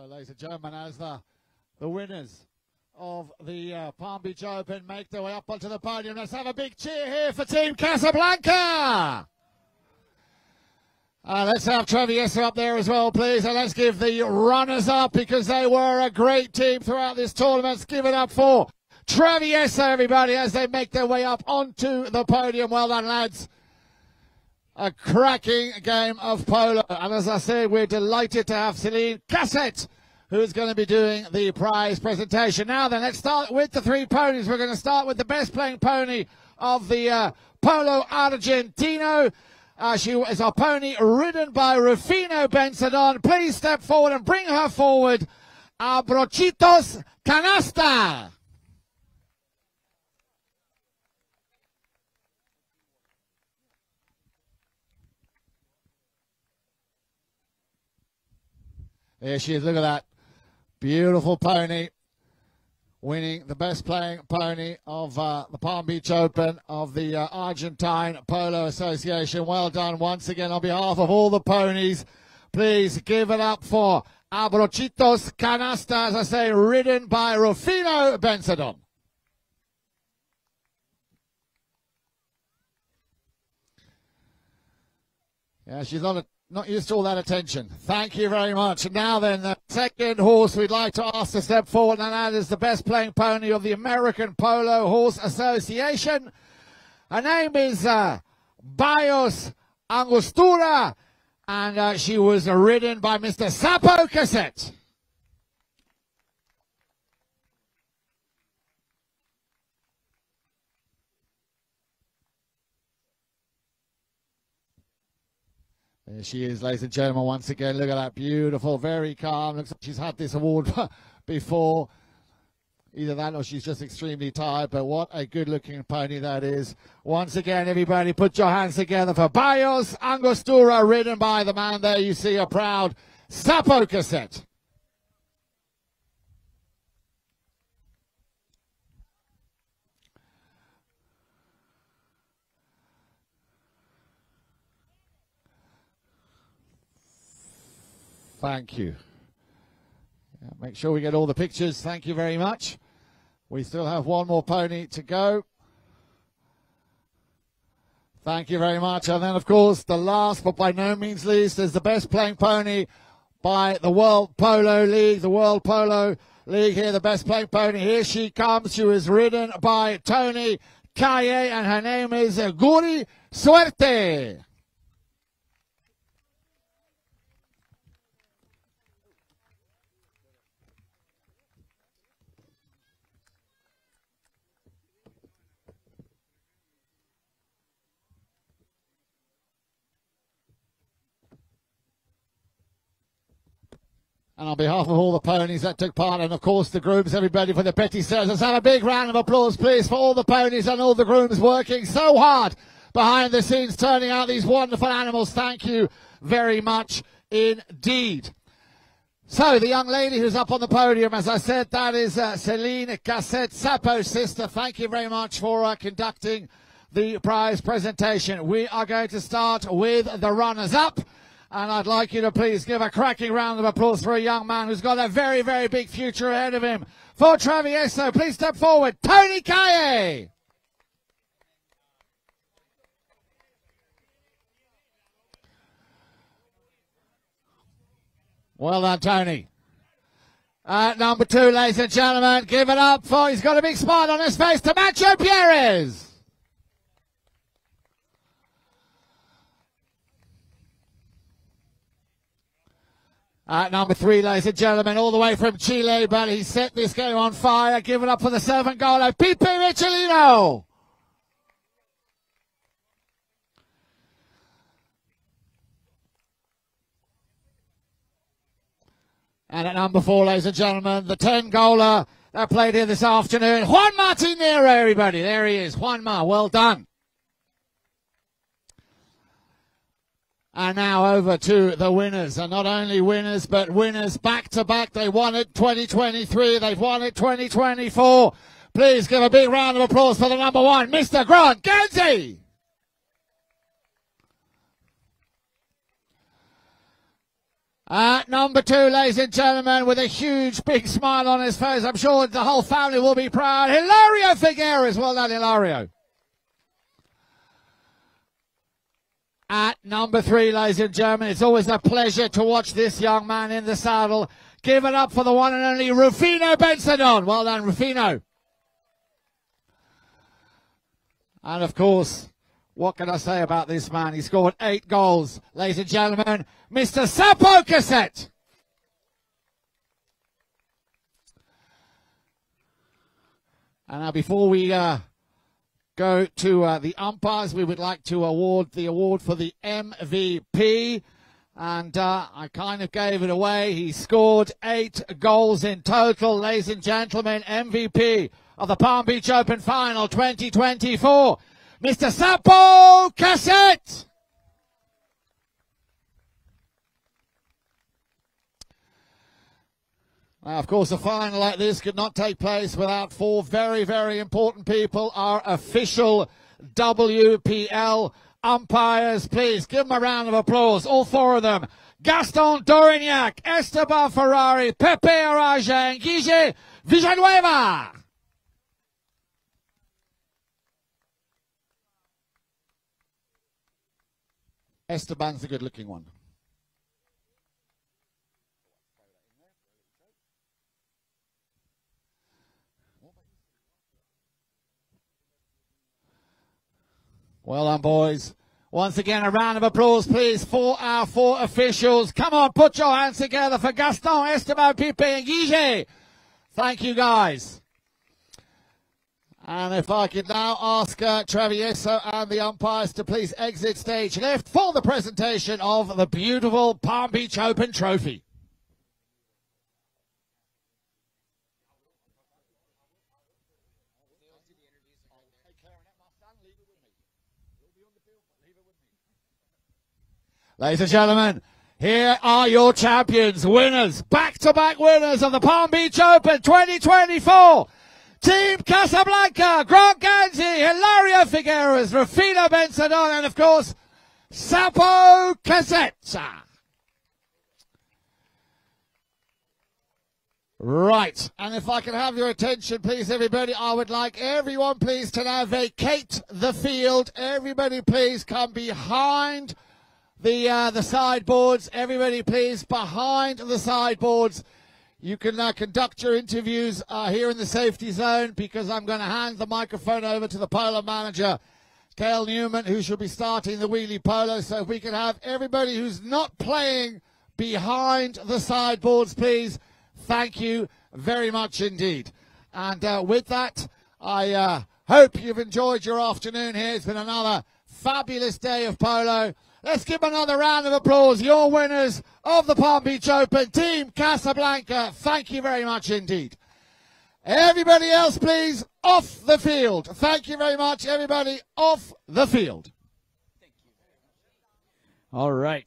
So, ladies and gentlemen, as the winners of the Palm Beach Open make their way up onto the podium, let's have a big cheer here for Team Casablanca. Let's have Travieso up there as well, please. And let's give the runners up, because they were a great team throughout this tournament. Let's give it up for Travieso, everybody, as they make their way up onto the podium. Well done, lads. A cracking game of polo. And as I said, we're delighted to have Sapo Caset, who is going to be doing the prize presentation. Now then, let's start with the three ponies. We're going to start with the best playing pony of the Polo Argentino. She is a pony ridden by Rufino Bensadon. Please step forward and bring her forward. Abrochitos Canasta. There she is, look at that. Beautiful pony, winning the best playing pony of the Palm Beach Open of the Argentine Polo Association. Well done once again on behalf of all the ponies. Please give it up for Abrochitos Canasta, as I say, ridden by Rufino Bensadon. Yeah, she's on a not used to all that attention. Thank you very much. Now then, the second horse we'd like to ask to step forward, and that is the best playing pony of the American Polo Horse Association. Her name is Bios Angostura, and she was ridden by Mr. Sapo Caset. There she is, ladies and gentlemen, once again. Look at that, beautiful, very calm. Looks like she's had this award before. Either that or she's just extremely tired, but what a good-looking pony that is. Once again, everybody, put your hands together for Bios Angostura, ridden by the man there you see, a proud Sapo Caset. Thank you. Yeah, make sure we get all the pictures. Thank you very much. We still have one more pony to go. Thank you very much. And then, of course, the last but by no means least is the best playing pony by the World Polo League. The World Polo League here, the best playing pony. Here she comes. She was ridden by Tony Calle, and her name is Guri Suerte. And on behalf of all the ponies that took part, and of course the grooms, everybody, for the petty service, let's have a big round of applause, please, for all the ponies and all the grooms working so hard behind the scenes, turning out these wonderful animals. Thank you very much indeed. So, the young lady who's up on the podium, as I said, that is Sapo Caset, Sapo's sister. Thank you very much for conducting the prize presentation. We are going to start with the runners-up. And I'd like you to please give a cracking round of applause for a young man who's got a very, very big future ahead of him. For Travieso, please step forward, Tony Calle. Well done, Tony. Number two, ladies and gentlemen, give it up for, he's got a big smile on his face, Tomacho Pieres. Number three, ladies and gentlemen, all the way from Chile, but he set this game on fire. Give it up for the servant goaler, Pipe Bersellini. And at number four, ladies and gentlemen, the 10 goaler that played here this afternoon, Juan Martín Nero, everybody. There he is, Juanma, well done. And now over to the winners, and not only winners, but winners back-to-back. They won it 2023, they've won it 2024. Please give a big round of applause for the number one, Mr. Grant Ganzi. Number two, ladies and gentlemen, with a huge big smile on his face. I'm sure the whole family will be proud. Hilario Figueres. Well done, Hilario. At number three, ladies and gentlemen, it's always a pleasure to watch this young man in the saddle. Give it up for the one and only Rufino Bensadon. Well done, Rufino. And, of course, what can I say about this man? He scored 8 goals, ladies and gentlemen. Mr. Sapo Caset. And now, before we go to the umpires, we would like to award the award for the MVP. And I kind of gave it away. He scored 8 goals in total, ladies and gentlemen. MVP of the Palm Beach Open Final 2024. Mr. Sapo Caset! Now, of course, a final like this could not take place without 4 very, very important people, our official WPL umpires. Please give them a round of applause, all 4 of them. Gaston Dorignac, Esteban Ferrari, Pepe Aragon, and Guille Villanueva. Esteban's a good-looking one. Well done, boys. Once again, a round of applause, please, for our 4 officials. Come on, put your hands together for Gaston, Esteban, Pipe, and Guille. Thank you, guys. And if I could now ask Travieso and the umpires to please exit stage left for the presentation of the beautiful Palm Beach Open trophy. Ladies and gentlemen, here are your champions, winners, back-to-back winners of the Palm Beach Open 2024. Team Casablanca, Grant Ganzi, Hilario Figueres, Rufino Bensadon, and of course, Sapo Caset. Right, and if I can have your attention, please, everybody, I would like everyone, please, to now vacate the field. Everybody, please, come behind the sideboards. Everybody, please, behind the sideboards. You can conduct your interviews here in the safety zone, because I'm going to hand the microphone over to the polo manager, Cale Newman, who should be starting the wheelie polo. So if we can have everybody who's not playing behind the sideboards, please. Thank you very much indeed. And with that, I hope you've enjoyed your afternoon here. It's been another fabulous day of polo. Let's give another round of applause. Your winners of the Palm Beach Open, Team Casablanca. Thank you very much indeed. Everybody else, please, off the field. Thank you very much, everybody, off the field. All right.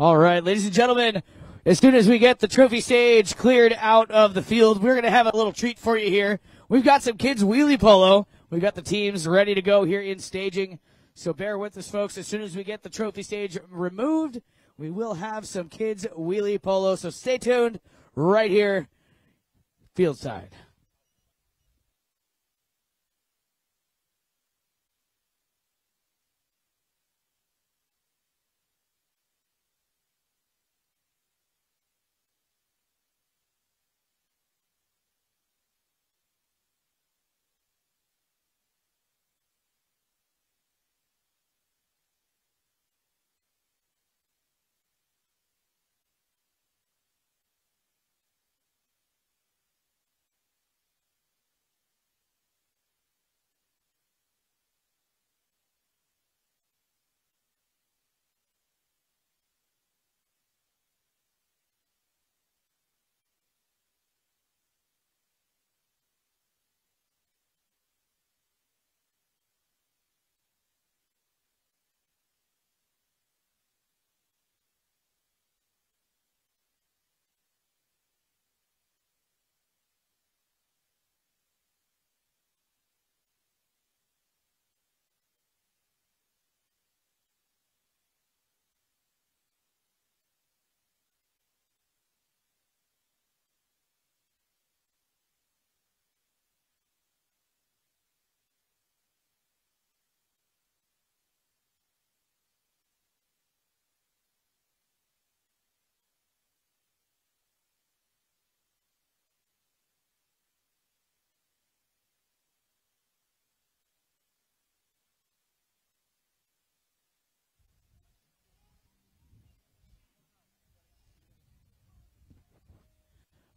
All right, ladies and gentlemen, as soon as we get the trophy stage cleared out of the field, we're going to have a little treat for you here. We've got some kids' wheelie polo. We've got the teams ready to go here in staging. So bear with us, folks. As soon as we get the trophy stage removed, we will have some kids' wheelie polo. So stay tuned right here, fieldside.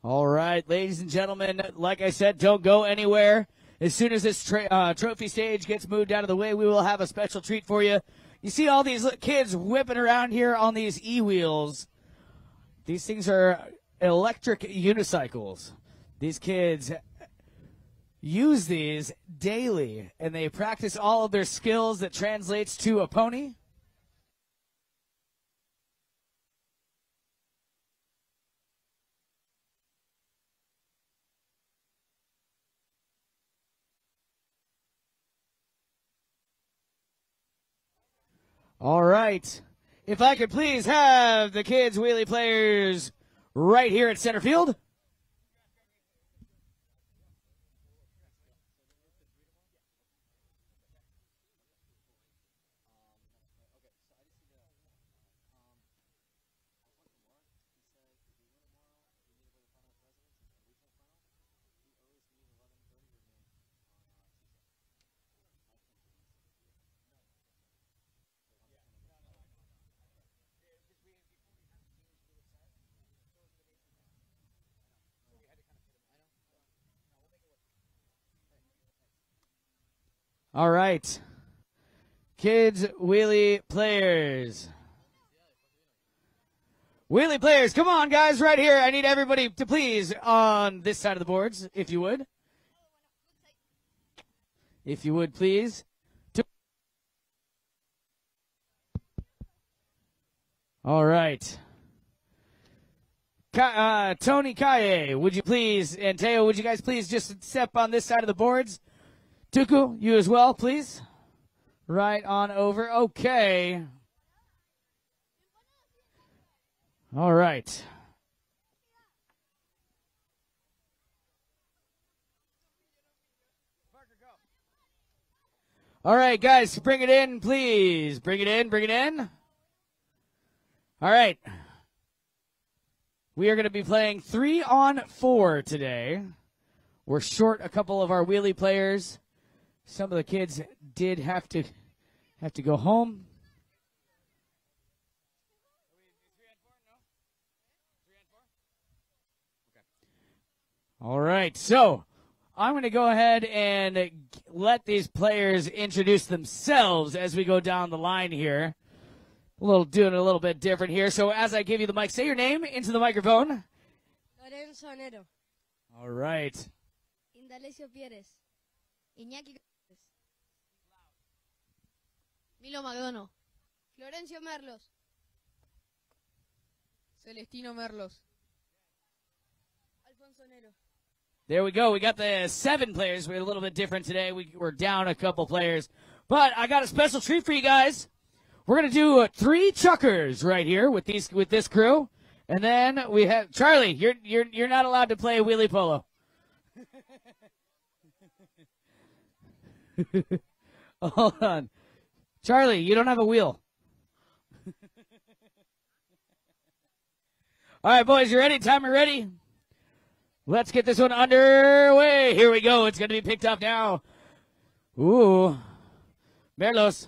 All right, ladies and gentlemen, like I said, don't go anywhere. As soon as this trophy stage gets moved out of the way, we will have a special treat for you. You see all these kids whipping around here on these e-wheels. These things are electric unicycles. These kids use these daily, and they practice all of their skills that translates to a pony. All right. If I could please have the kids' wheelie players right here at center field. All right, kids, wheelie players, come on, guys, right here. I need everybody to please on this side of the boards, if you would. If you would, please. All right. Tony Calle, would you please, and Teo, would you guys please just step on this side of the boards? Tuku, you as well, please. Right on over. Okay. All right. All right, guys, bring it in, please. Bring it in, bring it in. All right. We are going to be playing 3-on-4 today. We're short a couple of our wheelie players. Some of the kids did have to go home. All right, so I'm going to go ahead and let these players introduce themselves as we go down the line here. Doing it a little bit different here. So as I give you the mic, say your name into the microphone. Lorenzo Nero. All right. Indalecio Pieres. Iñaki Gonzalez, Milo McDonald, Florencio Merlos, Celestino Merlos, Alfonso Nero. There we go. We got the 7 players. We're a little bit different today. We're down a couple players. But I got a special treat for you guys. We're going to do 3 chuckers right here with this crew. And then we have Charlie, you're not allowed to play wheelie polo. Hold on. Charlie, you don't have a wheel. All right, boys, you ready? Timer ready? Let's get this one underway. Here we go. It's going to be picked up now. Ooh. Merlos.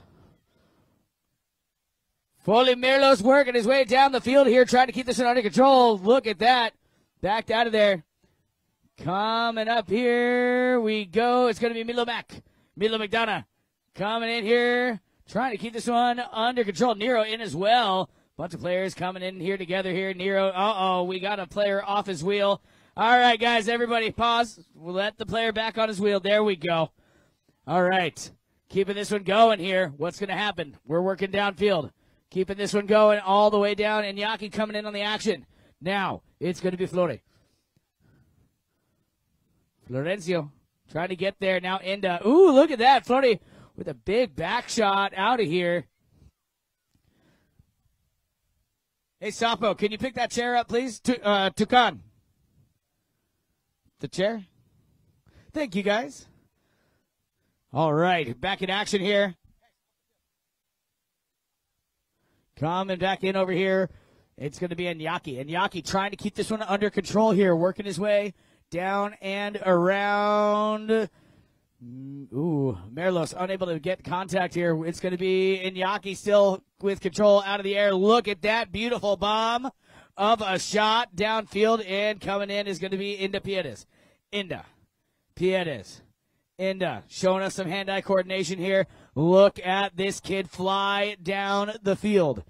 Foley Merlos working his way down the field here, trying to keep this one under control. Look at that. Backed out of there. Coming up here we go. It's going to be Milo McDonough coming in here, trying to keep this one under control. Nero in as well. Bunch of players coming in here together here. Nero, uh-oh, we got a player off his wheel. All right, guys, everybody pause. We'll let the player back on his wheel. There we go. All right, keeping this one going here. What's going to happen? We're working downfield. Keeping this one going all the way down. And Iñaki coming in on the action. Now it's going to be Florencio. Trying to get there now. Ooh, look at that. Floaty with a big back shot out of here. Hey, Sapo, can you pick that chair up, please? Tucan. The chair? Thank you, guys. All right, back in action here. Coming back in over here. It's going to be Iñaki. Iñaki trying to keep this one under control here, working his way down and around. Ooh, Merlos unable to get contact here. It's going to be Iñaki still with control out of the air. Look at that beautiful bomb of a shot downfield, and coming in is going to be Inda Pieres. Showing us some hand-eye coordination here. Look at this kid fly down the field.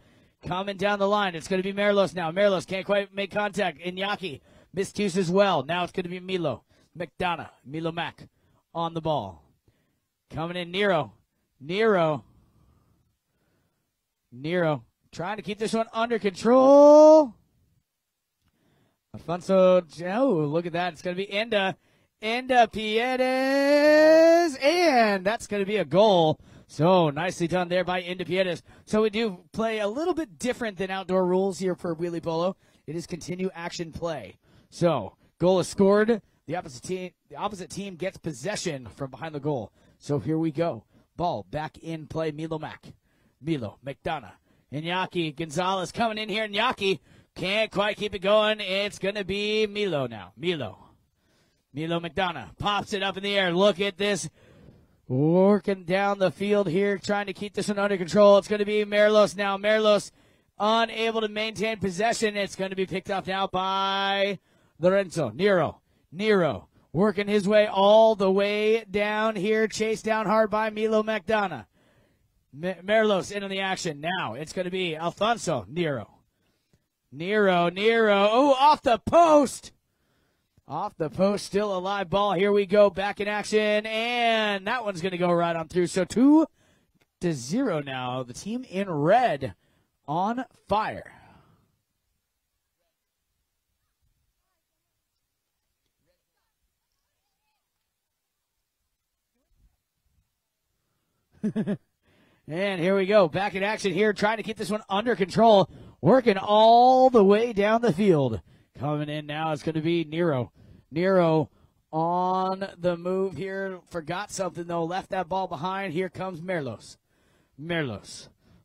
Coming down the line. It's going to be Merlos now. Merlos can't quite make contact. Iñaki misuses well. Now it's going to be Milo McDonough. Milo Mac on the ball. Coming in, Nero. Nero trying to keep this one under control. Alfonso, oh, look at that. It's going to be Inda Pieres, and that's going to be a goal. So nicely done there by Inda Pieres. So we do play a little bit different than outdoor rules here for wheelie polo. It is continue action play. So goal is scored. The opposite team gets possession from behind the goal. So here we go. Ball back in play. Milo McDonough. Iñaki Gonzalez coming in here. Iñaki can't quite keep it going. It's going to be Milo now. Milo McDonough pops it up in the air. Look at this. Working down the field here, trying to keep this one under control. It's going to be Merlos now. Merlos unable to maintain possession. It's going to be picked up now by Lorenzo Nero. Nero working his way all the way down here. Chased down hard by Milo McDonough. Merlos into the action now. It's going to be Alfonso Nero. Nero. Oh, off the post. Off the post, still a live ball. Here we go, back in action, and that one's going to go right on through. So 2-0 now. The team in red on fire. And here we go, back in action here, trying to keep this one under control, working all the way down the field. Coming in now, it's going to be Nero. Nero on the move here. Forgot something, though. Left that ball behind. Here comes Merlos.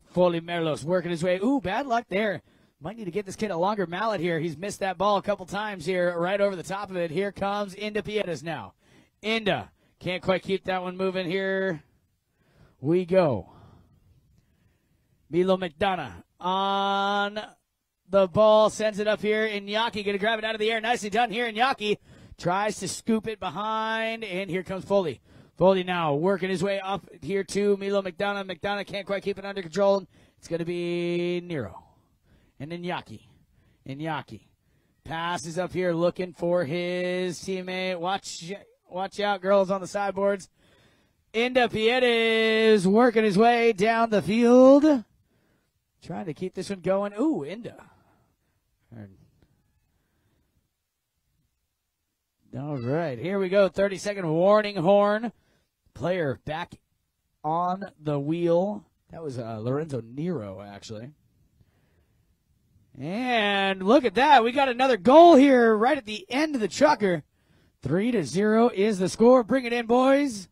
Fully Merlos working his way. Ooh, bad luck there. Might need to get this kid a longer mallet here. He's missed that ball a couple times here, right over the top of it. Here comes Inda Pietas now. Inda can't quite keep that one moving. Here we go. Milo McDonough on the ball, sends it up here. Iñaki going to grab it out of the air. Nicely done here. Iñaki tries to scoop it behind, and here comes Foley. Foley now working his way up here to Milo McDonough. McDonough can't quite keep it under control. It's going to be Nero and Iñaki. Iñaki passes up here looking for his teammate. Watch out, girls, on the sideboards. Inda Pietas working his way down the field. Trying to keep this one going. Ooh, Inda. All right, here we go. 30-second warning horn. Player back on the wheel. That was Lorenzo Nero, actually. And look at that. We got another goal here right at the end of the trucker. 3-0 is the score. Bring it in, boys.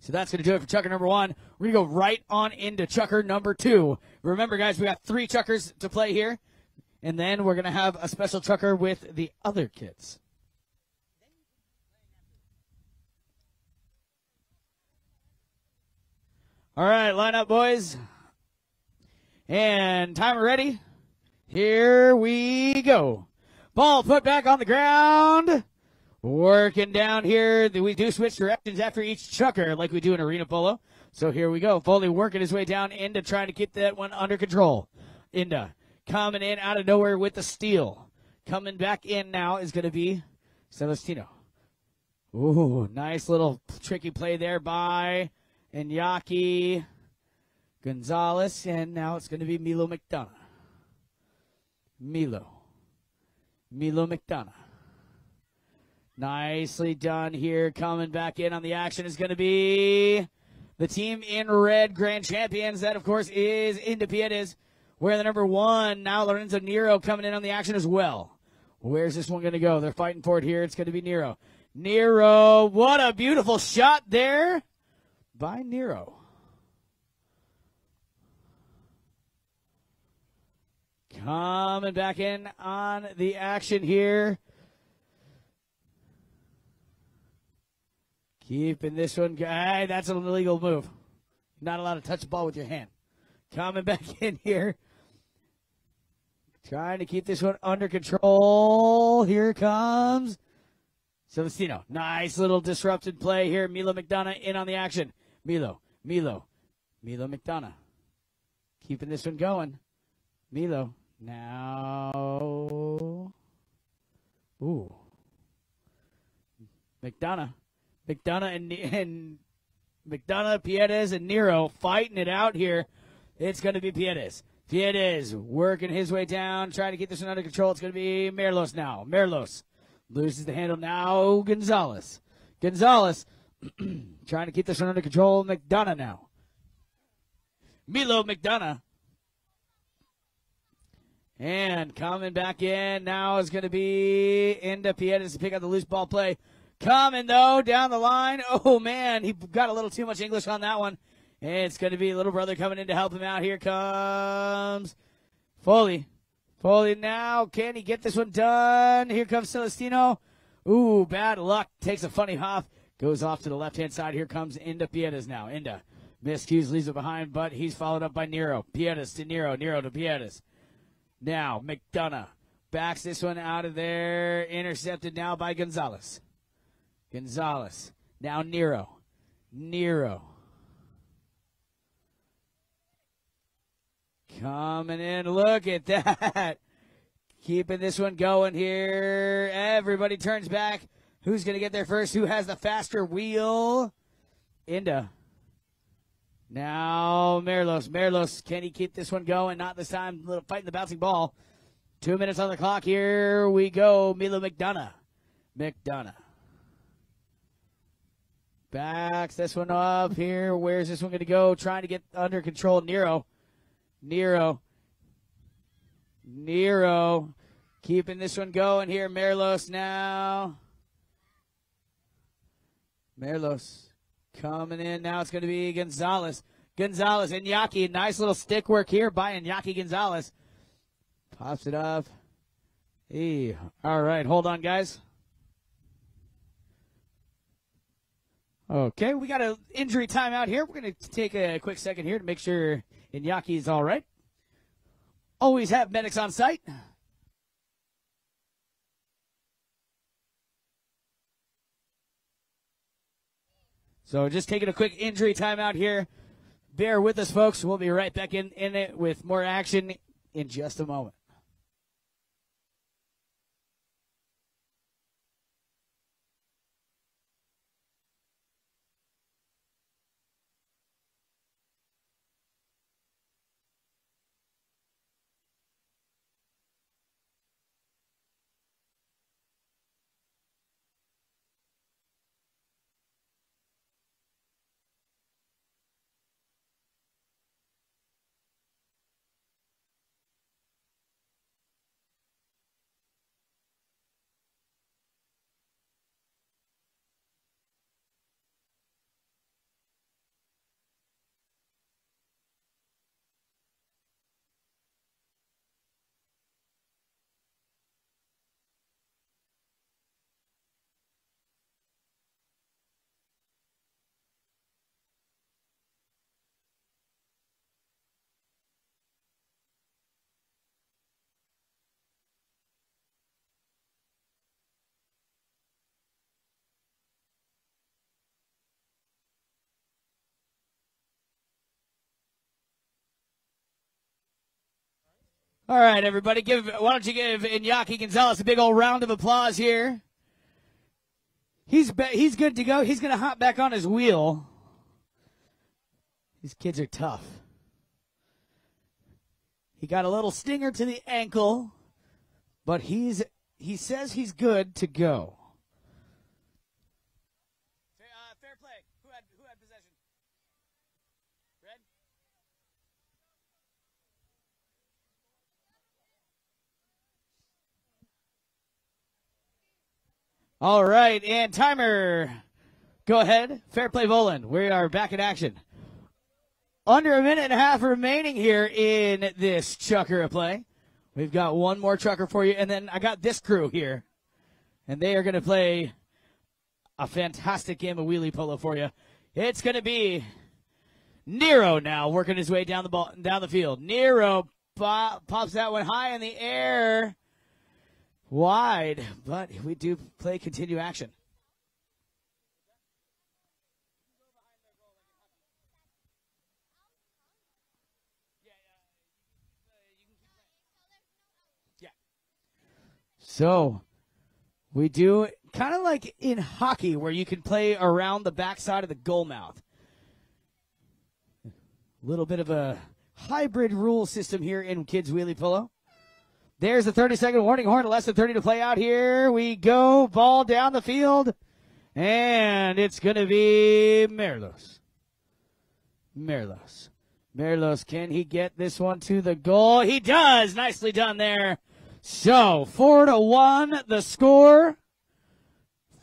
So that's going to do it for chucker number one. We're going to go right on into chucker number two. Remember, guys, we got 3 chuckers to play here. And then we're going to have a special chucker with the other kids. All right, line up, boys. And timer ready. Here we go. Ball put back on the ground. Working down here. We do switch directions after each chucker like we do in arena polo. So here we go. Foley working his way down. Inda trying to keep that one under control. Inda coming in out of nowhere with the steal. Coming back in now is going to be Celestino. Ooh, nice little tricky play there by Iñaki Gonzalez. And now it's going to be Milo McDonough. Milo McDonough. Nicely done here. Coming back in on the action is going to be the team in red, Grand Champions. That, of course, is Inda Pietas. Wearing the number 1. Now Lorenzo Nero coming in on the action as well. Where's this one going to go? They're fighting for it here. It's going to be Nero. Nero, what a beautiful shot there by Nero. Coming back in on the action here. Keeping this one. Hey, that's an illegal move. You're not allowed to touch the ball with your hand. Coming back in here. Trying to keep this one under control. Here comes Celestino. Nice little disrupted play here. Milo McDonald in on the action. Milo McDonald. Keeping this one going. Milo. Now. Ooh. McDonald, Pieres, and Nero fighting it out here. It's going to be Pieres. Pieres working his way down, trying to get this one under control. It's going to be Merlos now. Merlos loses the handle now. Gonzalez trying to keep this one under control. McDonald now. Milo McDonald. And coming back in now is going to be into Pieres to pick up the loose ball play. Coming, though, down the line. Oh, man, he got a little too much English on that one. It's going to be little brother coming in to help him out. Here comes Foley. Foley now. Can he get this one done? Here comes Celestino. Ooh, bad luck. Takes a funny hop. Goes off to the left-hand side. Here comes Inda Pieres now. Inda. Miscues leaves it behind, but he's followed up by Nero. Pieres to Nero. Nero to Pieres. Now, McDonough backs this one out of there. Intercepted now by Gonzalez. Gonzalez. Now Nero. Nero. Coming in. Look at that. Keeping this one going here. Everybody turns back. Who's going to get there first? Who has the faster wheel? Inda. Now Merlos. Merlos. Can he keep this one going? Not this time. A little fighting the bouncing ball. 2 minutes on the clock. Here we go. Milo McDonald. McDonald. Backs this one up here. Where's this one going to go? Trying to get under control. Nero. Keeping this one going here. Merlos now. Merlos coming in. Now it's going to be Gonzalez. Gonzalez, Iñaki. Nice little stick work here by Iñaki Gonzalez. Pops it up. Hey. All right. Hold on, guys. Okay, we got an injury timeout here. We're going to take a quick second here to make sure Iñaki is all right. Always have medics on site. So just taking a quick injury timeout here. Bear with us, folks. We'll be right back in it with more action in just a moment. All right, everybody, why don't you give Iñaki Gonzalez a big old round of applause here. He's good to go. He's going to hop back on his wheel. These kids are tough. He got a little stinger to the ankle, but he says he's good to go. Fair play. Who had possession? Red? All right, and timer. Go ahead. Fair play, Voland. We are back in action. Under a minute and a half remaining here in this chucker of play. We've got one more chucker for you, and then I got this crew here. And they are going to play a fantastic game of wheelie polo for you. It's going to be Nero now working his way down the field. Nero pops that one high in the air. Wide, but we do play continue action. So we do kind of like in hockey where you can play around the backside of the goal mouth. A little bit of a hybrid rule system here in kids wheelie polo. There's the 30-second warning horn. Less than 30 to play out. Here we go. Ball down the field. And it's going to be Merlos. Merlos. Merlos, can he get this one to the goal? He does. Nicely done there. So, 4-1, the score.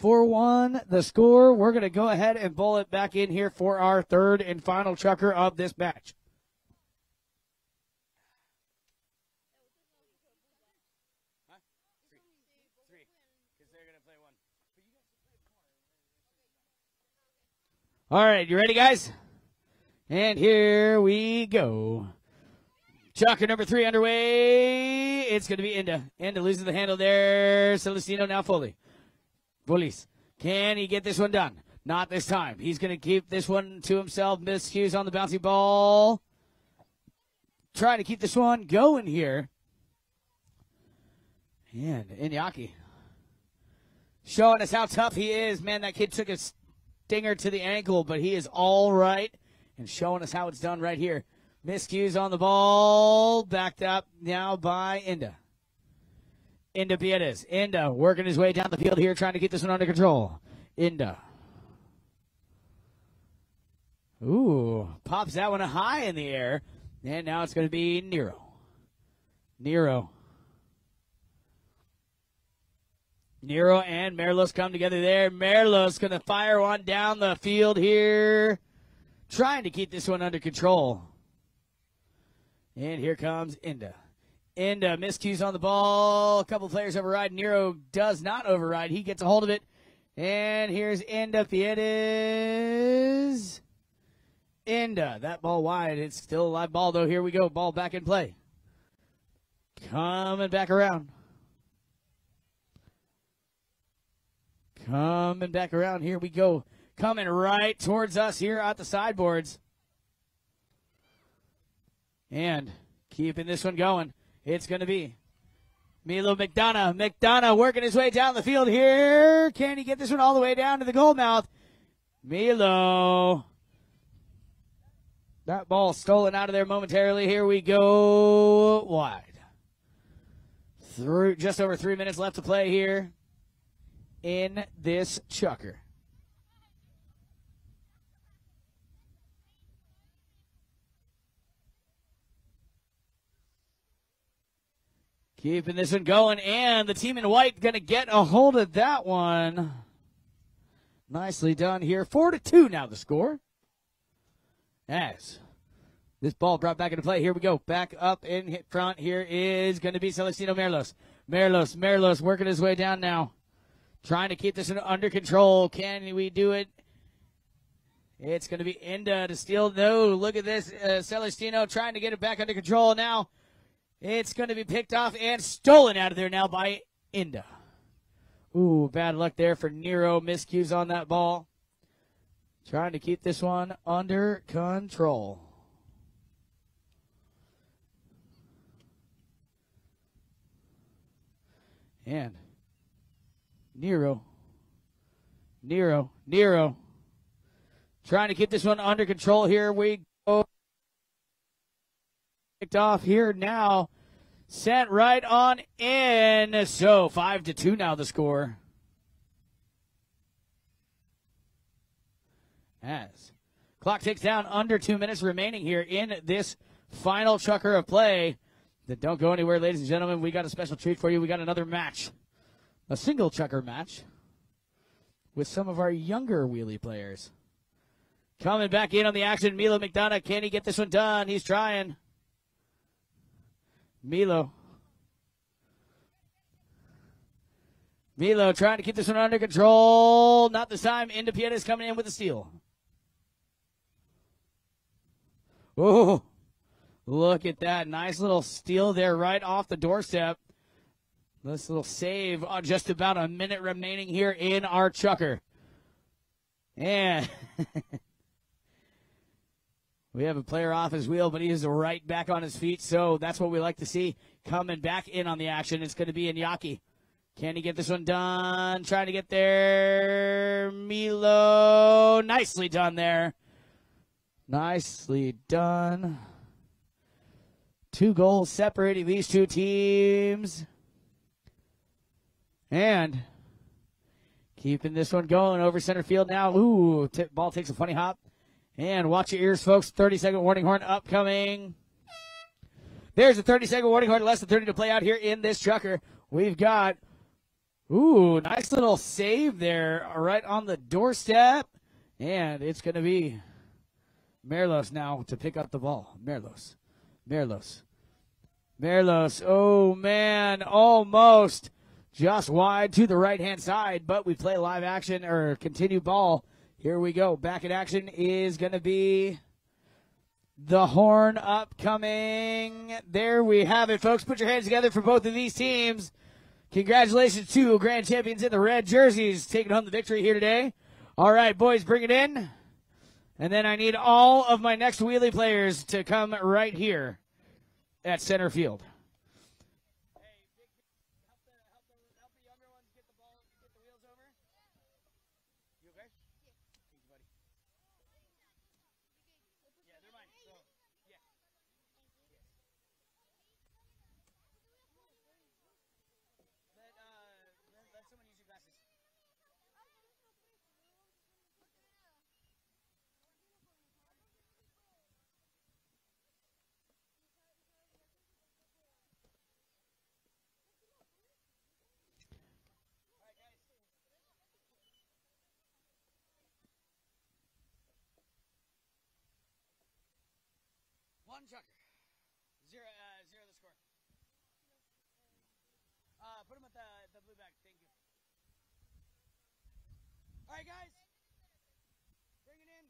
4-1, the score. We're going to go ahead and bowl it back in here for our third and final trucker of this match. Three. Because they're going to play one. All right, you ready, guys? And here we go. Chucker number 3 underway. It's going to be Inda. Inda loses the handle there. Celestino now Foley. Folies. Can he get this one done? Not this time. He's going to keep this one to himself. Miscues on the bouncy ball. Trying to keep this one going here. And Iñaki showing us how tough he is. Man, that kid took a stinger to the ankle, but he is all right. And showing us how it's done right here. Miscues on the ball, backed up now by Inda. Inda Pieres. Inda working his way down the field here, trying to get this one under control. Inda. Ooh, pops that one high in the air. And now it's going to be Nero. Nero and Merlos come together there. Merlos going to fire one down the field here, trying to keep this one under control. And here comes Inda. Inda miscues on the ball. A couple players override. Nero does not override. He gets a hold of it. And here's Inda Pieres. Inda. That ball wide. It's still a live ball, though. Here we go. Ball back in play. Coming back around. Coming back around. Here we go. Coming right towards us here at the sideboards. And keeping this one going, it's going to be Milo McDonough. McDonough working his way down the field here. Can he get this one all the way down to the goal mouth? Milo. That ball stolen out of there momentarily. Here we go wide. Through just over 3 minutes left to play here in this chucker. Keeping this one going, and the team in white going to get a hold of that one. Nicely done here. 4-2 now the score. As this ball brought back into play. Here we go. Back up in front. Here is going to be Celestino Merlos. Merlos working his way down now. Trying to keep this one under control. Can we do it? It's going to be Inda to steal. No, look at this. Celestino trying to get it back under control now. It's going to be picked off and stolen out of there now by Inda. Ooh, bad luck there for Nero. Miscues on that ball. Trying to keep this one under control. And Nero. Trying to keep this one under control. Here we go. Picked off here now, sent right on in. So 5-2 now the score. As clock ticks down, under 2 minutes remaining here in this final chucker of play. Then don't go anywhere, ladies and gentlemen. We got a special treat for you. We got another match, a single chucker match with some of our younger wheelie players coming back in on the action. Milo McDonough, can he get this one done? He's trying. Milo trying to keep this one under control. Not this time. Inda Pieres coming in with a steal. Oh, Look at that. Nice little steal there right off the doorstep. This little save on just about a minute remaining here in our chucker. And we have a player off his wheel, but he is right back on his feet. So that's what we like to see coming back in on the action. It's going to be Iñaki. Can he get this one done? Trying to get there. Milo. Nicely done there. Nicely done. 2 goals separating these two teams. And keeping this one going over center field now. Ooh, ball takes a funny hop. And watch your ears, folks. 30-second warning horn upcoming. There's a 30-second warning horn. Less than 30 to play out here in this chucker. We've got, ooh, nice little save there right on the doorstep. And it's going to be Merlos now to pick up the ball. Merlos. Oh, man, almost just wide to the right-hand side, but we play live action or continue ball. Here we go. Back in action is going to be the horn upcoming. There we have it, folks. Put your hands together for both of these teams. Congratulations to Grand Champions in the red jerseys taking home the victory here today. All right, boys, bring it in. And then I need all of my next wheelie players to come right here at center field. One chucker. Zero the score. Put him at the blue bag. Thank you. All right, guys. Bring it in.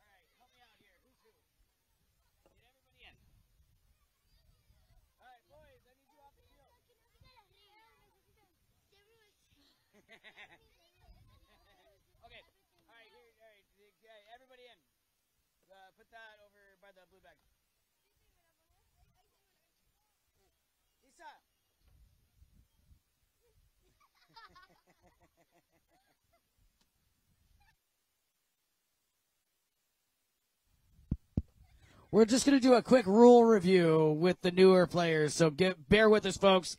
All right, help me out here. Who's who? Get everybody in. All right, boys, I need you off the field. Okay. All right, here. All right, everybody in. Put that over by the blue bag. Isa! We're just going to do a quick rule review with the newer players, so bear with us, folks.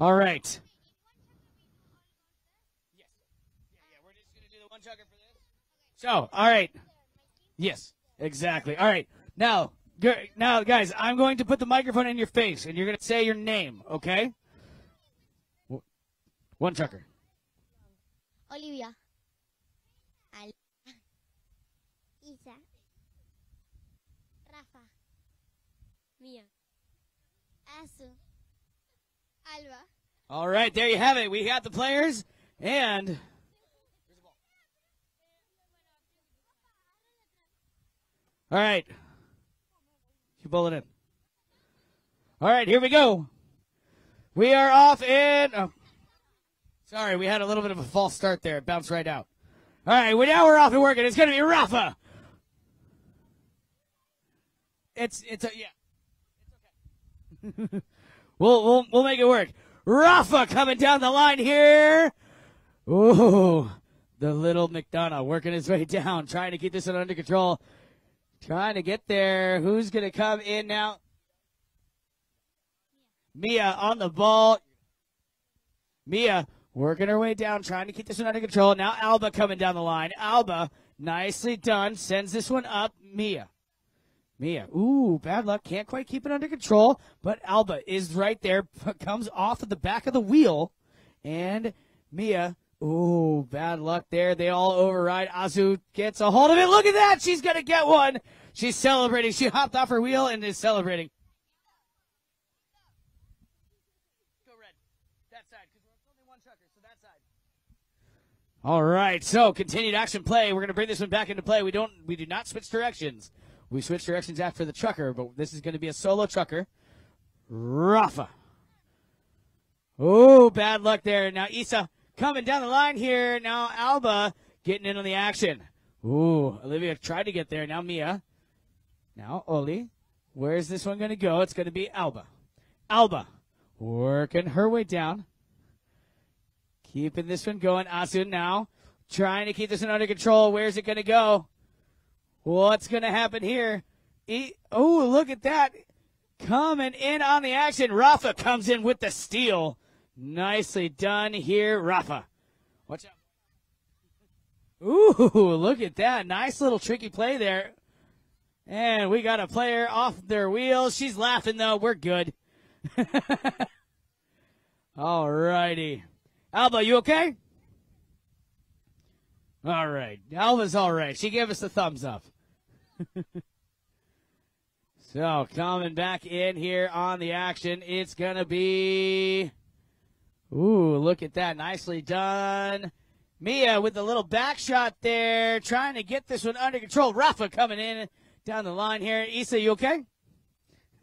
All right. Yes. Yeah, we're just going to do the one chucker for this. So, all right. Yes, exactly. All right. Now, guys, I'm going to put the microphone in your face, and you're going to say your name, okay? One chucker. Olivia. Isa. Rafa. Mia. Asu. Alba. All right, there you have it. We got the players, and here's the ball. All right, you bowl it in. All right, here we go. We are off in. Oh, sorry, we had a little bit of a false start there. It bounced right out. All right, well, now we're off and working. It's going to be Rafa. It's okay. We'll make it work. Rafa coming down the line here. Ooh, the little McDonough working his way down, trying to keep this one under control. Trying to get there. Who's going to come in now? Mia on the ball. Mia Working her way down, trying to keep this one under control. Now Alba coming down the line. Alba, nicely done, sends this one up. Mia. Mia, ooh, bad luck. Can't quite keep it under control, but Alba is right there. Comes off of the back of the wheel, and Mia, ooh, bad luck there. They all override. Azu gets a hold of it. Look at that. She's going to get one. She's celebrating. She hopped off her wheel and is celebrating. Go red. That side, because we're only one trucker, so that side. All right, so continued action play. We're going to bring this one back into play. We do not switch directions. We switch directions after the trucker, but this is going to be a solo trucker. Rafa. Oh, bad luck there. Now Issa coming down the line here. Now Alba getting in on the action. Ooh, Olivia tried to get there. Now Mia. Now Oli. Where's this one going to go? It's going to be Alba. Alba working her way down. Keeping this one going. Asu now trying to keep this one under control. Where's it going to go? What's going to happen here? Oh, look at that. Coming in on the action. Rafa comes in with the steal. Nicely done here, Rafa. Watch out. Ooh, look at that. Nice little tricky play there. And we got a player off their wheels. She's laughing, though. We're good. All righty. Alba, you okay? All right. Alba's all right. She gave us a thumbs up. So, coming back in here on the action, it's going to be, ooh, look at that. Nicely done. Mia with a little back shot there, trying to get this one under control. Rafa coming in down the line here. Issa, you okay?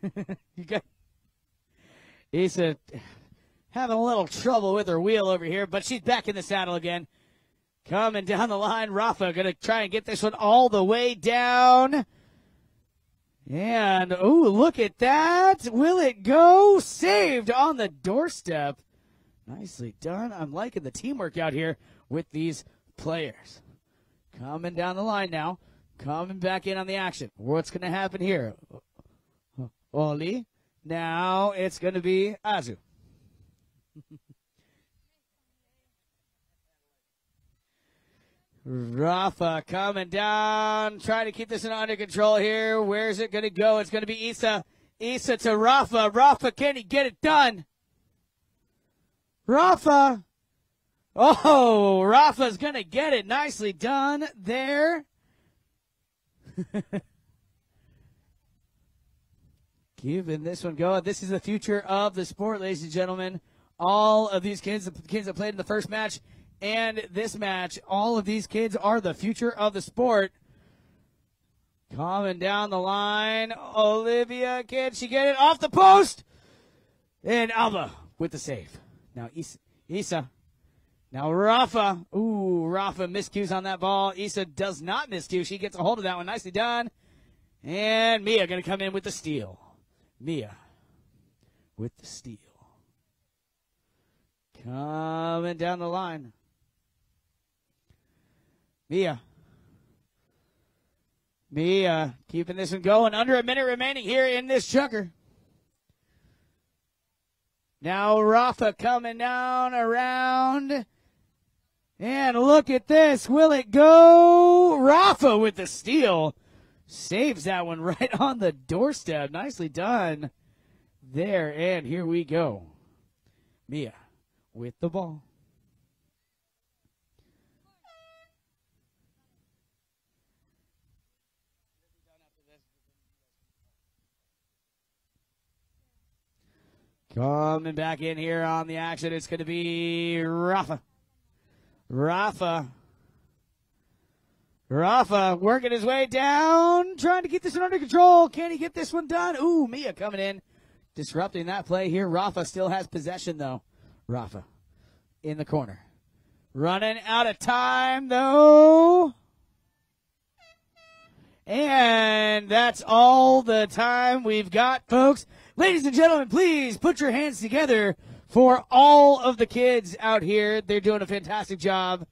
You good? Issa having a little trouble with her wheel over here, but she's back in the saddle again. Coming down the line, Rafa going to try and get this one all the way down. And, oh, look at that. Will it go? Saved on the doorstep. Nicely done. I'm liking the teamwork out here with these players. Coming down the line now. Coming back in on the action. What's going to happen here? Oli. Now it's going to be Azu. Rafa coming down, trying to keep this under control here. Where's it going to go? It's going to be Issa. Issa to Rafa. Rafa, can he get it done? Rafa. Oh, Rafa's going to get it. Nicely done there. Giving this one go. This is the future of the sport, ladies and gentlemen. All of these kids, the kids that played in the first match, and this match, all of these kids are the future of the sport. Coming down the line, Olivia, can she get it off the post? And Alba with the save. Now Issa. Now Rafa. Ooh, Rafa miscues on that ball. Issa does not miscue. She gets a hold of that one. Nicely done. And Mia going to come in with the steal. Mia with the steal. Coming down the line. Mia. Mia keeping this one going. Under a minute remaining here in this chucker. Now Rafa coming down around. And look at this. Will it go? Rafa with the steal. Saves that one right on the doorstep. Nicely done there. And here we go. Mia with the ball. Coming back in here on the action, it's going to be Rafa. Rafa working his way down, trying to keep this one under control. Can he get this one done? Ooh, Mia coming in, disrupting that play here. Rafa still has possession, though. Rafa in the corner. Running out of time, though. And that's all the time we've got, folks. Ladies and gentlemen, please put your hands together for all of the kids out here. They're doing a fantastic job.